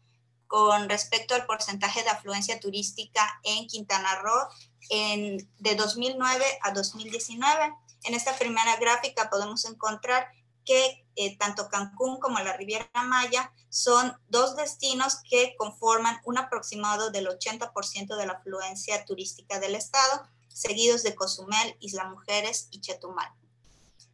con respecto al porcentaje de afluencia turística en Quintana Roo en, de dos mil nueve a dos mil diecinueve. En esta primera gráfica podemos encontrar que eh, tanto Cancún como la Riviera Maya son dos destinos que conforman un aproximado del ochenta por ciento de la afluencia turística del estado, seguidos de Cozumel, Isla Mujeres y Chetumal.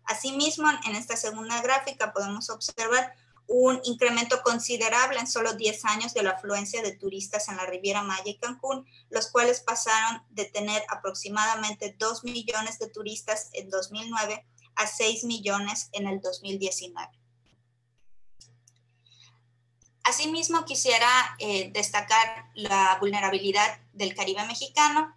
Asimismo, en esta segunda gráfica podemos observar un incremento considerable en solo diez años de la afluencia de turistas en la Riviera Maya y Cancún, los cuales pasaron de tener aproximadamente dos millones de turistas en dos mil nueve a seis millones en el dos mil diecinueve. Asimismo, quisiera eh, destacar la vulnerabilidad del Caribe mexicano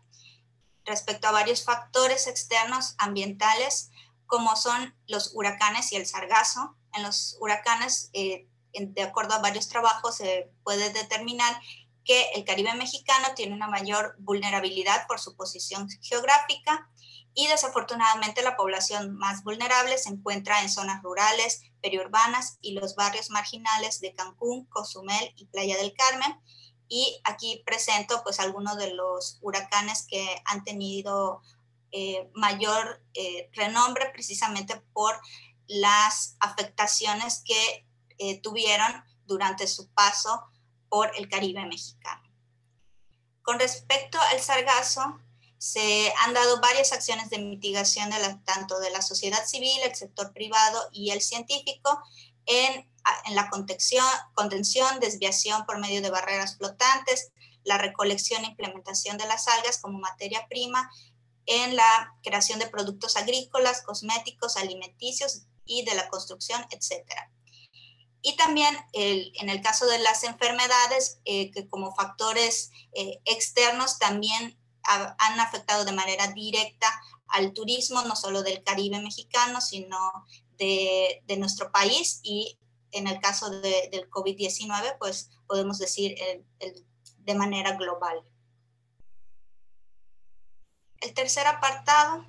respecto a varios factores externos ambientales, como son los huracanes y el sargazo. En los huracanes, eh, de acuerdo a varios trabajos, se eh, puede determinar que el Caribe mexicano tiene una mayor vulnerabilidad por su posición geográfica y desafortunadamente la población más vulnerable se encuentra en zonas rurales, periurbanas y los barrios marginales de Cancún, Cozumel y Playa del Carmen. Y aquí presento pues algunos de los huracanes que han tenido eh, mayor eh, renombre precisamente por las afectaciones que eh, tuvieron durante su paso por el Caribe mexicano. Con respecto al sargazo, se han dado varias acciones de mitigación de la, tanto de la sociedad civil, el sector privado y el científico en, en la contención, contención, desviación por medio de barreras flotantes, la recolección e implementación de las algas como materia prima en la creación de productos agrícolas, cosméticos, alimenticios y de la construcción, etcétera. Y también el, en el caso de las enfermedades, eh, que como factores eh, externos también ha, han afectado de manera directa al turismo, no solo del Caribe mexicano, sino de, de nuestro país. Y en el caso de, del COVID diecinueve, pues podemos decir el, el, de manera global. El tercer apartado,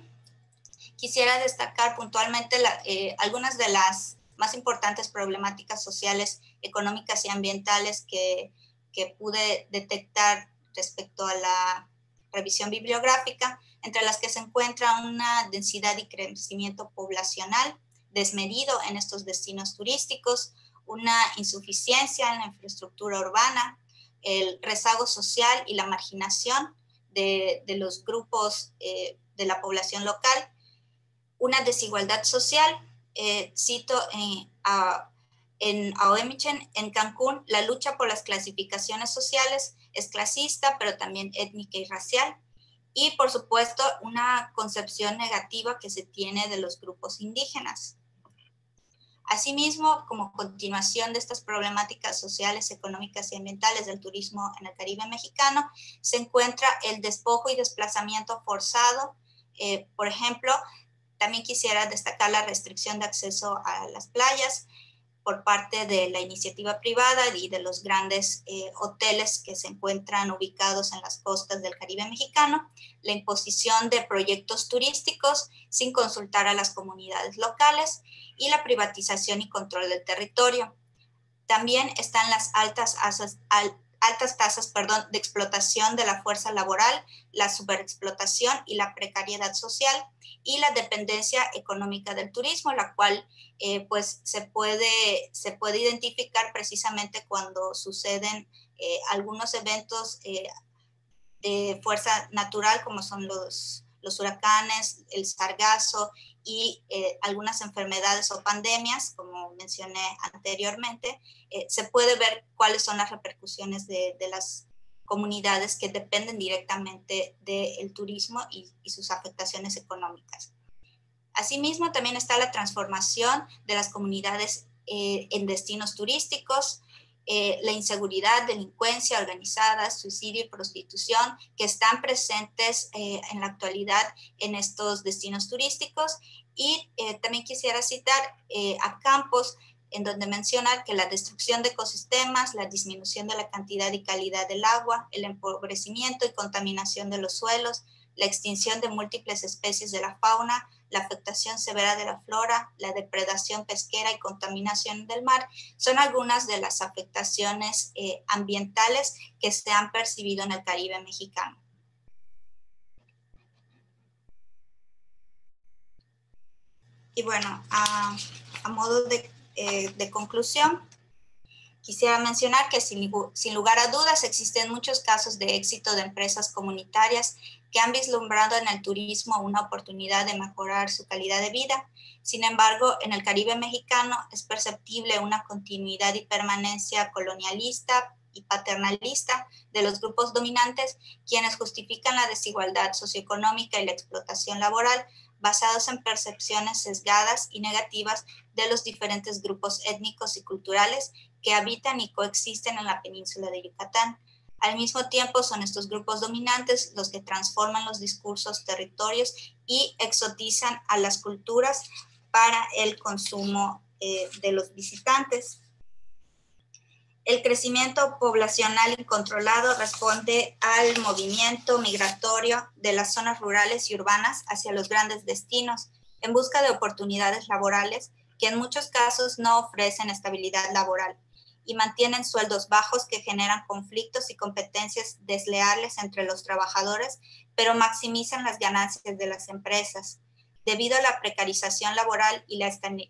quisiera destacar puntualmente la, eh, algunas de las más importantes problemáticas sociales, económicas y ambientales que, que pude detectar respecto a la revisión bibliográfica, entre las que se encuentra una densidad y crecimiento poblacional desmedido en estos destinos turísticos, una insuficiencia en la infraestructura urbana, el rezago social y la marginación de, de los grupos eh, de la población local, una desigualdad social. Eh, cito eh, a, en Aoemichen, en Cancún, la lucha por las clasificaciones sociales es clasista, pero también étnica y racial. Y, por supuesto, una concepción negativa que se tiene de los grupos indígenas. Asimismo, como continuación de estas problemáticas sociales, económicas y ambientales del turismo en el Caribe mexicano, se encuentra el despojo y desplazamiento forzado. Eh, por ejemplo, también quisiera destacar la restricción de acceso a las playas por parte de la iniciativa privada y de los grandes eh, hoteles que se encuentran ubicados en las costas del Caribe mexicano, la imposición de proyectos turísticos sin consultar a las comunidades locales y la privatización y control del territorio. También están las altas, asas, al, altas tasas perdón, de explotación de la fuerza laboral, la superexplotación y la precariedad social, y la dependencia económica del turismo, la cual eh, pues se puede, se puede identificar precisamente cuando suceden eh, algunos eventos eh, de fuerza natural, como son los, los huracanes, el sargazo y eh, algunas enfermedades o pandemias, como mencioné anteriormente. Eh, se puede ver cuáles son las repercusiones de, de las comunidades que dependen directamente del turismo y, y sus afectaciones económicas. Asimismo, también está la transformación de las comunidades eh, en destinos turísticos, eh, la inseguridad, delincuencia organizada, suicidio y prostitución que están presentes eh, en la actualidad en estos destinos turísticos. Y eh, también quisiera citar eh, a Campos, en donde menciona que la destrucción de ecosistemas, la disminución de la cantidad y calidad del agua, el empobrecimiento y contaminación de los suelos, la extinción de múltiples especies de la fauna, la afectación severa de la flora, la depredación pesquera y contaminación del mar, son algunas de las afectaciones eh, ambientales que se han percibido en el Caribe mexicano. Y bueno, a, a modo de Eh, de conclusión, quisiera mencionar que sin, sin lugar a dudas existen muchos casos de éxito de empresas comunitarias que han vislumbrado en el turismo una oportunidad de mejorar su calidad de vida. Sin embargo, en el Caribe mexicano es perceptible una continuidad y permanencia colonialista y paternalista de los grupos dominantes, quienes justifican la desigualdad socioeconómica y la explotación laboral basados en percepciones sesgadas y negativas de los diferentes grupos étnicos y culturales que habitan y coexisten en la península de Yucatán. Al mismo tiempo, son estos grupos dominantes los que transforman los discursos, territorios y exotizan a las culturas para el consumo eh, de los visitantes. El crecimiento poblacional incontrolado responde al movimiento migratorio de las zonas rurales y urbanas hacia los grandes destinos en busca de oportunidades laborales que en muchos casos no ofrecen estabilidad laboral y mantienen sueldos bajos que generan conflictos y competencias desleales entre los trabajadores, pero maximizan las ganancias de las empresas. Debido a la precarización laboral y la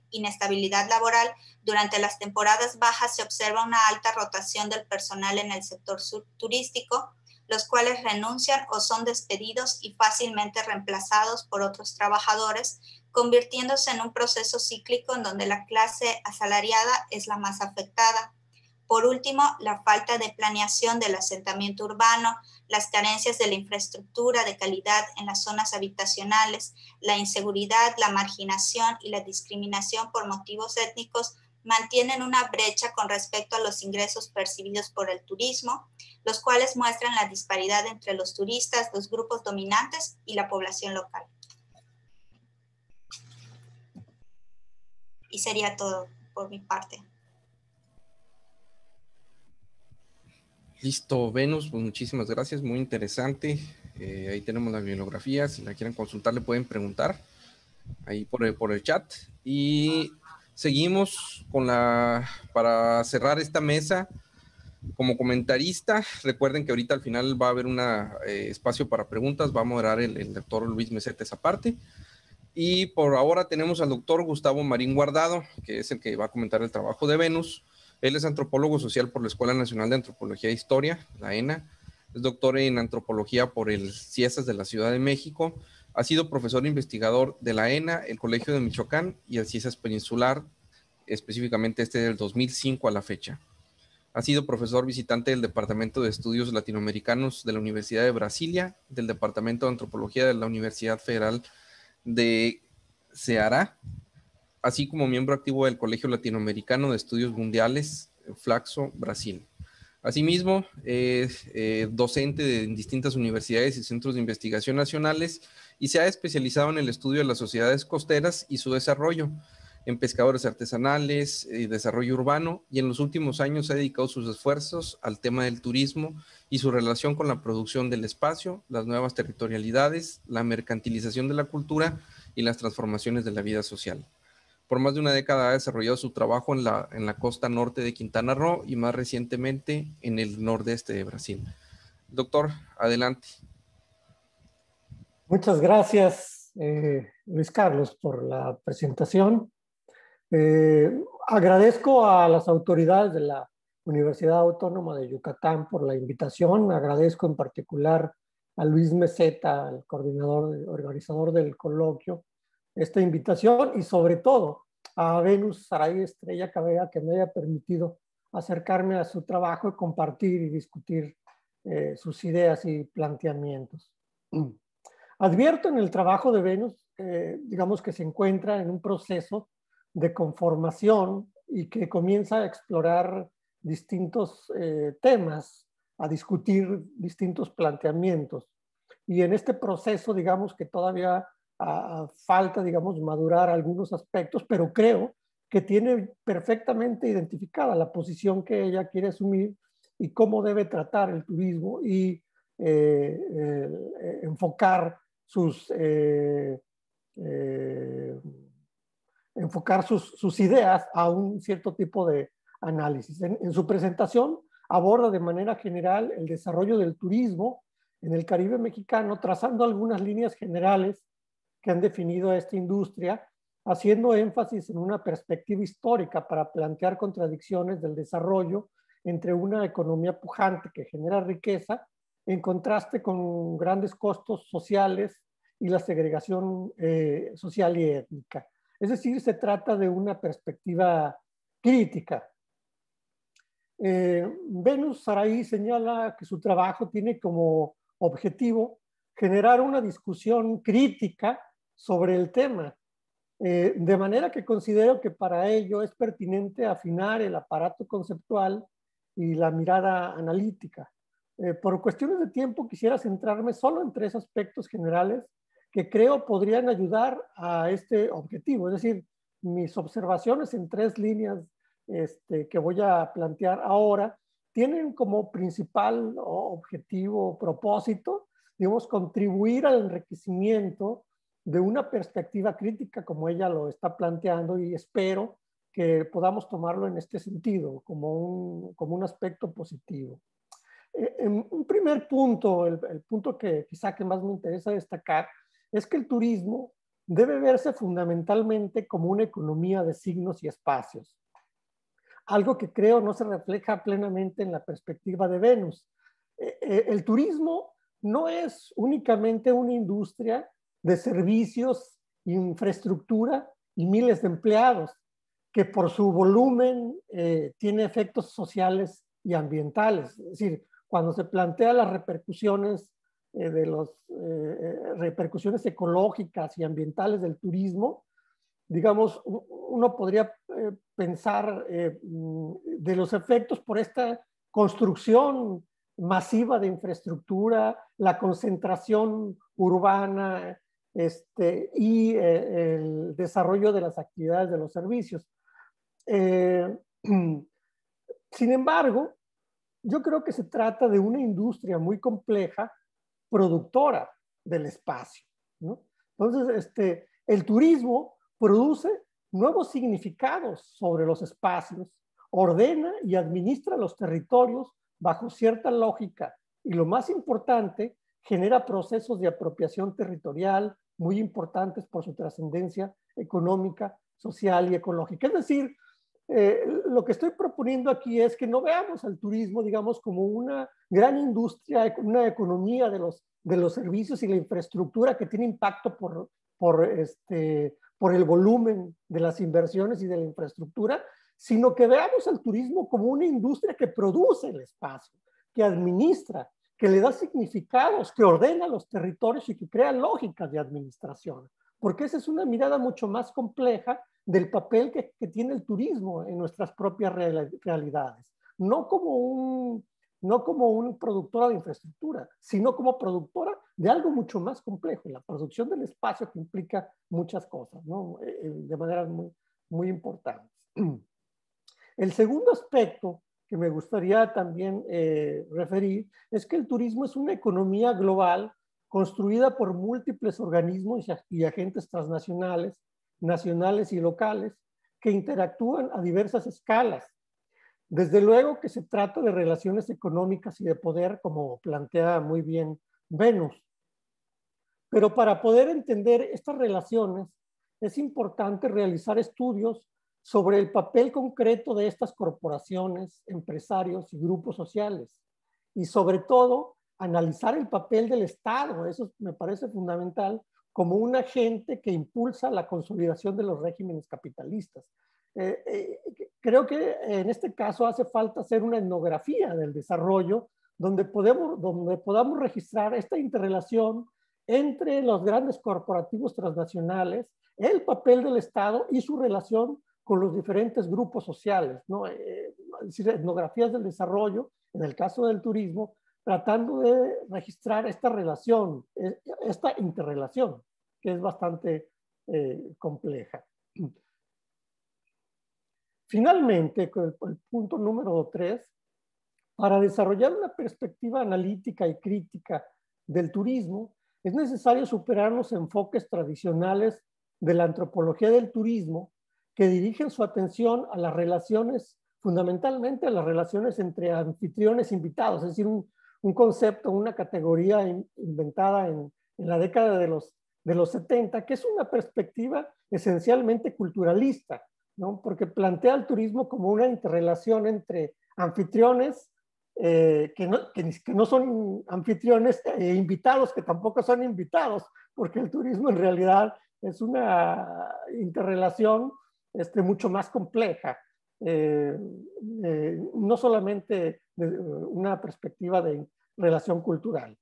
inestabilidad laboral, durante las temporadas bajas se observa una alta rotación del personal en el sector turístico, los cuales renuncian o son despedidos y fácilmente reemplazados por otros trabajadores, convirtiéndose en un proceso cíclico en donde la clase asalariada es la más afectada. Por último, la falta de planeación del asentamiento urbano, las carencias de la infraestructura de calidad en las zonas habitacionales, la inseguridad, la marginación y la discriminación por motivos étnicos mantienen una brecha con respecto a los ingresos percibidos por el turismo, los cuales muestran la disparidad entre los turistas, los grupos dominantes y la población local. Y sería todo por mi parte. Listo, Venus, pues muchísimas gracias, muy interesante. Eh, ahí tenemos la bibliografía, si la quieren consultar le pueden preguntar ahí por el, por el chat. Y seguimos con la, para cerrar esta mesa como comentarista. Recuerden que ahorita al final va a haber un eh, espacio para preguntas, va a moderar el, el doctor Luis Mesetes aparte. Y por ahora tenemos al doctor Gustavo Marín Guardado, que es el que va a comentar el trabajo de Venus. Él es antropólogo social por la Escuela Nacional de Antropología e Historia, la ENA. Es doctor en antropología por el CIESAS de la Ciudad de México. Ha sido profesor e investigador de la ENA, el Colegio de Michoacán y el CIESAS Peninsular, específicamente este del dos mil cinco a la fecha. Ha sido profesor visitante del Departamento de Estudios Latinoamericanos de la Universidad de Brasilia, del Departamento de Antropología de la Universidad Federal de Ceará, así como miembro activo del Colegio Latinoamericano de Estudios Mundiales, Flaxo, Brasil. Asimismo, es eh, docente de distintas universidades y centros de investigación nacionales y se ha especializado en el estudio de las sociedades costeras y su desarrollo, en pescadores artesanales, eh, desarrollo urbano, y en los últimos años ha dedicado sus esfuerzos al tema del turismo y su relación con la producción del espacio, las nuevas territorialidades, la mercantilización de la cultura y las transformaciones de la vida social. Por más de una década ha desarrollado su trabajo en la, en la costa norte de Quintana Roo y más recientemente en el nordeste de Brasil. Doctor, adelante. Muchas gracias, eh, Luis Carlos, por la presentación. Eh, agradezco a las autoridades de la Universidad Autónoma de Yucatán por la invitación. Agradezco en particular a Luis Meseta, el coordinador, el organizador del coloquio, esta invitación, y sobre todo a Venus Saray Estrella Cabea, que me haya permitido acercarme a su trabajo y compartir y discutir eh, sus ideas y planteamientos. Advierto en el trabajo de Venus, eh, digamos que se encuentra en un proceso de conformación y que comienza a explorar distintos eh, temas, a discutir distintos planteamientos. Y en este proceso, digamos que todavía a, a falta, digamos, madurar algunos aspectos, pero creo que tiene perfectamente identificada la posición que ella quiere asumir y cómo debe tratar el turismo y eh, eh, enfocar sus... Eh, eh, enfocar sus, sus ideas a un cierto tipo de análisis. En, en su presentación aborda de manera general el desarrollo del turismo en el Caribe mexicano, trazando algunas líneas generales que han definido a esta industria, haciendo énfasis en una perspectiva histórica para plantear contradicciones del desarrollo entre una economía pujante que genera riqueza, en contraste con grandes costos sociales y la segregación eh, social y étnica. Es decir, se trata de una perspectiva crítica. Eh, Venus Saray señala que su trabajo tiene como objetivo generar una discusión crítica sobre el tema, Eh, de manera que considero que para ello es pertinente afinar el aparato conceptual y la mirada analítica. Eh, por cuestiones de tiempo quisiera centrarme solo en tres aspectos generales que creo podrían ayudar a este objetivo, es decir, mis observaciones en tres líneas este, que voy a plantear ahora tienen como principal objetivo, propósito, digamos, contribuir al enriquecimiento de una perspectiva crítica como ella lo está planteando, y espero que podamos tomarlo en este sentido, como un, como un aspecto positivo. Eh, en un primer punto, el, el punto que quizá que más me interesa destacar, es que el turismo debe verse fundamentalmente como una economía de signos y espacios, algo que creo no se refleja plenamente en la perspectiva de Venus. Eh, eh, el turismo no es únicamente una industria de servicios, infraestructura y miles de empleados, que por su volumen eh, tiene efectos sociales y ambientales. Es decir, cuando se plantea las repercusiones, eh, de los, eh, repercusiones ecológicas y ambientales del turismo, digamos, uno podría eh, pensar eh, de los efectos por esta construcción masiva de infraestructura, la concentración urbana, Este, y eh, el desarrollo de las actividades de los servicios. Eh, sin embargo, yo creo que se trata de una industria muy compleja, productora del espacio, ¿no? Entonces, este, el turismo produce nuevos significados sobre los espacios, ordena y administra los territorios bajo cierta lógica, y lo más importante, genera procesos de apropiación territorial muy importantes por su trascendencia económica, social y ecológica. Es decir, eh, lo que estoy proponiendo aquí es que no veamos al turismo, digamos, como una gran industria, una economía de los, de los servicios y la infraestructura que tiene impacto por, por, este, por el volumen de las inversiones y de la infraestructura, sino que veamos al turismo como una industria que produce el espacio, que administra, que le da significados, que ordena los territorios y que crea lógicas de administración. Porque esa es una mirada mucho más compleja del papel que, que tiene el turismo en nuestras propias realidades. No como, un, no como un productora de infraestructura, sino como productora de algo mucho más complejo, la producción del espacio que implica muchas cosas, ¿no? De maneras muy, muy importantes. El segundo aspecto que me gustaría también eh, referir, es que el turismo es una economía global construida por múltiples organismos y agentes transnacionales, nacionales y locales, que interactúan a diversas escalas. Desde luego que se trata de relaciones económicas y de poder, como plantea muy bien Venus. Pero para poder entender estas relaciones, es importante realizar estudios sobre el papel concreto de estas corporaciones, empresarios y grupos sociales. Y sobre todo, analizar el papel del Estado, eso me parece fundamental, como un agente que impulsa la consolidación de los regímenes capitalistas. Eh, eh, creo que en este caso hace falta hacer una etnografía del desarrollo, donde, podemos, donde podamos registrar esta interrelación entre los grandes corporativos transnacionales, el papel del Estado y su relación con los diferentes grupos sociales, ¿no? Eh, es decir, etnografías del desarrollo, en el caso del turismo, tratando de registrar esta relación, esta interrelación, que es bastante eh, compleja. Finalmente, el, el punto número tres, para desarrollar una perspectiva analítica y crítica del turismo, es necesario superar los enfoques tradicionales de la antropología del turismo, que dirigen su atención a las relaciones, fundamentalmente a las relaciones entre anfitriones e invitados, es decir, un, un concepto, una categoría in, inventada en, en la década de los, de los setenta, que es una perspectiva esencialmente culturalista, ¿no? Porque plantea el turismo como una interrelación entre anfitriones eh, que, no, que, que no son anfitriones e invitados que tampoco son invitados, porque el turismo en realidad es una interrelación Este, mucho más compleja, eh, eh, no solamente desde una perspectiva de relación cultural.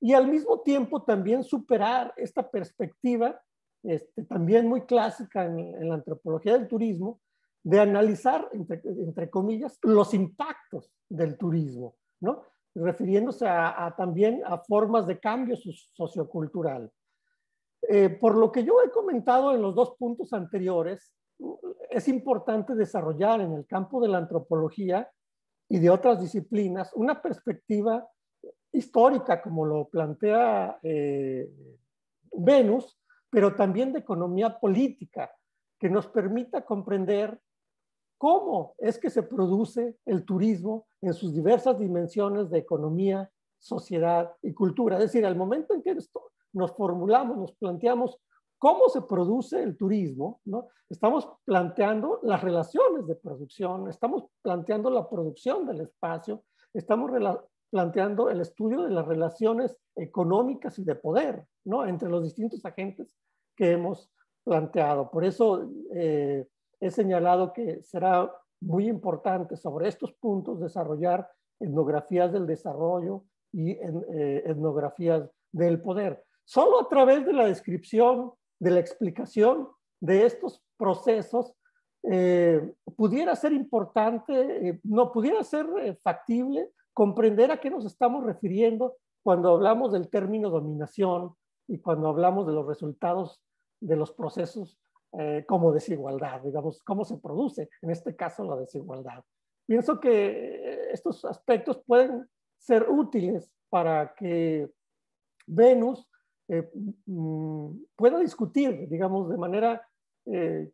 Y al mismo tiempo también superar esta perspectiva este, también muy clásica en, en la antropología del turismo, de analizar, entre, entre comillas, los impactos del turismo, ¿no? Refiriéndose a, a, también a formas de cambio sociocultural. Eh, por lo que yo he comentado en los dos puntos anteriores, es importante desarrollar en el campo de la antropología y de otras disciplinas una perspectiva histórica, como lo plantea eh, Venus, pero también de economía política, que nos permita comprender cómo es que se produce el turismo en sus diversas dimensiones de economía, sociedad y cultura. Es decir, al momento en que nos formulamos, nos planteamos cómo se produce el turismo, ¿no? Estamos planteando las relaciones de producción, estamos planteando la producción del espacio, estamos planteando el estudio de las relaciones económicas y de poder, ¿no? Entre los distintos agentes que hemos planteado. Por eso eh, he señalado que será muy importante sobre estos puntos desarrollar etnografías del desarrollo y en, eh, etnografías del poder. Solo a través de la descripción, de la explicación de estos procesos, eh, pudiera ser importante, eh, no pudiera ser eh, factible comprender a qué nos estamos refiriendo cuando hablamos del término dominación y cuando hablamos de los resultados de los procesos eh, como desigualdad, digamos, cómo se produce, en este caso, la desigualdad. Pienso que estos aspectos pueden ser útiles para que Venus eh, pueda discutir, digamos, de manera, eh,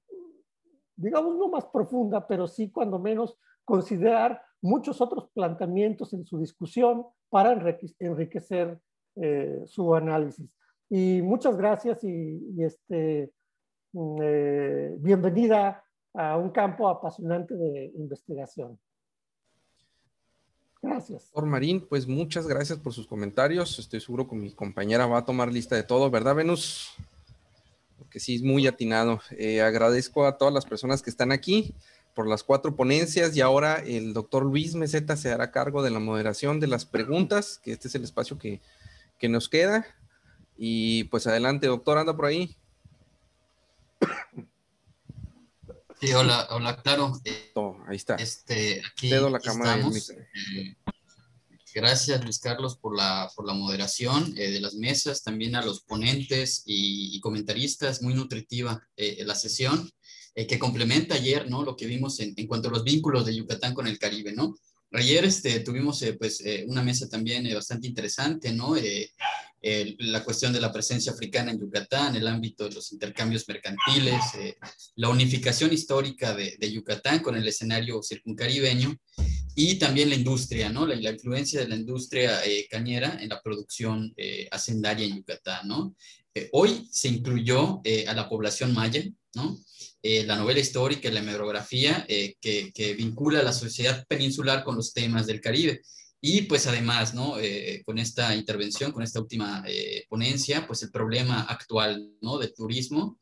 digamos, no más profunda, pero sí, cuando menos, considerar muchos otros planteamientos en su discusión para enriquecer eh, su análisis. Y muchas gracias y, y este, eh, bienvenida a un campo apasionante de investigación. Gracias. Doctor Marín, pues muchas gracias por sus comentarios. Estoy seguro que mi compañera va a tomar lista de todo, ¿verdad, Venus? Porque sí, es muy atinado. Eh, agradezco a todas las personas que están aquí por las cuatro ponencias, y ahora el doctor Luis Meseta se hará cargo de la moderación de las preguntas, que este es el espacio que, que nos queda. Y pues adelante, doctor, anda por ahí. Sí, hola, hola, claro. Eh, oh, ahí está. Este, aquí cedo la cámara del micro. Eh, gracias, Luis Carlos, por la, por la moderación eh, de las mesas, también a los ponentes y, y comentaristas. Muy nutritiva eh, la sesión, eh, que complementa ayer, ¿no? Lo que vimos en, en cuanto a los vínculos de Yucatán con el Caribe, ¿no? Ayer este, tuvimos eh, pues, eh, una mesa también eh, bastante interesante, ¿no? Eh, Eh, la cuestión de la presencia africana en Yucatán, el ámbito de los intercambios mercantiles, eh, la unificación histórica de, de Yucatán con el escenario circuncaribeño, y también la industria, ¿no? La, la influencia de la industria eh, cañera en la producción eh, hacendaria en Yucatán, ¿no? Eh, hoy se incluyó eh, a la población maya, ¿no? Eh, la novela histórica y la hemerografía eh, que, que vincula a la sociedad peninsular con los temas del Caribe. Y pues además, ¿no? Eh, con esta intervención, con esta última eh, ponencia, pues el problema actual, ¿no? Del turismo,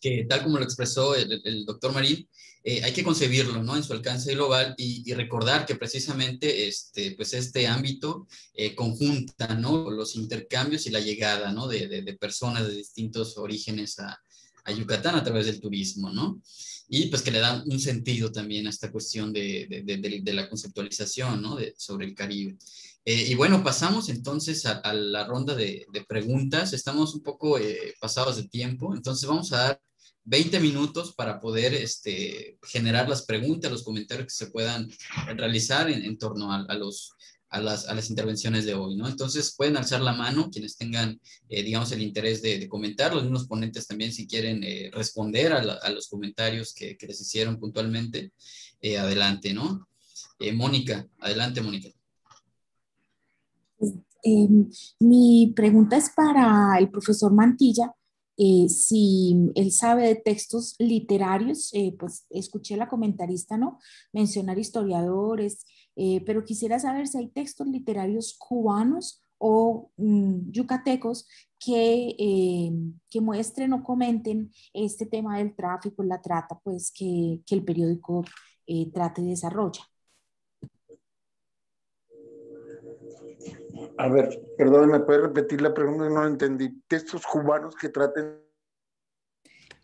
que tal como lo expresó el, el doctor Marín, eh, hay que concebirlo, ¿no? En su alcance global y, y recordar que precisamente este, pues este ámbito eh, conjunta, ¿no? Los intercambios y la llegada, ¿no? De, de, de personas de distintos orígenes a, a Yucatán a través del turismo, ¿no? Y pues que le dan un sentido también a esta cuestión de, de, de, de, de la conceptualización, ¿no? De, sobre el Caribe. Eh, y bueno, pasamos entonces a, a la ronda de, de preguntas. Estamos un poco eh, pasados de tiempo, entonces vamos a dar veinte minutos para poder este, generar las preguntas, los comentarios que se puedan realizar en, en torno a, a los... A las, a las intervenciones de hoy, ¿no? Entonces pueden alzar la mano quienes tengan, eh, digamos, el interés de, de comentar. Los mismos ponentes también, si quieren eh, responder a, la, a los comentarios que, que les hicieron puntualmente, eh, adelante, ¿no? Eh, Mónica, adelante, Mónica. Eh, mi pregunta es para el profesor Mantilla. Eh, si él sabe de textos literarios, eh, pues escuché a la comentarista, ¿no? Mencionar historiadores, eh, pero quisiera saber si hay textos literarios cubanos o mm, yucatecos que, eh, que muestren o comenten este tema del tráfico, la trata, pues que, que el periódico eh, trata y desarrolla. A ver, perdón, ¿me puede repetir la pregunta? No lo entendí. ¿Textos cubanos que traten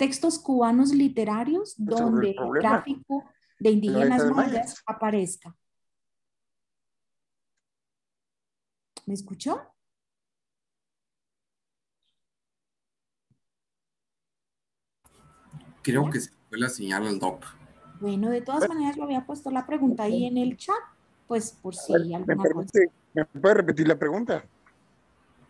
textos cubanos literarios donde el, el tráfico de indígenas de mayas, mayas aparezca. ¿Me escuchó? Creo que se fue la señal al doc. Bueno, de todas maneras yo había puesto la pregunta ahí en el chat, pues por si sí, alguna cosa. ¿Me puede repetir la pregunta?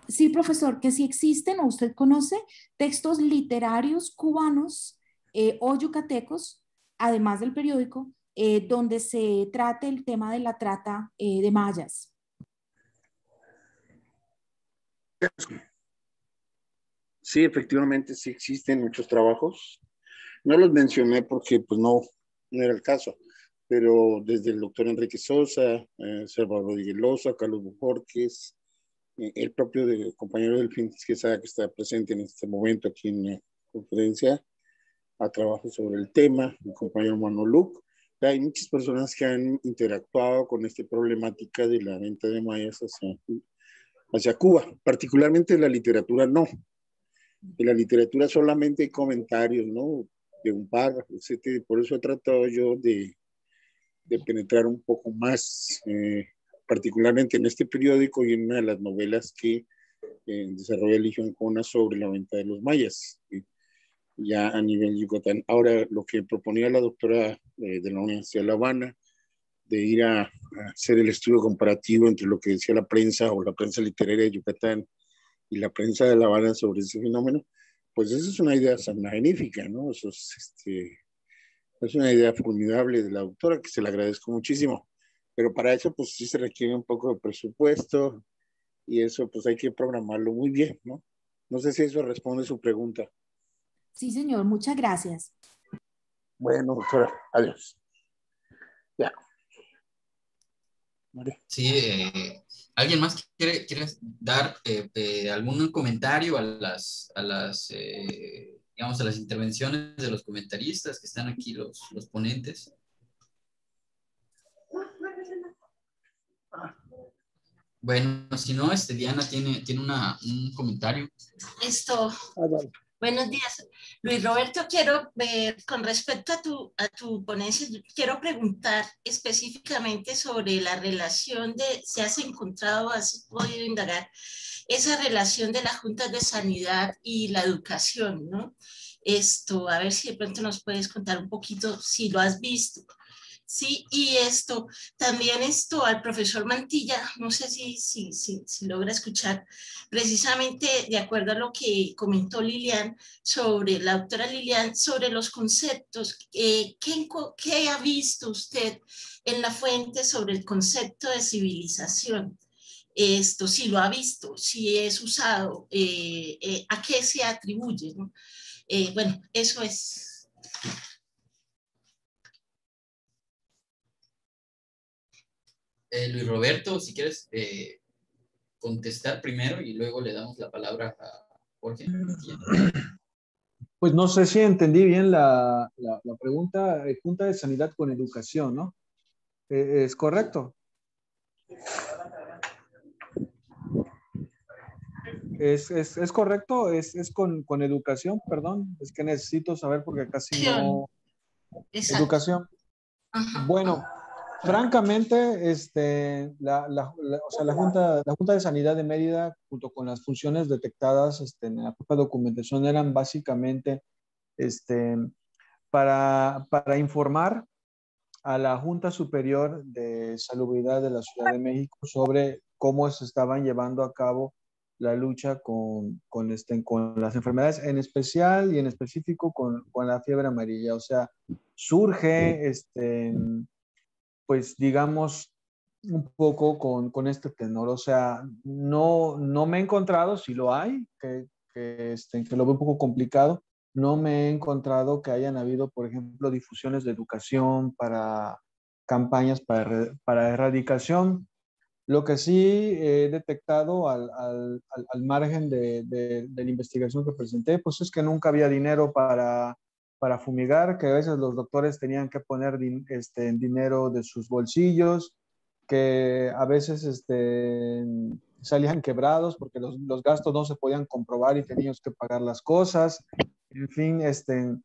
Sí, profesor, que si existen o usted conoce textos literarios cubanos eh, o yucatecos, además del periódico, eh, donde se trate el tema de la trata eh, de mayas. Sí, efectivamente, sí existen muchos trabajos. No los mencioné porque pues no, no era el caso, pero desde el doctor Enrique Sosa, eh, Salvador Higuelosa, Carlos Bujorquez, eh, el propio de, compañero del F I N S que sabe que está presente en este momento aquí en la conferencia, ha trabajado sobre el tema, el compañero Manuel Luc. Hay muchas personas que han interactuado con esta problemática de la venta de mayas hacia, hacia Cuba, particularmente en la literatura no. En la literatura solamente hay comentarios, ¿no? De un párrafo, etcétera. Por eso he tratado yo de, de penetrar un poco más, eh, particularmente en este periódico y en una de las novelas que eh, desarrolla Eligio Ancona sobre la venta de los mayas, eh, ya a nivel Yucatán. Ahora, lo que proponía la doctora eh, de la Universidad de La Habana, de ir a, a hacer el estudio comparativo entre lo que decía la prensa o la prensa literaria de Yucatán y la prensa de La Habana sobre ese fenómeno, pues esa es una idea magnífica, ¿no? Eso es, este, es una idea formidable de la autora que se la agradezco muchísimo. Pero para eso, pues sí se requiere un poco de presupuesto y eso, pues hay que programarlo muy bien, ¿no? No sé si eso responde a su pregunta. Sí, señor. Muchas gracias. Bueno, doctora. Adiós. Ya. Sí, eh, ¿alguien más quiere, quiere dar eh, eh, algún comentario a las, a las eh, digamos, a las intervenciones de los comentaristas que están aquí, los, los ponentes? Bueno, si no, este, Diana tiene, tiene una, un comentario. Esto. Ah, vale. Buenos días. Luis Roberto, quiero, eh, con respecto a tu, a tu ponencia, quiero preguntar específicamente sobre la relación de, si has encontrado, has podido indagar, esa relación de las juntas de sanidad y la educación, ¿no? Esto, a ver si de pronto nos puedes contar un poquito si lo has visto. Sí, y esto, también esto al profesor Mantilla, no sé si, si, si, si logra escuchar, precisamente de acuerdo a lo que comentó Lilian, sobre la doctora Lilian, sobre los conceptos, eh, ¿qué, ¿qué ha visto usted en la fuente sobre el concepto de civilización? Esto, si lo ha visto, si es usado, eh, eh, ¿a qué se atribuye, ¿no? Eh, bueno, eso es... Eh, Luis Roberto, si quieres eh, contestar primero y luego le damos la palabra a Jorge. Pues no sé si entendí bien la, la, la pregunta, eh, junta de sanidad con educación, ¿no? Eh, ¿Es correcto? ¿Es, es, es correcto? ¿Es, es con, con educación? Perdón, es que necesito saber porque casi no... Exacto. Educación. Ajá. Bueno... Francamente, este, la, la, la, o sea, la, junta, la Junta de Sanidad de Mérida, junto con las funciones detectadas este, en la propia documentación, eran básicamente este, para, para informar a la Junta Superior de Salubridad de la Ciudad de México sobre cómo se estaban llevando a cabo la lucha con, con, este, con las enfermedades, en especial y en específico con, con la fiebre amarilla. O sea, surge... Este, pues digamos, un poco con, con este tenor. O sea, no, no me he encontrado, si lo hay, que, que, este, que lo veo un poco complicado, no me he encontrado que hayan habido, por ejemplo, difusiones de educación para campañas para, para erradicación. Lo que sí he detectado al, al, al, al margen de, de, de la investigación que presenté, pues es que nunca había dinero para... para fumigar, que a veces los doctores tenían que poner din, este, dinero de sus bolsillos, que a veces este, salían quebrados porque los, los gastos no se podían comprobar y tenían que pagar las cosas. En fin, este,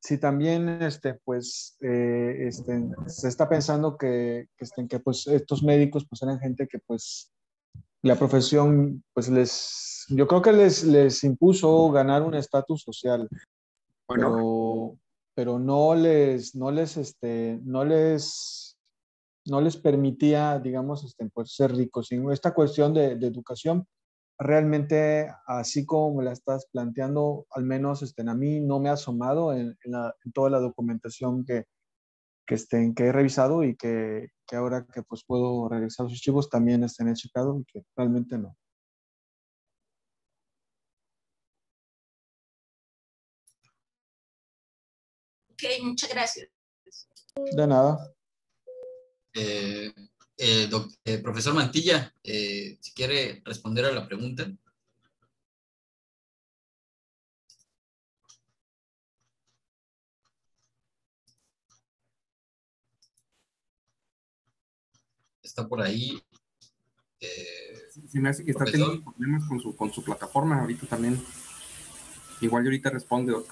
si también este, pues, eh, este, se está pensando que, que, este, que pues, estos médicos pues, eran gente que pues, la profesión, pues les, yo creo que les, les impuso ganar un estatus social, bueno. pero, pero no les, no les, este, no les, no les permitía, digamos, este, pues, ser ricos. Y esta cuestión de, de educación, realmente, así como me la estás planteando, al menos este, a mí no me ha asomado en, en, la, en toda la documentación que, que, este, que he revisado y que, que ahora que pues, puedo revisar los archivos también estén checados y que realmente no. Ok, muchas gracias. De nada. Eh... Eh, doc, eh, profesor Mantilla, eh, si quiere responder a la pregunta. Está por ahí. Eh, Se me hace que está profesor. Teniendo problemas con su, con su plataforma ahorita también. Igual yo ahorita responde, doc.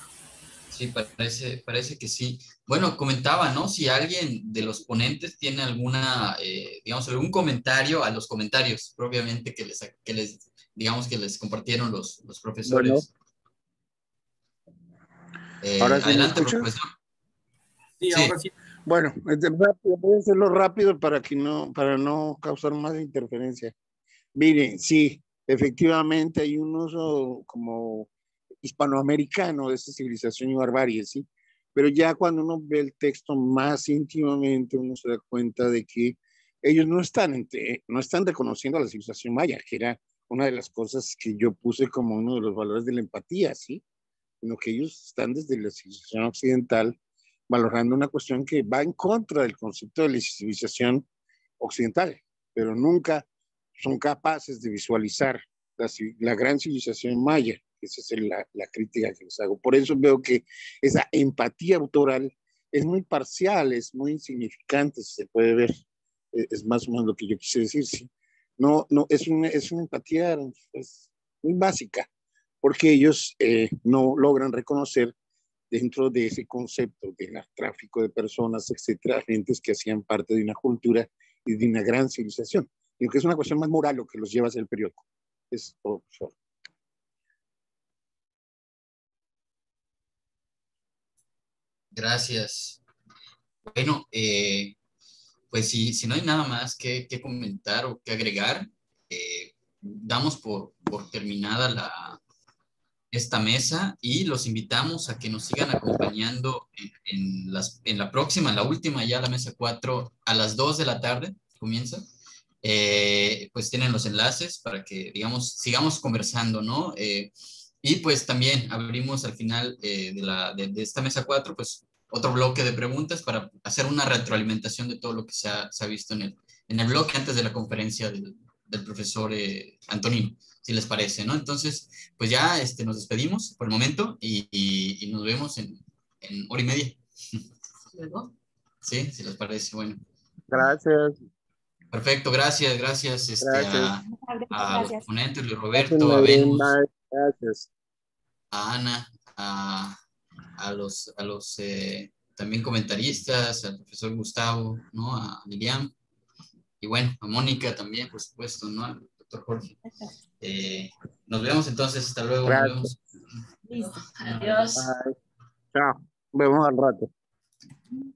Sí, parece, parece que sí. Bueno, comentaba, ¿no? Si alguien de los ponentes tiene alguna, eh, digamos, algún comentario a los comentarios propiamente que les, que les digamos, que les compartieron los, los profesores. Bueno. Eh, ahora sí, adelante, profesor. Sí, sí, ahora sí. Bueno, rápido, voy a hacerlo rápido para, que no, para no causar más interferencia. Miren, sí, efectivamente hay un uso como hispanoamericano de esta civilización y barbarie, ¿sí? Pero ya cuando uno ve el texto más íntimamente, uno se da cuenta de que ellos no están, no están reconociendo a la civilización maya, que era una de las cosas que yo puse como uno de los valores de la empatía, ¿sí? Sino que ellos están desde la civilización occidental valorando una cuestión que va en contra del concepto de la civilización occidental, pero nunca son capaces de visualizar la, la gran civilización maya. Esa es la, la crítica que les hago. Por eso veo que esa empatía autoral es muy parcial, es muy insignificante, si se puede ver. Es más o menos lo que yo quise decir, ¿sí? No, no, es una, es una empatía es muy básica, porque ellos eh, no logran reconocer dentro de ese concepto del tráfico de personas, etcétera, gentes que hacían parte de una cultura y de una gran civilización. Y que es una cuestión más moral lo que los lleva hacia el periódico. Es por favor. Gracias. Bueno, eh, pues si, si no hay nada más que, que comentar o que agregar, eh, damos por, por terminada la, esta mesa y los invitamos a que nos sigan acompañando en, en, las, en la próxima, en la última ya, la mesa cuatro, a las dos de la tarde, comienza. Eh, pues tienen los enlaces para que, digamos, sigamos conversando, ¿no? Eh, Y pues también abrimos al final eh, de, la, de, de esta mesa cuatro, pues otro bloque de preguntas para hacer una retroalimentación de todo lo que se ha, se ha visto en el, en el bloque antes de la conferencia del, del profesor eh, Antonín, si les parece, ¿no? Entonces, pues ya este, nos despedimos por el momento y, y, y nos vemos en, en hora y media. Sí, si les parece, bueno. Gracias. Perfecto, gracias, gracias, este, gracias. A, a los ponentes, Luis Roberto, a Venus. Gracias. A Ana, a, a los, a los eh, también comentaristas, al profesor Gustavo, ¿no? A Lilian, y bueno, a Mónica también, por supuesto, ¿no? Al doctor Jorge. Eh, nos vemos entonces, hasta luego. Nos vemos. Adiós. Bye. Chao, nos vemos al rato.